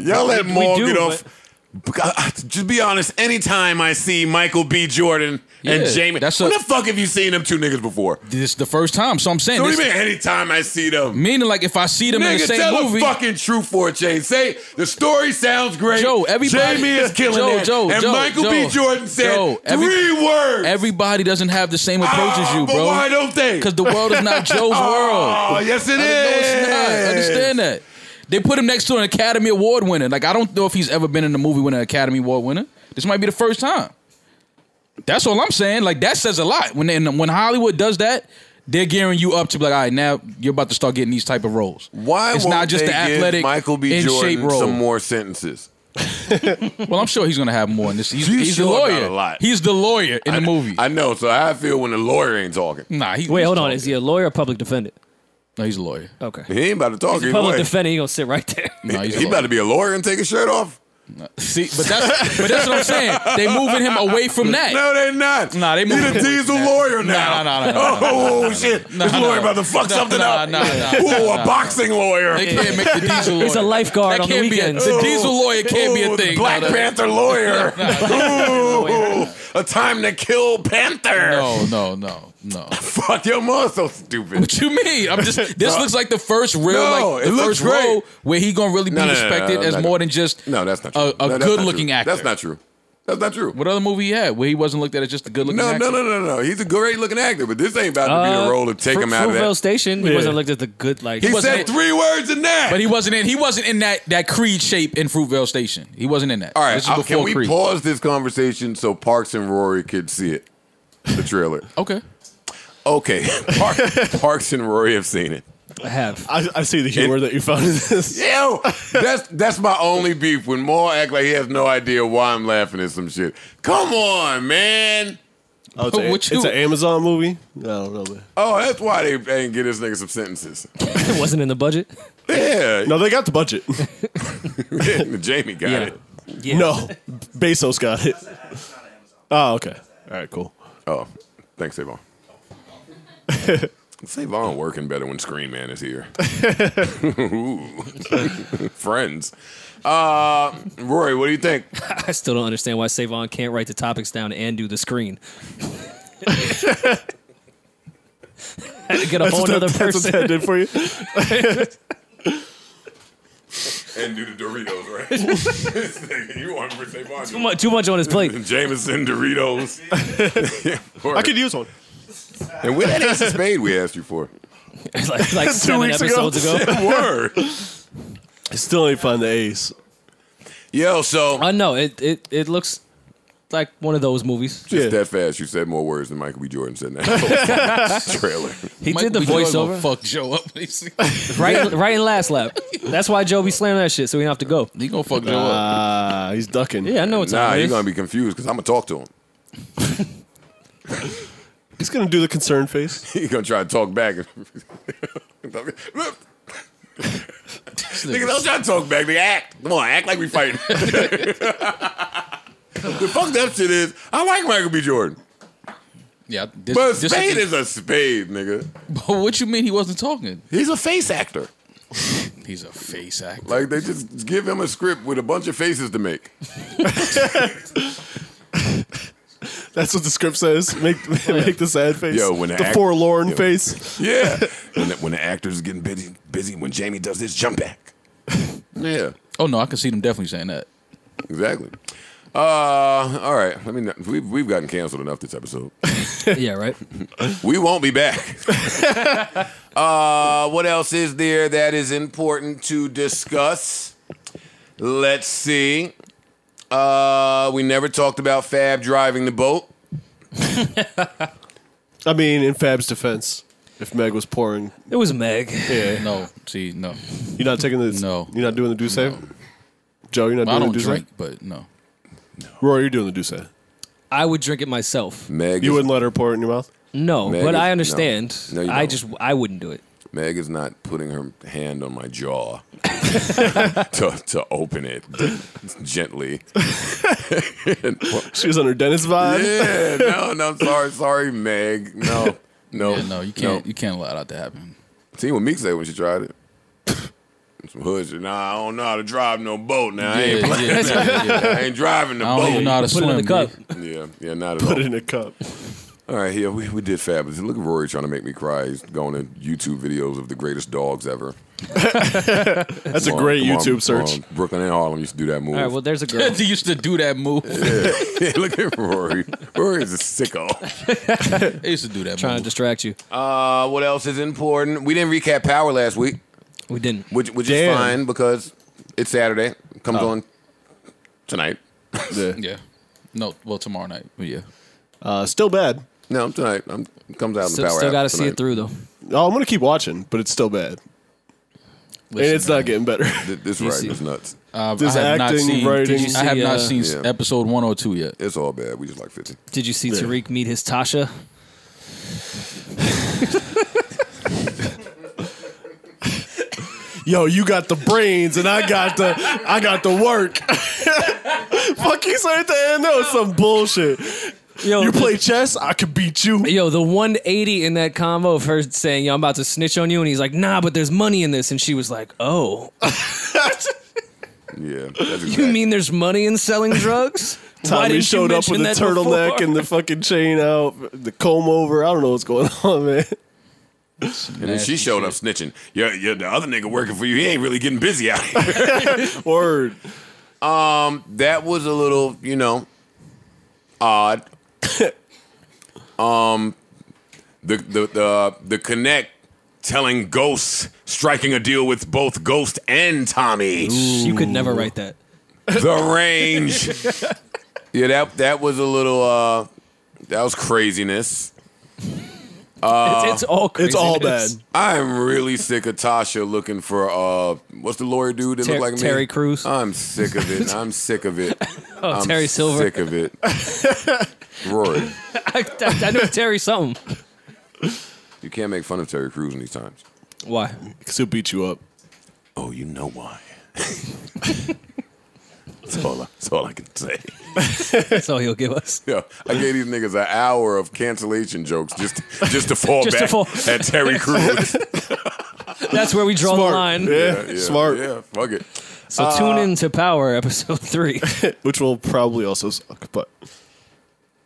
Y'all let Maul get off. But just be honest, anytime I see Michael B. Jordan and yeah, Jamie, that's a, when the fuck have you seen them two niggas before? This is the first time, so I'm saying so this. What do you mean anytime I see them? Meaning like if I see them Nigga, in the same tell movie. Tell the fucking truth for it, Jay. Say the story sounds great. Joe, everybody. Jamie is killing Joe, it. Joe, and Joe, Michael Joe, B. Jordan said Joe, every, three words. Everybody doesn't have the same approach oh, as you, bro. But why don't they? Because the world is not Joe's oh, world. Oh, yes it I, is. No, it's not. Understand that. They put him next to an Academy Award winner. Like, I don't know if he's ever been in a movie with an Academy Award winner. This might be the first time. That's all I'm saying. Like, that says a lot. When they, when Hollywood does that, they're gearing you up to be like, all right, now you're about to start getting these type of roles. Why it's won't not just they the athletic, give Michael B. Jordan role. some more sentences? Well, I'm sure he's going to have more in this. He's, he's sure the lawyer. A lot. He's the lawyer in I, the movie. I know. So I feel when the lawyer ain't talking. Nah. He, Wait, hold talking. on. Is he a lawyer or public defendant? No, he's a lawyer. Okay. He ain't about to talk. He's a public defender. He gonna sit right there. No, he's he about to be a lawyer and take his shirt off. No. See, but that's but that's what I'm saying. They moving him away from that. No, they're not. Nah, they moving. He's a diesel lawyer now. No, no, no, no. Oh shit! This lawyer about to fuck something up. No, no, no. Ooh, a boxing lawyer. They can't make the diesel lawyer. He's a lifeguard on the weekends. The diesel lawyer can't be a thing. Black Panther lawyer. Ooh, a time to kill Panther. No, no, no. No. Fuck your mom, so stupid. What you mean? I'm just. This no. looks like the first real, no, like the first great. role where he gonna really be no, no, respected no, no, no, as no, more no. than just no. That's not true. A, a no, good looking true. actor. That's not true. That's not true. What other movie he had where he wasn't looked at as just a good looking no, actor? No, no, no, no, no. He's a great looking actor, but this ain't about to be uh, a role to take Fru him out of that. Fruitvale Station, yeah. he wasn't looked at the good like. He, he said in, three words in that. But he wasn't in. He wasn't in that that Creed shape in Fruitvale Station. He wasn't in that. All right, I, can we Creed. pause this conversation so Parks and Rory could see it? The trailer. okay. Okay. Park, Parks and Rory have seen it. I have. I, I see the humor it, that you found in this. Yo, that's that's my only beef. When Moore act like he has no idea why I'm laughing at some shit. Come on, man. Oh, it's, a, it's an Amazon movie? I don't know. Man. Oh, that's why they, they didn't get this nigga some sentences. It wasn't in the budget? Yeah. No, they got the budget. Jamie got yeah. it. Yeah. No, Bezos got it. Oh, okay. All right, cool. Oh, thanks, Savon. Savon working better when Screen Man is here. Friends. Uh, Rory, what do you think? I still don't understand why Savon can't write the topics down and do the screen. Had to get a that's whole other person. That's what that did for you. And do the Doritos, right? You want for Savon? Too much, too much on his plate. Jameson Doritos. Yeah, I could use one. And when that Ace of Spade we asked you for? like like seven episodes ago. ago. Word. I still ain't find the Ace. Yo, so I uh, know it, it. It looks like one of those movies. Just yeah. that fast, you said more words than Michael B. Jordan said in that trailer. He Michael did the B. voiceover. Fuck Joe up, right? Yeah. Right in last lap. That's why Joe be slamming that shit, so we don't have to go. He gonna fuck Joe uh, up. Ah, he's ducking. Yeah, I know it's nah. He's gonna be confused because I'm gonna talk to him. He's going to do the concerned face. He's going to try to talk back. Nigga, don't try to talk back. Nigga, act. Come on, act like we fighting. The fucked up shit is, I like Michael B. Jordan. Yeah, this, but a this spade is a spade, nigga. But what you mean he wasn't talking? He's a face actor. He's a face actor. Like, they just give him a script with a bunch of faces to make. That's what the script says. Make make the sad face. Yo, when the, the act, forlorn yo. face. Yeah. when, the, when the actors are getting busy, busy, when Jamie does this, jump back. Yeah. Oh no, I can see them definitely saying that. Exactly. Uh, all right. I mean, we've we've gotten canceled enough this episode. Yeah, right. We won't be back. uh, what else is there that is important to discuss? Let's see. Uh, we never talked about Fab driving the boat. I mean, in Fab's defense, if Meg was pouring, it was Meg. Yeah. No, see, no. You're not taking the no. You're not doing the do save, no. Joe. You're not well, doing I don't the do drink, save? But no. no. Roy, you're doing the do save. I would drink it myself. Meg, you is, wouldn't let her pour it in your mouth. No, Meg but is, I understand. No, no I just I wouldn't do it. Meg is not putting her hand on my jaw to, to open it gently. And, well, she was on her dentist vibe? Yeah, no, no, sorry, sorry, Meg. No, no. Yeah, no, you can't, no. you can't allow that to happen. See what Meek said when she tried it. Some hood shit. Nah, I don't know how to drive no boat now. Yeah, I ain't playing yeah, that. Yeah, yeah. I ain't driving the I boat. I don't even know how to swim. Put it in a cup. Yeah, yeah, not at Put all. Put it in a cup. All right, yeah, we, we did fabulous. Look at Rory trying to make me cry. He's going to YouTube videos of the greatest dogs ever. That's on, a great YouTube on, search. On. Brooklyn and Harlem used to do that move. All right, well, there's a girl. They used to do that move. Yeah, yeah, look at Rory. Rory is a sicko. They used to do that Trying move. to distract you. Uh, what else is important? We didn't recap Power last week. We didn't. Which, which is fine because it's Saturday. Comes oh. on tonight. Yeah. yeah. No, well, tomorrow night. But yeah. Uh, still bad. No, tonight. I'm, it comes out in the Power app. Still got to see it through, though. Oh, I'm going to keep watching, but it's still bad. Listen, and it's man. not getting better. Th this writing is nuts. Uh, this I acting, seen, writing. See, I have uh, not seen yeah. episode one or two yet. It's all bad. We just like fifty. Did you see yeah. Tariq meet his Tasha? Yo, you got the brains, and I got the I got the work. Fuck you say at the end? That was some bullshit. Yo, you play chess, I could beat you. Yo, the one eighty in that combo of her saying, yo, I'm about to snitch on you. And he's like, nah, but there's money in this. And she was like, oh. Yeah. That's exactly. You mean there's money in selling drugs? Tommy showed up with a turtleneck before? And the fucking chain out, the comb over. I don't know what's going on, man. And then she showed shit. up snitching. You're, you're the other nigga working for you. He ain't really getting busy out here. Word. Um, that was a little, you know, odd. um, the the the the connect telling Ghost, striking a deal with both Ghost and Tommy. Ooh. You could never write that. The range. Yeah, that that was a little. Uh, that was craziness. Uh, it's, it's all craziness. It's all bad. I'm really sick of Tasha looking for uh, what's the lawyer dude that Ter looked like Terry me? Terry Crews. I'm sick of it. I'm sick of it. Oh, I'm Terry Silver. Sick of it. Rory. I, I, I know Terry something. You can't make fun of Terry Crews in these times. Why? Because he'll beat you up. Oh, you know why. That's all, I, that's all I can say. That's all he'll give us. Yeah, I gave these niggas an hour of cancellation jokes just, just to fall just back to fall. At Terry Crews. That's where we draw Smart. the line. Yeah, yeah, smart. Yeah, fuck it. So uh, tune in to Power episode three, which will probably also suck. But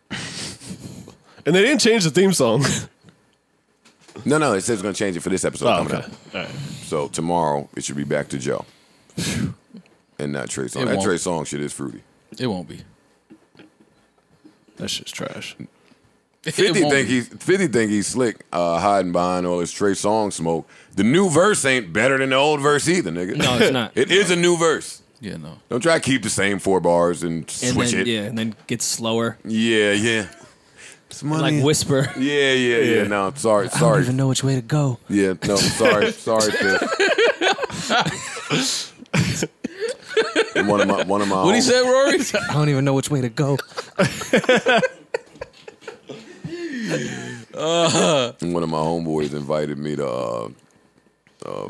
and they didn't change the theme song. No, no, it says it's going to change it for this episode oh, coming okay. up. All right. So tomorrow it should be back to Joe. And not Trey Songz. That Trey Songz shit is fruity. It won't be. That shit's trash. fifty think he's fifty think he's slick, uh, hiding behind all his Trey Songz smoke. The new verse ain't better than the old verse either, nigga. No, it's not. It no. is a new verse. Yeah, no. Don't try to keep the same four bars and switch and then, it. Yeah, and then get slower. Yeah, yeah. It's money. Like whisper. Yeah, yeah, yeah. No, sorry, sorry. I don't even know which way to go. Yeah, no, sorry, sorry, Phil. One of my, one of my. What he said, Rory? I don't even know which way to go. uh, one of my homeboys invited me to a uh, uh,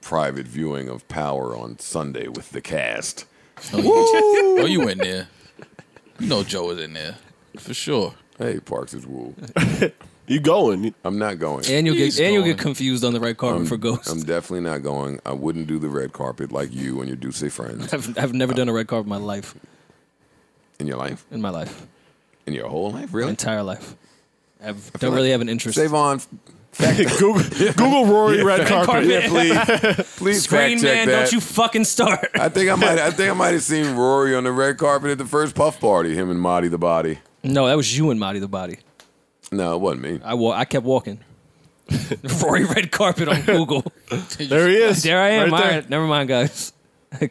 private viewing of Power on Sunday with the cast. Oh, you, oh, you went there. You know Joe was in there for sure. Hey, Parks is woo. You going? I'm not going. And you'll He's get and you'll get confused on the red carpet I'm, for Ghost. I'm definitely not going. I wouldn't do the red carpet like you and your Ducey friends. I've I've never I, done a red carpet in my life. In your life? In my life. In your whole life, really? My entire life. I've, I don't like really have an interest. Savon, Google, Google Rory yeah, red carpet. carpet. Yeah, please, please. Screen fact check man, that. Don't you fucking start. I think I might. I think I might have seen Rory on the red carpet at the first Puff Party. Him and Marty the Body. No, that was you and Marty the Body. No, it wasn't me. I, wa I kept walking. Rory red carpet on Google. There he is. There I am. Right there. Right, never mind, guys.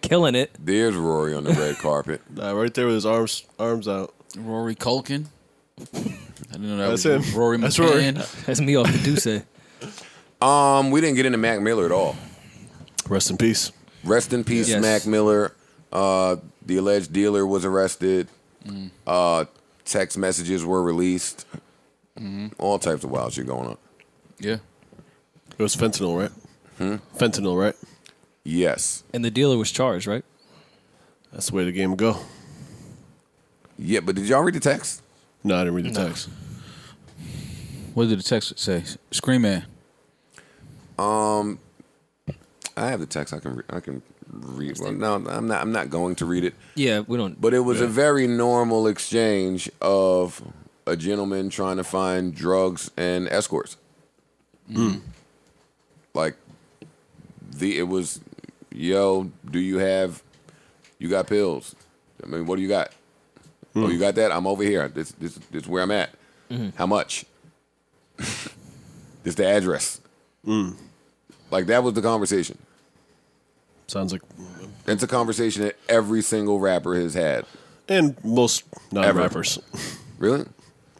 Killing it. There's Rory on the red carpet. Nah, right there with his arms arms out. Rory Culkin. I didn't know that That's was him. Rory That's McCann. Rory. That's me off the Ducey. Um, we didn't get into Mac Miller at all. Rest in peace. Rest in peace, yes. Mac Miller. Uh, the alleged dealer was arrested. Mm. Uh, text messages were released. Mm-hmm. All types of wild shit going on. Yeah. It was fentanyl, right? Hmm? Fentanyl, right? Yes. And the dealer was charged, right? That's the way the game would go. Yeah, but did y'all read the text? No, I didn't read the no. text. What did the text say? Scream Man. Um, I have the text. I can re I can read. Well, no, I'm not. I'm not going to read it. Yeah, we don't. But it was yeah. a very normal exchange of a gentleman trying to find drugs and escorts. Mm. Like, the it was, yo, do you have, you got pills? I mean, what do you got? Mm. Oh, you got that? I'm over here. This this, this is where I'm at. Mm-hmm. How much? This the address. Mm. Like, that was the conversation. Sounds like. It's a conversation that every single rapper has had. And most non-rappers. Really?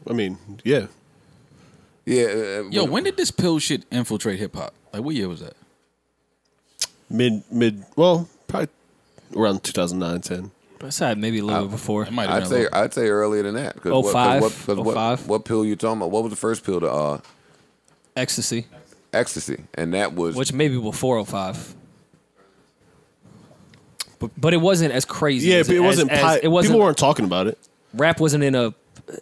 I mean, yeah. Yeah. Uh, Yo, when did this pill shit infiltrate hip hop? Like, what year was that? Mid, mid, well, probably around two thousand nine, ten. I said maybe a little bit before. It might have I'd, say, I'd say earlier than that. Oh, five. What, cause oh, what, five. What pill you talking about? What was the first pill to. Uh, Ecstasy. Ecstasy. And that was. Which maybe before oh five. But, but it wasn't as crazy. Yeah, as, but it wasn't, as, as, it wasn't. People weren't talking about it. Rap wasn't in a.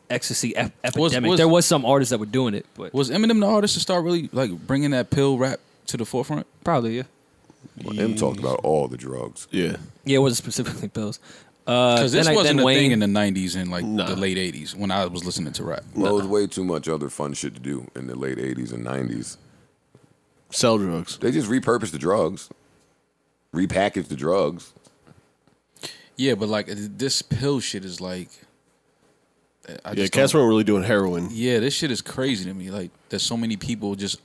Ecstasy ep epidemic. Was, was, there was some artists that were doing it, but was Eminem the artist to start really like bringing that pill rap to the forefront? Probably, yeah. Well, M talked about all the drugs. Yeah. Yeah, it wasn't specifically pills. Because uh, this wasn't I, a Wayne, thing in the nineties and like nah. the late eighties when I was listening to rap. Well, nah. There was way too much other fun shit to do in the late eighties and nineties. Sell drugs. They just repurposed the drugs. Repackaged the drugs. Yeah, but like this pill shit is like... I just yeah, cats weren't really doing heroin. Yeah, this shit is crazy to me. Like, there's so many people just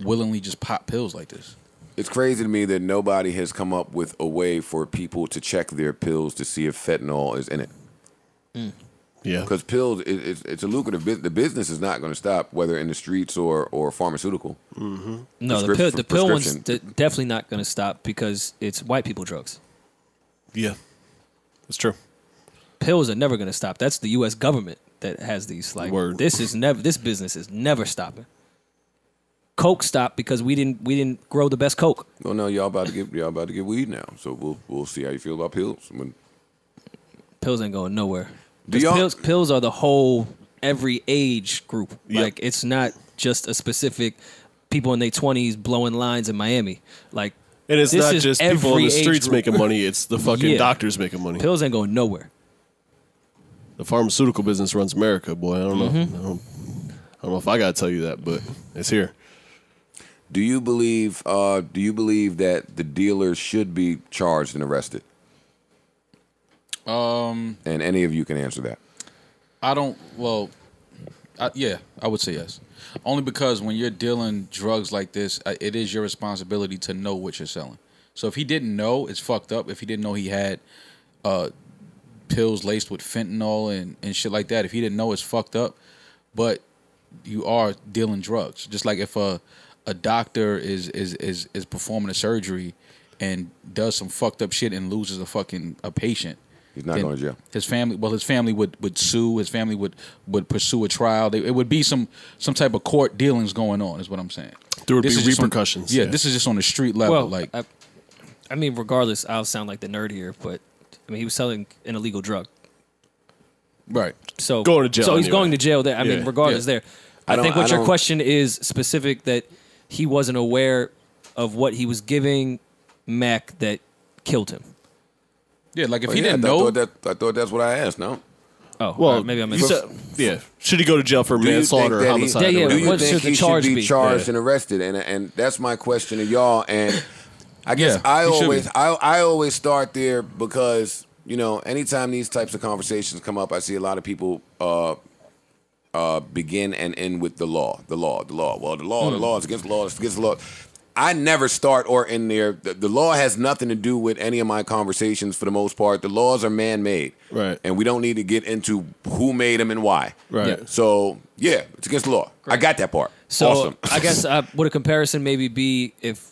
willingly just pop pills like this. It's crazy to me that nobody has come up with a way for people to check their pills to see if fentanyl is in it. Mm. Yeah. Because pills, it, it's, it's a lucrative business. The business is not going to stop, whether in the streets or, or pharmaceutical. Mm-hmm. No, the pill, the pill one's definitely not going to stop because it's white people drugs. Yeah, that's true. Pills are never going to stop. That's the U S government that has these. Like, Word. this is never. This business is never stopping. Coke stopped because we didn't we didn't grow the best Coke. Well, no, y'all about to get y'all about to get weed now. So we'll we'll see how you feel about pills. When... Pills ain't going nowhere. Pills pills are the whole every age group. Yep. Like it's not just a specific people in their twenties blowing lines in Miami. Like and it's not just people in the streets group. making money. It's the fucking yeah. doctors making money. Pills ain't going nowhere. The pharmaceutical business runs America, boy. I don't know. Mm-hmm. I, don't, I don't know if I gotta tell you that, but it's here. Do you believe? Uh, do you believe that the dealers should be charged and arrested? Um, and any of you can answer that. I don't. Well, I, yeah, I would say yes. Only because when you're dealing drugs like this, it is your responsibility to know what you're selling. So if he didn't know, it's fucked up. If he didn't know he had uh, pills laced with fentanyl and and shit like that, if he didn't know, it's fucked up. But you are dealing drugs, just like if a uh, a doctor is, is is is performing a surgery and does some fucked up shit and loses a fucking a patient. He's not going to jail. His family, well, his family would, would sue. His family would, would pursue a trial. They, it would be some some type of court dealings going on. Is what I'm saying. There would this be repercussions. On, yeah, yeah, this is just on the street level. Well, like, I, I mean, regardless, I'll sound like the nerd here, but I mean, he was selling an illegal drug. Right. So going to jail. So he's anyway. going to jail. There. I yeah. mean, regardless, yeah. there. I, I think what I your question is specific that. He wasn't aware of what he was giving Mac that killed him. Yeah, like if well, he yeah, didn't I know... Thought that, I thought that's what I asked, no? Oh, well, right, maybe I missed it. Yeah, should he go to jail for manslaughter or homicide? He, yeah, yeah, do you what think should he should be, be charged yeah. and arrested? And and that's my question to y'all. And I guess yeah, I always I, I always start there because, you know, anytime these types of conversations come up, I see a lot of people... Uh, Uh, begin and end with the law, the law, the law. Well, the law, mm. the law is against the law, it's against the law. I never start or end there. The, the law has nothing to do with any of my conversations for the most part. The laws are man-made. Right. And we don't need to get into who made them and why. Right. Yeah. So, yeah, it's against the law. Great. I got that part. So, awesome. I guess uh, would a comparison maybe be if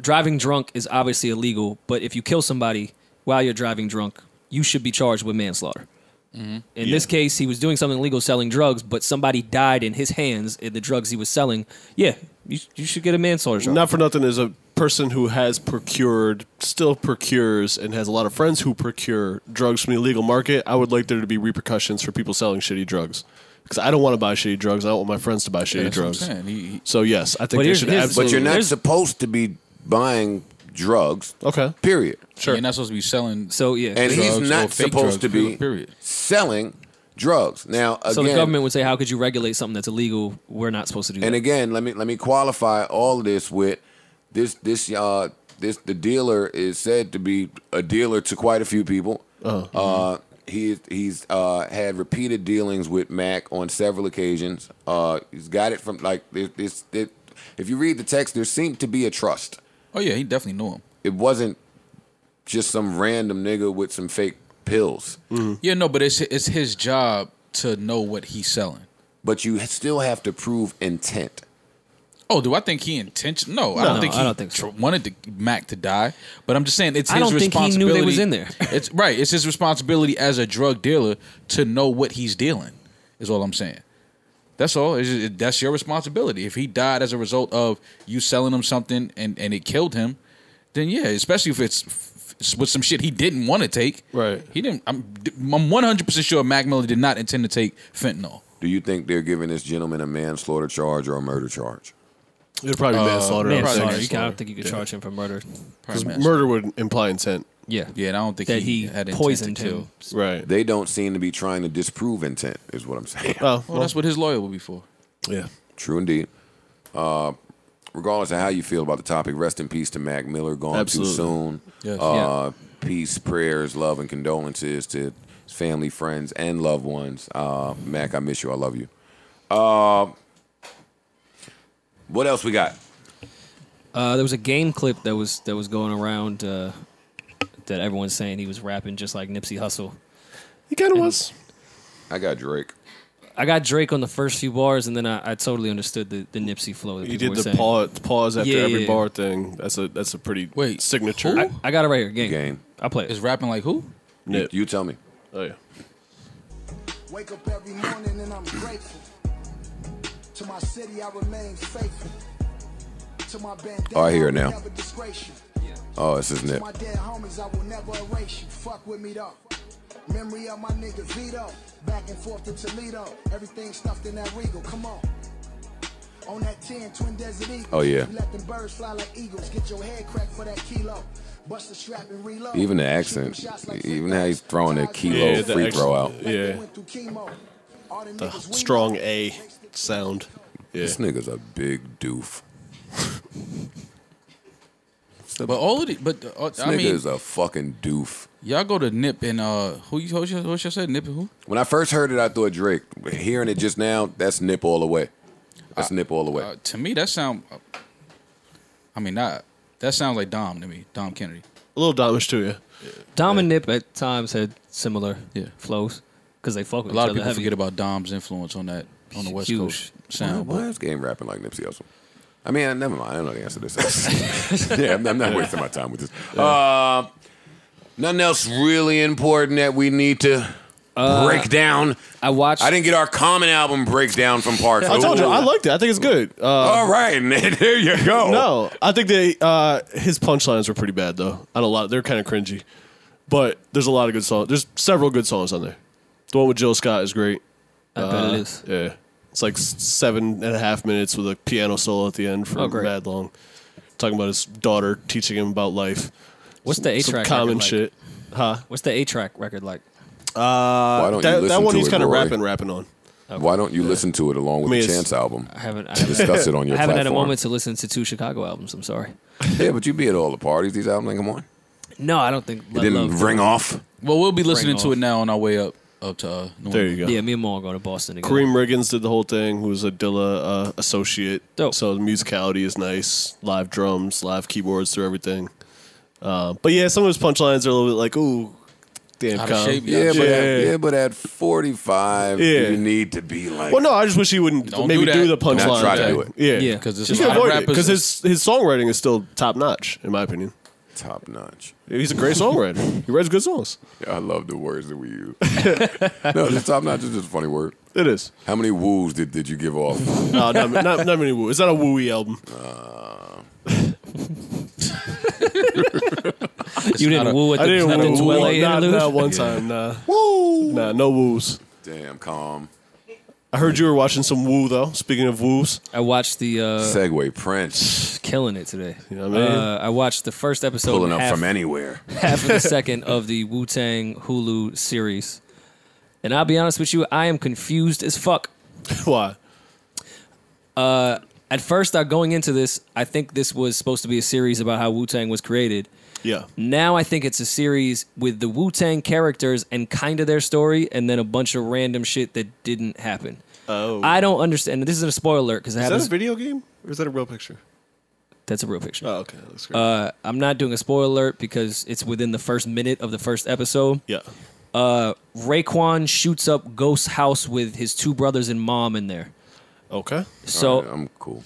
driving drunk is obviously illegal, but if you kill somebody while you're driving drunk, you should be charged with manslaughter. Mm-hmm. In yeah. this case, he was doing something illegal, selling drugs, but somebody died in his hands in the drugs he was selling. Yeah, you, you should get a manslaughter charge. Not for nothing is a person who has procured, still procures, and has a lot of friends who procure drugs from the illegal market. I would like there to be repercussions for people selling shitty drugs. Because I don't want to buy shitty drugs. I don't want my friends to buy shitty yeah, drugs. He, so, yes, I think they should absolutely... But you're not supposed to be buying... drugs. Okay. Period. Sure. You're not supposed to be selling. So yeah. And he's not supposed to be period. selling drugs. Now again, so the government would say, "How could you regulate something that's illegal? We're not supposed to do." And that. again, let me let me qualify all of this with this this uh this the dealer is said to be a dealer to quite a few people. Uh-huh. Uh he he's uh had repeated dealings with Mac on several occasions. Uh, he's got it from like this. If you read the text, there seemed to be a trust. Oh, yeah, he definitely knew him. It wasn't just some random nigga with some fake pills. Mm-hmm. Yeah, no, but it's it's his job to know what he's selling. But you still have to prove intent. Oh, do I think he intention? No, no, I don't no, think he I don't think so. wanted to, Mac to die. But I'm just saying it's I his responsibility. I don't think he knew they was in there. It's right. It's his responsibility as a drug dealer to know what he's dealing is all I'm saying. That's all. It's just, that's your responsibility. If he died as a result of you selling him something and, and it killed him, then yeah, especially if it's f f with some shit he didn't want to take. Right. He didn't. I'm I'm one hundred percent sure Mac Miller did not intend to take fentanyl. Do you think they're giving this gentleman a manslaughter charge or a murder charge? It would probably be uh, manslaughter. Manslaughter. You can't, I don't think you could yeah. charge him for murder. Because murder would imply intent. Yeah. Yeah, and I don't think that he, he had intent poisoned to kill. Him. Right. They don't seem to be trying to disprove intent, is what I'm saying. Oh, well, well, that's what his lawyer will be for. Yeah. True indeed. Uh, regardless of how you feel about the topic, rest in peace to Mac Miller, gone Absolutely. too soon. Yes. Uh, yeah. Peace, prayers, love, and condolences to his family, friends, and loved ones. Uh, Mac, I miss you. I love you. Uh, what else we got? Uh, there was a game clip that was that was going around uh, that everyone's saying he was rapping just like Nipsey Hussle. He kind of was. I got Drake. I got Drake on the first few bars, and then I, I totally understood the, the Nipsey flow. That you did the pause, pause after yeah, every yeah. bar thing. That's a that's a pretty Wait, signature. I, I got it right here. Game. Game. I play it. Is rapping like who? Nip. You, you tell me. Oh yeah. Wake up every morning and I'm grateful. To my city, I remain faithful. To my band, oh, I hear it now. Yeah. Oh, this is Nip. To my dead homies, I will never erase you. Fuck with me though. Memory of my nigga Vito, back and forth to Toledo, everything stuffed in that Regal, come on. On that ten, Twin Desert Eagles, oh, yeah. you let them birds fly like eagles, get your head cracked for that kilo, bust the strap and reload. Even the accent, like even how he's throwing that kilo yeah, free accent, throw out. Yeah, the strong A sound. Yeah. This nigga's a big doof. But all of the, but uh, this I nigga mean, is a fucking doof. Y'all go to Nip and uh, who you who you, you said Nip and who? When I first heard it, I thought Drake. Hearing it just now, that's Nip all the way. That's uh, Nip all the way. Uh, to me, that sound. Uh, I mean, not that sounds like Dom to me. Dom Kennedy, a little Domish too, yeah. yeah. Dom yeah. and Nip at times had similar yeah. flows because they fuck with a lot each of people. Heavy. Forget about Dom's influence on that on the West Huge. Coast sound. Why is game rapping like Nipsey Hussle? I mean, never mind. I don't know the answer to this. yeah, I'm, I'm not wasting my time with this. Yeah. Uh, nothing else really important that we need to uh, break down. I watched. I didn't get our Common album breakdown from Parks. I told you, I liked it. I think it's good. Uh, All right, there you go. No, I think they uh, his punchlines were pretty bad though. I don't lot. They're kind of cringy, but there's a lot of good songs. There's several good songs on there. The one with Jill Scott is great. I uh, bet it is. Yeah. It's like seven and a half minutes with a piano solo at the end for oh, mad long. Talking about his daughter teaching him about life. What's the A-track Common like? shit. Huh? What's the A-track record like? Uh, that, that one he's kind of rapping, rapping on. Okay. Why don't you yeah. listen to it along with I mean, the Chance album? I haven't, I haven't discuss it on your I haven't platform. Had a moment to listen to two Chicago albums. I'm sorry. Yeah, but you be at all the parties. These albums, come on. No, I don't think. It didn't ring off. Well, we'll be listening to it now on our way up. Up to uh, there you go. Yeah, me and Ma are going to Boston again. Kareem Riggins did the whole thing, who was a Dilla uh, associate. Dope. So the musicality is nice. Live drums, live keyboards through everything. Uh, but yeah, some of his punchlines are a little bit like, ooh, damn shape. Yeah, yeah, but at, yeah, but at forty-five, yeah. you need to be like. Well, no, I just wish he wouldn't don't maybe do, do the punchline. Try to do it. Yeah, yeah, because his his songwriting is still top notch, in my opinion. Top notch. He's a great songwriter. He writes good songs. Yeah, I love the words that we use. No, just top notch is just a funny word. It is. How many woos did, did you give off? No, not, not, not many woos. It's not a wooey album. Uh... you didn't a, woo at the, I didn't not woo, the woo, woo, not, not one yeah. time. Nah. Woo. Nah, no woos. Damn, calm. I heard you were watching some woo, though. Speaking of woos. I watched the... Uh, Segway Prince. Killing it today. You know what I mean? Uh, I watched the first episode... Pulling up half, from anywhere. half of the second of the Wu-Tang Hulu series. And I'll be honest with you, I am confused as fuck. Why? Uh, at first, uh, going into this, I think this was supposed to be a series about how Wu-Tang was created. Yeah. Now I think it's a series with the Wu-Tang characters and kind of their story, and then a bunch of random shit that didn't happen. Oh. I don't understand. This isn't a spoiler alert because it happens. Is that a video game or is that a real picture? That's a real picture. Oh, okay. That looks great. Uh, I'm not doing a spoiler alert because it's within the first minute of the first episode. Yeah. Uh, Raekwon shoots up Ghost's house with his two brothers and mom in there. Okay. So all right, I'm cool.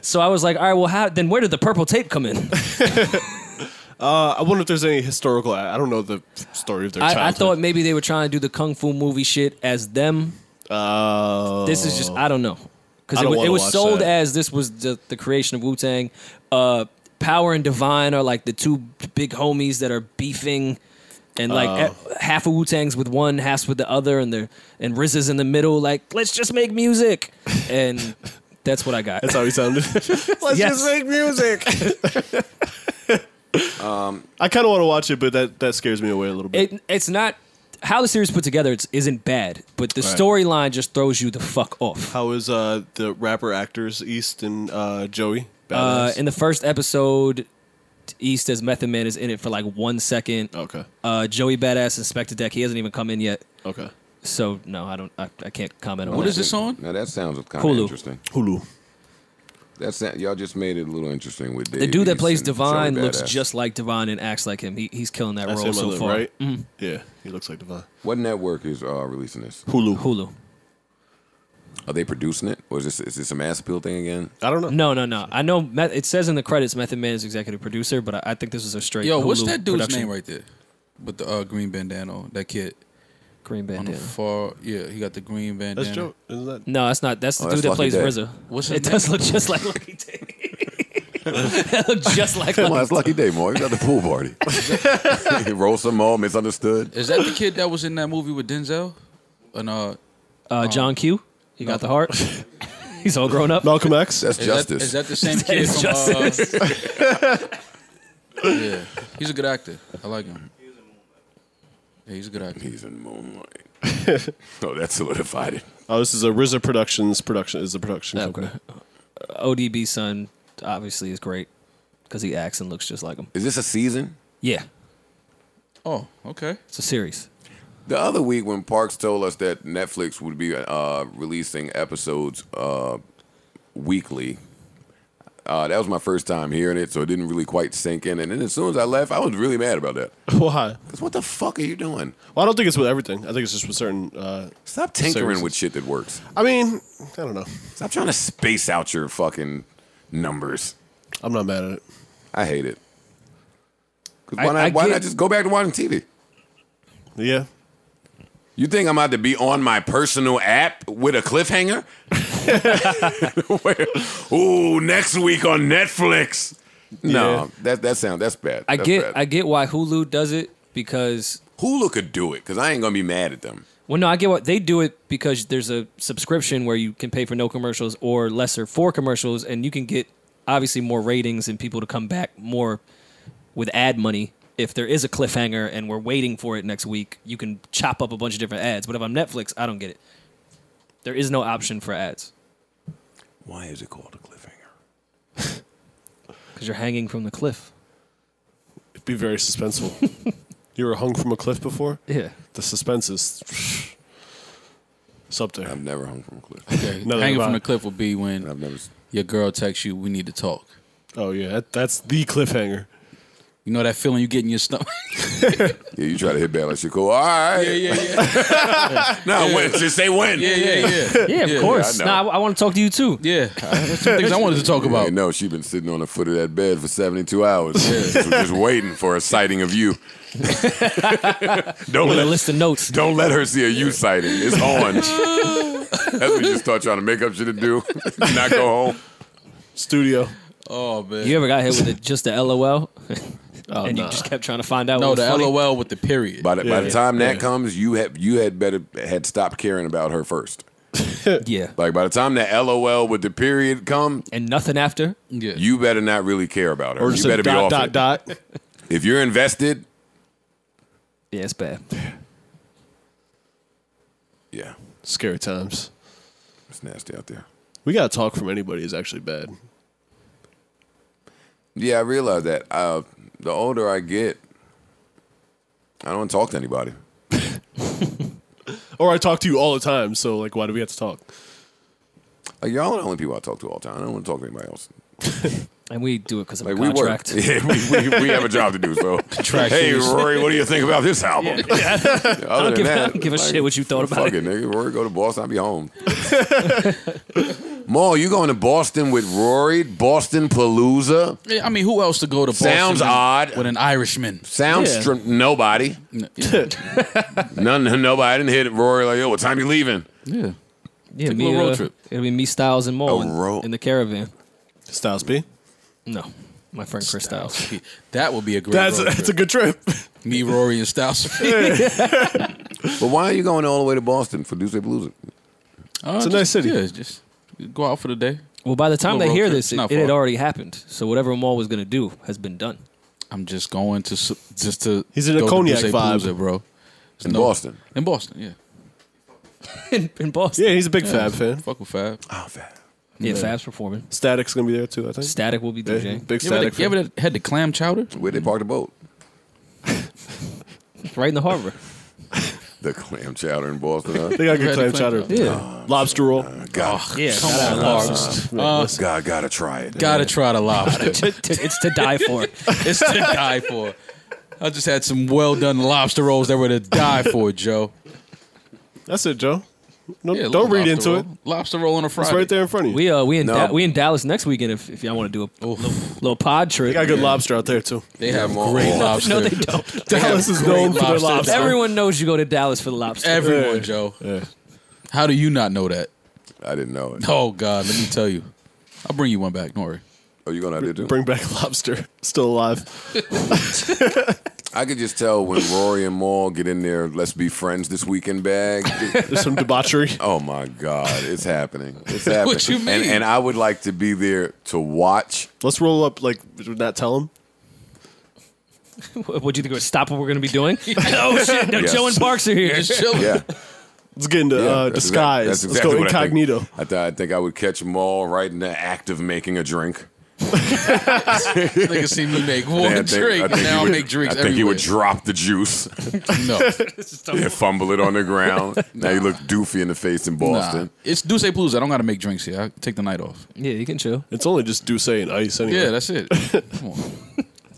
So I was like, all right, well, how then? Where did the purple tape come in? Uh, I wonder if there's any historical. I don't know the story of their childhood. I, I thought maybe they were trying to do the Kung Fu movie shit as them. Uh, this is just, I don't know. Because it, it was sold that. as this was the, the creation of Wu-Tang. Uh, Power and Divine are like the two big homies that are beefing. And like uh, half of Wu-Tang's with one, half's with the other. And, and R Z A's in the middle like, let's just make music. And... That's what I got. That's how he sounded. Let's yes. just make music. um, I kind of want to watch it, but that, that scares me away a little bit. It, it's not... How the series put together it's, isn't bad, but the right. storyline just throws you the fuck off. How is uh, the rapper actors East and uh, Joey? Uh, in the first episode... East as Method Man is in it for like one second. Okay. Uh, Joey Badass and Spectre Deck. He hasn't even come in yet. Okay. So no, I don't. I, I can't comment on. What that. is this on? Now that sounds kind of interesting. Hulu. That's y'all just made it a little interesting with Dave the dude East that plays Devon looks just like Devon and acts like him. He he's killing that That's role so far. Right? Mm-hmm. Yeah, he looks like Devon. What network is uh, releasing this? Hulu. Hulu. Are they producing it, or is this is this a Mass Appeal thing again? I don't know. No, no, no. I know it says in the credits Method Man is executive producer, but I, I think this is a straight. Yo, Hulu what's that dude's production. name right there? With the uh, green bandana, on, that kid. Green bandana. On the far, yeah, he got the green bandana. That's Joe. Is that? No, that's not. That's oh, the dude that's that plays Day. R Z A. What's his it name? does look just like Lucky Day. That looks just like. Come on, it's Lucky Day, boy. He was at the pool party. He rolled some more, misunderstood. Is that the kid that was in that movie with Denzel and uh, uh John um, Q? He got the heart. He's all grown up. Malcolm X. That's is Justice. That, is that the same kid from... Justice. Uh, yeah. He's a good actor. I like him. Yeah, he's a good actor. He's in Moonlight. Oh, that solidified it. Oh, this is a R Z A Productions production. Is the production company. Okay. O D B's son, obviously, is great because he acts and looks just like him. Is this a season? Yeah. Oh, okay. It's a series. The other week when Parks told us that Netflix would be uh, releasing episodes uh, weekly, uh, that was my first time hearing it, so it didn't really quite sink in. And then as soon as I left, I was really mad about that. Why? Because what the fuck are you doing? Well, I don't think it's with everything. I think it's just with certain... Uh, Stop tinkering services. with shit that works. I mean, I don't know. Stop trying to space out your fucking numbers. I'm not mad at it. I hate it. 'Cause why I, not, I why not just go back to watching T V? Yeah. You think I'm about to be on my personal app with a cliffhanger? Ooh, next week on Netflix. Yeah. No, that that sounds that's bad. I that's get bad. I get why Hulu does it because Hulu could do it because I ain't gonna be mad at them. Well, no, I get what they do it because there's a subscription where you can pay for no commercials or lesser for commercials, and you can get obviously more ratings and people to come back more with ad money. If there is a cliffhanger and we're waiting for it next week, you can chop up a bunch of different ads. But if I'm Netflix, I don't get it. There is no option for ads. Why is it called a cliffhanger? Because you're hanging from the cliff. It'd be very suspenseful. You ever hung from a cliff before? Yeah. The suspense is... It's up there. I've never hung from a cliff. Okay. Hanging from a cliff would be when I've never... your girl texts you, we need to talk. Oh, yeah. That, that's the cliffhanger. You know that feeling you get in your stomach? Yeah, you try to hit balance. You go, all right. Yeah, yeah, yeah. No, yeah. When, just say when. Yeah, yeah, yeah. Yeah, of yeah, course. Yeah, I nah, I, I want to talk to you too. Yeah. There's some things I wanted to talk you about. No, she's been sitting on the foot of that bed for seventy-two hours. Yeah. Just, just waiting for a sighting of you. Don't With let, a list of notes. Don't let her see a you sighting. It's on. That's when you just start trying to make up shit to do. Not go home. Studio. Oh, man. You ever got hit with it, just the L O L? Oh, and nah. you just kept trying to find out. No, what was the funny. L O L with the period. By the, yeah, by the time yeah. that yeah. comes, you had you had better had stopped caring about her first. Yeah. Like by the time that L O L with the period come and nothing after, yeah. you better not really care about her. Or you better dot, be off dot, dot. If you're invested, yeah, it's bad. Yeah, scary times. It's nasty out there. We gotta talk from anybody is actually bad. Yeah, I realize that. Uh, the older I get, I don't talk to anybody. Or I talk to you all the time, so like, why do we have to talk? Like, y'all are the only people I talk to all the time. I don't want to talk to anybody else. And we do it because of like, a contract. We, yeah, we, we, we have a job to do, so. Hey, Rory, what do you think about this album? Yeah. Yeah. I don't give, that, I don't give a like, shit what you thought about fuck it. Fuck it, nigga. Rory, go to Boston. I'll be home. Maul, you going to Boston with Rory? Boston Palooza? Yeah, I mean, who else to go to Boston? Sounds with, odd. With an Irishman. Sounds yeah. nobody. No, yeah. None, nobody. I didn't hit Rory like, yo, what time you leaving? Yeah. Yeah, Take me, a little road uh, trip. It'll be me, Styles, and Maul oh, in, in the caravan. Styles B? No, my friend Chris Styles. Styles. That would be a great that's, road a, that's trip. That's a good trip. Me, Rory, and Styles. But why are you going all the way to Boston for Deuce Palooza? Uh, it's a just, nice city. Yeah, just go out for the day. Well, by the time they hear this, it, it had already happened. So whatever Amal was going to do has been done. I'm just going to just to. He's in a cognac vibe, bro. In Boston. In Boston, yeah. in, in Boston. Yeah, he's a big yeah, Fab fan. Fuck with Fab. Oh, Fab. Yeah, yeah, Fab's performing. Static's going to be there, too, I think. Static will be DJing. Yeah, big you Static. Ever, you ever had the clam chowder? Where they parked the boat. Right in the harbor. The clam chowder in Boston, huh? They got good clam, clam chowder. Yeah. Uh, lobster roll. Uh, God. Oh, yeah, God, lobster. Uh, God, gotta try it. Gotta man. try the lobster. It's to die for. It's to die for. I just had some well-done lobster rolls that were to die for, Joe. That's it, Joe. No, yeah, don't read into roll. it. Lobster roll on a Friday. It's right there in front of you. We uh, we in nope. da we in Dallas next weekend. If, if y'all want to do a little, little pod trip, they got good yeah. lobster out there too. They have more great oh. lobster. No, no, they don't. Dallas they is known for their lobster. Everyone knows you go to Dallas for the lobster. Everyone, yeah. Joe. Yeah. How do you not know that? I didn't know it. Oh God, let me tell you. I'll bring you one back, Nori. Oh, you gonna have to do? Bring back lobster. Still alive. I could just tell when Rory and Maul get in their let's be friends this weekend bag. There's some debauchery. Oh, my God. It's happening. It's happening. What you mean? And, and I would like to be there to watch. Let's roll up, like, not tell him. What do you think? We're stop what we're going to be doing? Oh, shit. No, yes. Joe and Parks are here. Just chilling. Yeah. Let's get into yeah, uh, that's disguise. Exactly, that's exactly let's go incognito. I think. I, th I think I would catch Maul right in the act of making a drink. They can see me make one think, drink I now would, I make drinks I think everywhere. You would drop the juice. No. Yeah, fumble it on the ground. Nah. Now you look doofy in the face in Boston. Nah. It's Douce Palooza. I don't gotta make drinks here. I take the night off. Yeah, you can chill. It's only just Douce and ice anyway. Yeah, that's it. Come on.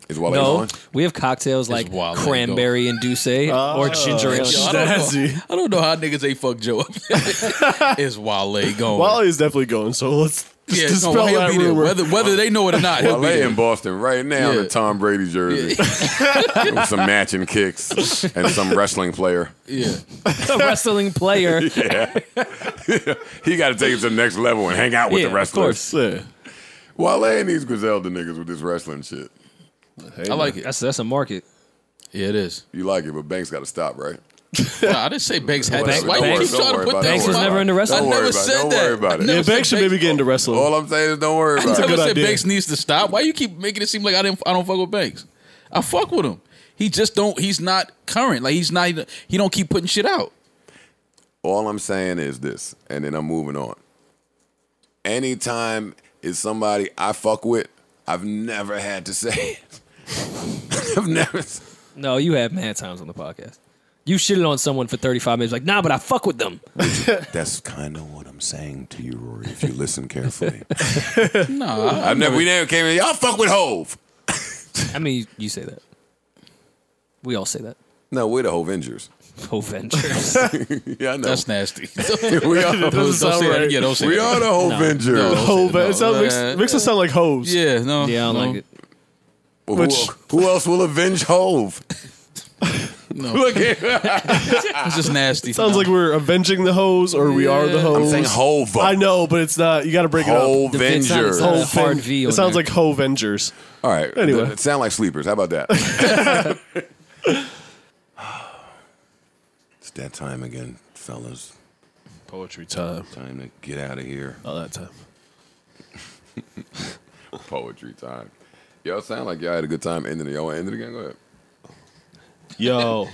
Is Wale no, on? We have cocktails like cranberry and Douce uh, or ginger ale. I, I don't know how niggas ain't fuck Joe up. Is Wale going? Wale is definitely going, so let's Yeah, no, well, he'll be there. Whether, whether they know it or not, he'll well, be in Boston right now yeah. in a Tom Brady jersey yeah. with some matching kicks and some wrestling player. Yeah, a wrestling player. Yeah, yeah. He got to take it to the next level and hang out with yeah, the wrestlers. Of course. Yeah. Wale and these Griselda niggas with this wrestling shit. Hey, I like man. it. That's that's a market. Yeah, it is. You like it, but Banks got to stop, right? No, I didn't say Banks had that. Why you keep trying to put Banks was never into wrestling? I never said that. Yeah, Banks should maybe get into wrestling. All I'm saying is don't worry about it. I never said Banks needs to stop. Why you keep making it seem like I didn't? I don't fuck with Banks. I fuck with him. He just don't. He's not current. Like he's not. He don't keep putting shit out. All I'm saying is this, and then I'm moving on. Anytime it's somebody I fuck with, I've never had to say it. I've never. No, you have mad times on the podcast. You shitted on someone for thirty-five minutes, like, nah, but I fuck with them. That's kind of what I'm saying to you, Rory, if you listen carefully. No. I've never, we never came in, y'all fuck with Hove. I mean, you say that. We all say that. No, we're the Hovengers. Hovengers. Yeah, I know. That's nasty. We are the Hovengers. No, Hove no, it no, makes, uh, makes us sound like hoes. Yeah, no. Yeah, I don't no. like it. Well, Which, who, who else will avenge Hove? No. Look here. It's just nasty. It sounds no. like we're avenging the hoes or yeah. we are the hoes. I'm saying Hove. I know, but it's not. You got to break Hove it up. Hovengers. Hove hard V. It sounds there. like Hovengers. All right. Anyway, it, it sounds like sleepers. How about that? It's that time again, fellas. Poetry time. Time to get out of here. All that time. Poetry time. Y'all sound like y'all had a good time ending it. Y'all want to end it again? Go ahead. Yo,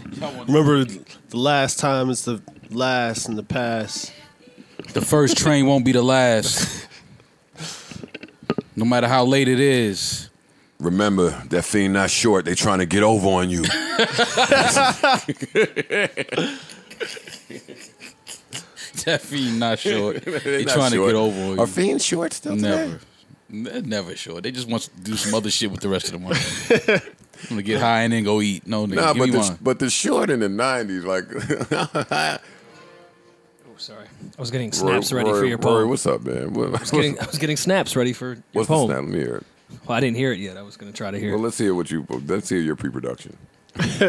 remember the last time is the last and the past. The first train won't be the last. No matter how late it is. Remember, that fiend not short. They trying to get over on you. That fiend not short. They trying short. to get over on you. Are fiends short still Never. Today? Never short. They just want to do some other shit with the rest of the money. I'm gonna get high and then go eat. No, nigga, nah, give but, me the, one. but the short in the nineties, like. Oh, sorry. I was getting snaps Rory, ready Rory, for your poem. Rory, what's up, man? What, I, was getting, I was getting snaps ready for your what's poem. What's the snap? Let me hear it. Well, I didn't hear it yet. I was gonna try to hear. Well, it. Well, let's hear what you. Let's hear your pre-production.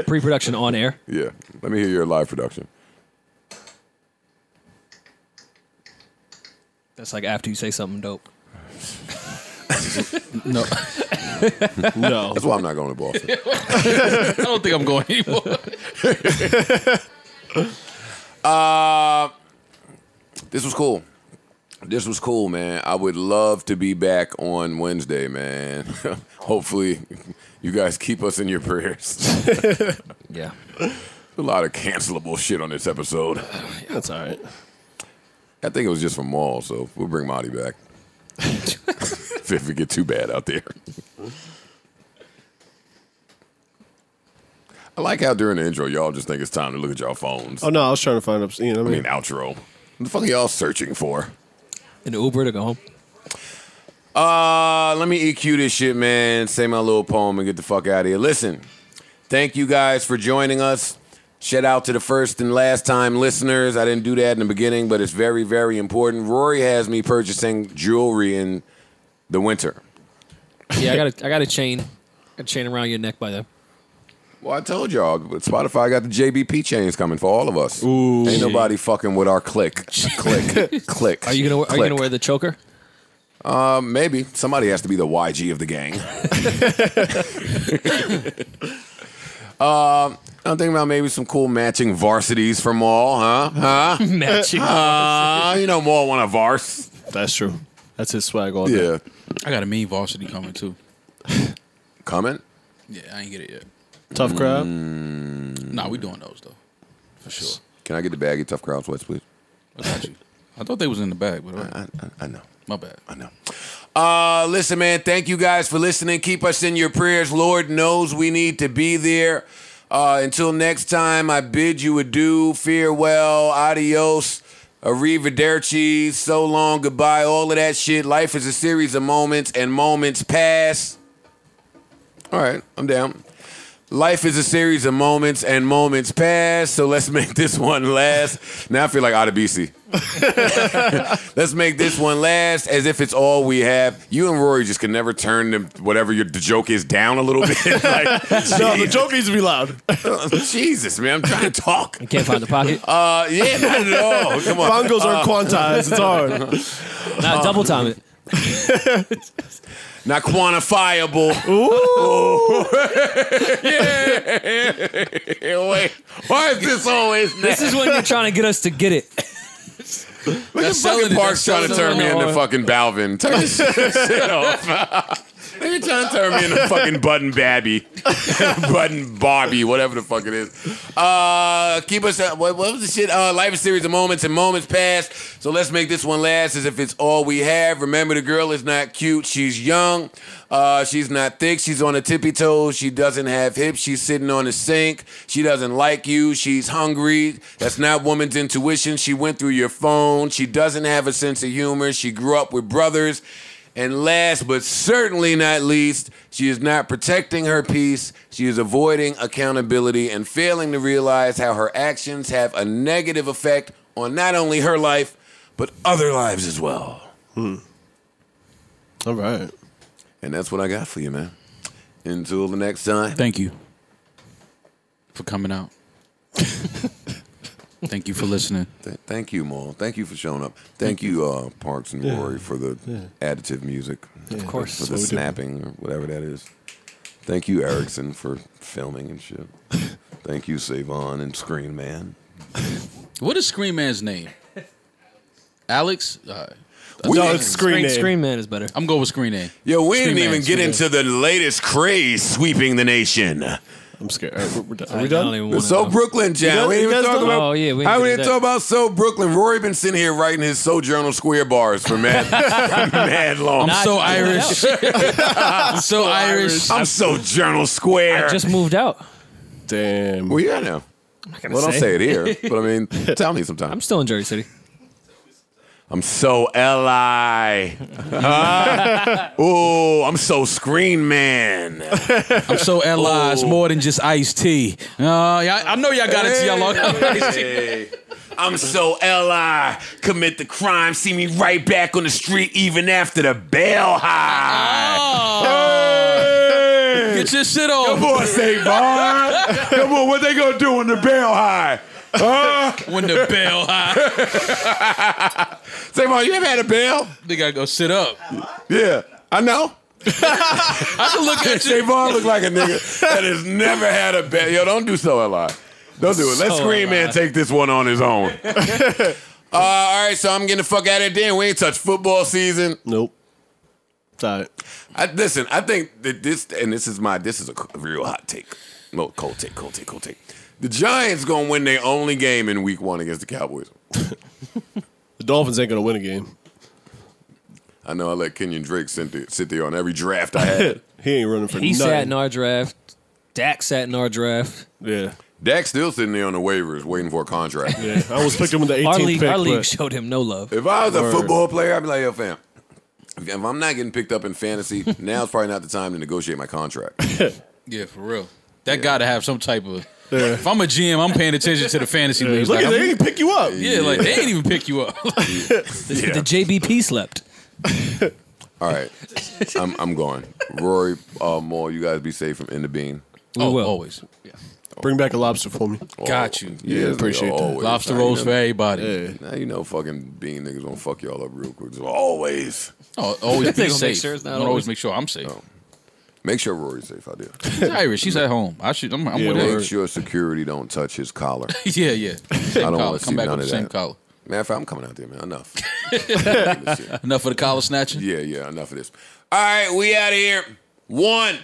Pre-production on air. Yeah, let me hear your live production. That's like after you say something dope. No. No. That's why I'm not going to Boston. I don't think I'm going anymore. uh, This was cool. This was cool, man. I would love to be back on Wednesday, man. Hopefully, you guys keep us in your prayers. Yeah. A lot of cancelable shit on this episode. Yeah, that's all right. I think it was just from Maul, so we'll bring Marty back. if, if it get too bad out there. I like how during the intro, y'all just think it's time to look at y'all phones. Oh, no, I was trying to find up. You know what I mean? I mean, outro. What the fuck are y'all searching for? An Uber to go home? Uh, let me E Q this shit, man. Say my little poem and get the fuck out of here. Listen, thank you guys for joining us. Shout out to the first and last time listeners. I didn't do that in the beginning, but it's very, very important. Rory has me purchasing jewelry in the winter. Yeah, I got a, I got a chain. A chain around your neck by the... Well, I told y'all, but Spotify got the J B P chains coming for all of us. Ooh. Ain't nobody fucking with our click, click, click. Are you gonna click. Are you gonna wear the choker? Uh, maybe somebody has to be the Y G of the gang. uh, I'm thinking about maybe some cool matching varsities from Maul, huh? Huh? Matching. Uh, you know, Maul want a varse. That's true. That's his swag all day. Yeah. I got a mean varsity coming too. Coming? Yeah, I ain't get it yet. Tough crowd? Mm. Nah, we doing those though, for sure. Can I get the baggy tough crowd sweats, please? I got you. I thought they was in the bag, but I, I, I know. My bad. I know. Uh, listen, man. Thank you guys for listening. Keep us in your prayers. Lord knows we need to be there. Uh, until next time, I bid you adieu, farewell, adios, arrivederci, so long, goodbye, all of that shit. Life is a series of moments, and moments pass. All right, I'm down. Life is a series of moments, and moments pass, so let's make this one last. Now I feel like Adebisi. Let's make this one last as if it's all we have. You and Rory just can never turn them, whatever your, the joke is down a little bit. Like, no, the joke needs to be loud. Jesus, man, I'm trying to talk. You can't find the pocket? Uh, yeah, not at all. Come on. Bongos uh, aren't quantized. It's hard. Now, um, double time it. Not quantifiable. Ooh. Yeah. Wait. Why is this always This is when you're trying to get us to get it. Look at fucking Parks trying to turn me into fucking Balvin. Turn this shit off. You're trying to turn me into fucking Button Babby. Button Barbie, whatever the fuck it is. Uh, keep us up. What, what was the shit? Uh, life is a series of moments and moments pass. So let's make this one last as if it's all we have. Remember, the girl is not cute. She's young. Uh, she's not thick. She's on her tippy toes. She doesn't have hips. She's sitting on the sink. She doesn't like you. She's hungry. That's not woman's intuition. She went through your phone. She doesn't have a sense of humor. She grew up with brothers. And last but certainly not least, she is not protecting her peace. She is avoiding accountability and failing to realize how her actions have a negative effect on not only her life, but other lives as well. Hmm. All right. And that's what I got for you, man. Until the next time. Thank you for coming out. Thank you for listening. Th thank you, Maul. Thank you for showing up. Thank, thank you, uh, Parks and yeah. Rory, for the yeah. additive music. Yeah. Of course. For the snapping or whatever that is. Thank you, Erickson, for filming and shit. Thank you, Savon and Screen Man. What is Screen Man's name? Alex? Uh, we no, it's Screen, Screen, Screen Man is better. I'm going with Screen Man. Yo, we Screen didn't even Man, get Screen into Man. the latest craze sweeping the nation. I'm scared. All right, we're, we're done. Are we done? We're So know. Brooklyn, John. We didn't even talk about. Oh yeah, we didn't, didn't talk about So Brooklyn. Rory been sitting here writing his So Journal Square bars for mad, mad long. I'm so Irish. I'm so Irish. I'm So Journal Square. I just moved out. Damn. Well, yeah, now. Well, say. Don't say it here, but I mean, tell me sometime. I'm still in Jersey City. I'm so L I Huh? Oh, I'm so Screen Man. I'm so L I It's more than just iced tea. Uh, yeah, I know y'all got hey, it. Y'all long hey. I'm so L I Commit the crime. See me right back on the street, even after the bail high. Oh. Hey. Get your shit off. Come on, Savon. Come on, what they gonna do on the bail high? Uh, when the bell high. Say, Mom, you ever had a bell? They gotta go sit up. Yeah, I know. I can look at you. Savon look like a nigga that has never had a bell. Yo, don't do so a lot. Don't do it. Let so Screen Man take this one on his own. Uh, all right, so I'm getting the fuck out of it then. We ain't touched football season. Nope. Sorry. I, listen, I think that this, and this is my, this is a real hot take. No, cold take, cold take, cold take. The Giants going to win their only game in week one against the Cowboys. The Dolphins ain't going to win a game. I know I let Kenyon Drake sit there, sit there on every draft I had. He ain't running for he nothing. He sat in our draft. Dak sat in our draft. Yeah. Dak's still sitting there on the waivers waiting for a contract. Yeah, I was picking him with the eighteenth our league, pick. Our league showed him no love. If I was a Word. football player, I'd be like, yo, fam, if I'm not getting picked up in fantasy, now's probably not the time to negotiate my contract. Yeah, for real. That yeah. got to have some type of... Yeah. If I'm a G M, I'm paying attention to the fantasy yeah. leagues. Look, like, they I'm, didn't pick you up. Yeah, yeah, like, they ain't even pick you up. the, yeah. the J B P slept. All right. I'm, I'm going. Rory, uh, Moore, you guys be safe from In the Bean. Oh, well. Always. Yeah. Bring back a lobster for me. Oh, got you. Yeah, yeah appreciate like, that. Lobster now, rolls you know, for everybody. Yeah. Now you know fucking bean niggas gonna fuck y'all up real quick. So always. Oh, always be safe. Make sure it's not always. always make sure I'm safe. Oh. Make sure Rory's safe out there. She's Irish. She's at home. I should. I'm, I'm yeah, with her. Make sure security don't touch his collar. yeah, yeah. Same I don't want to see back none with of the same that. Collar. Matter of fact, I'm coming out there, man. Enough. Enough of the collar snatching? Yeah, yeah. Enough of this. All right, we out of here. One.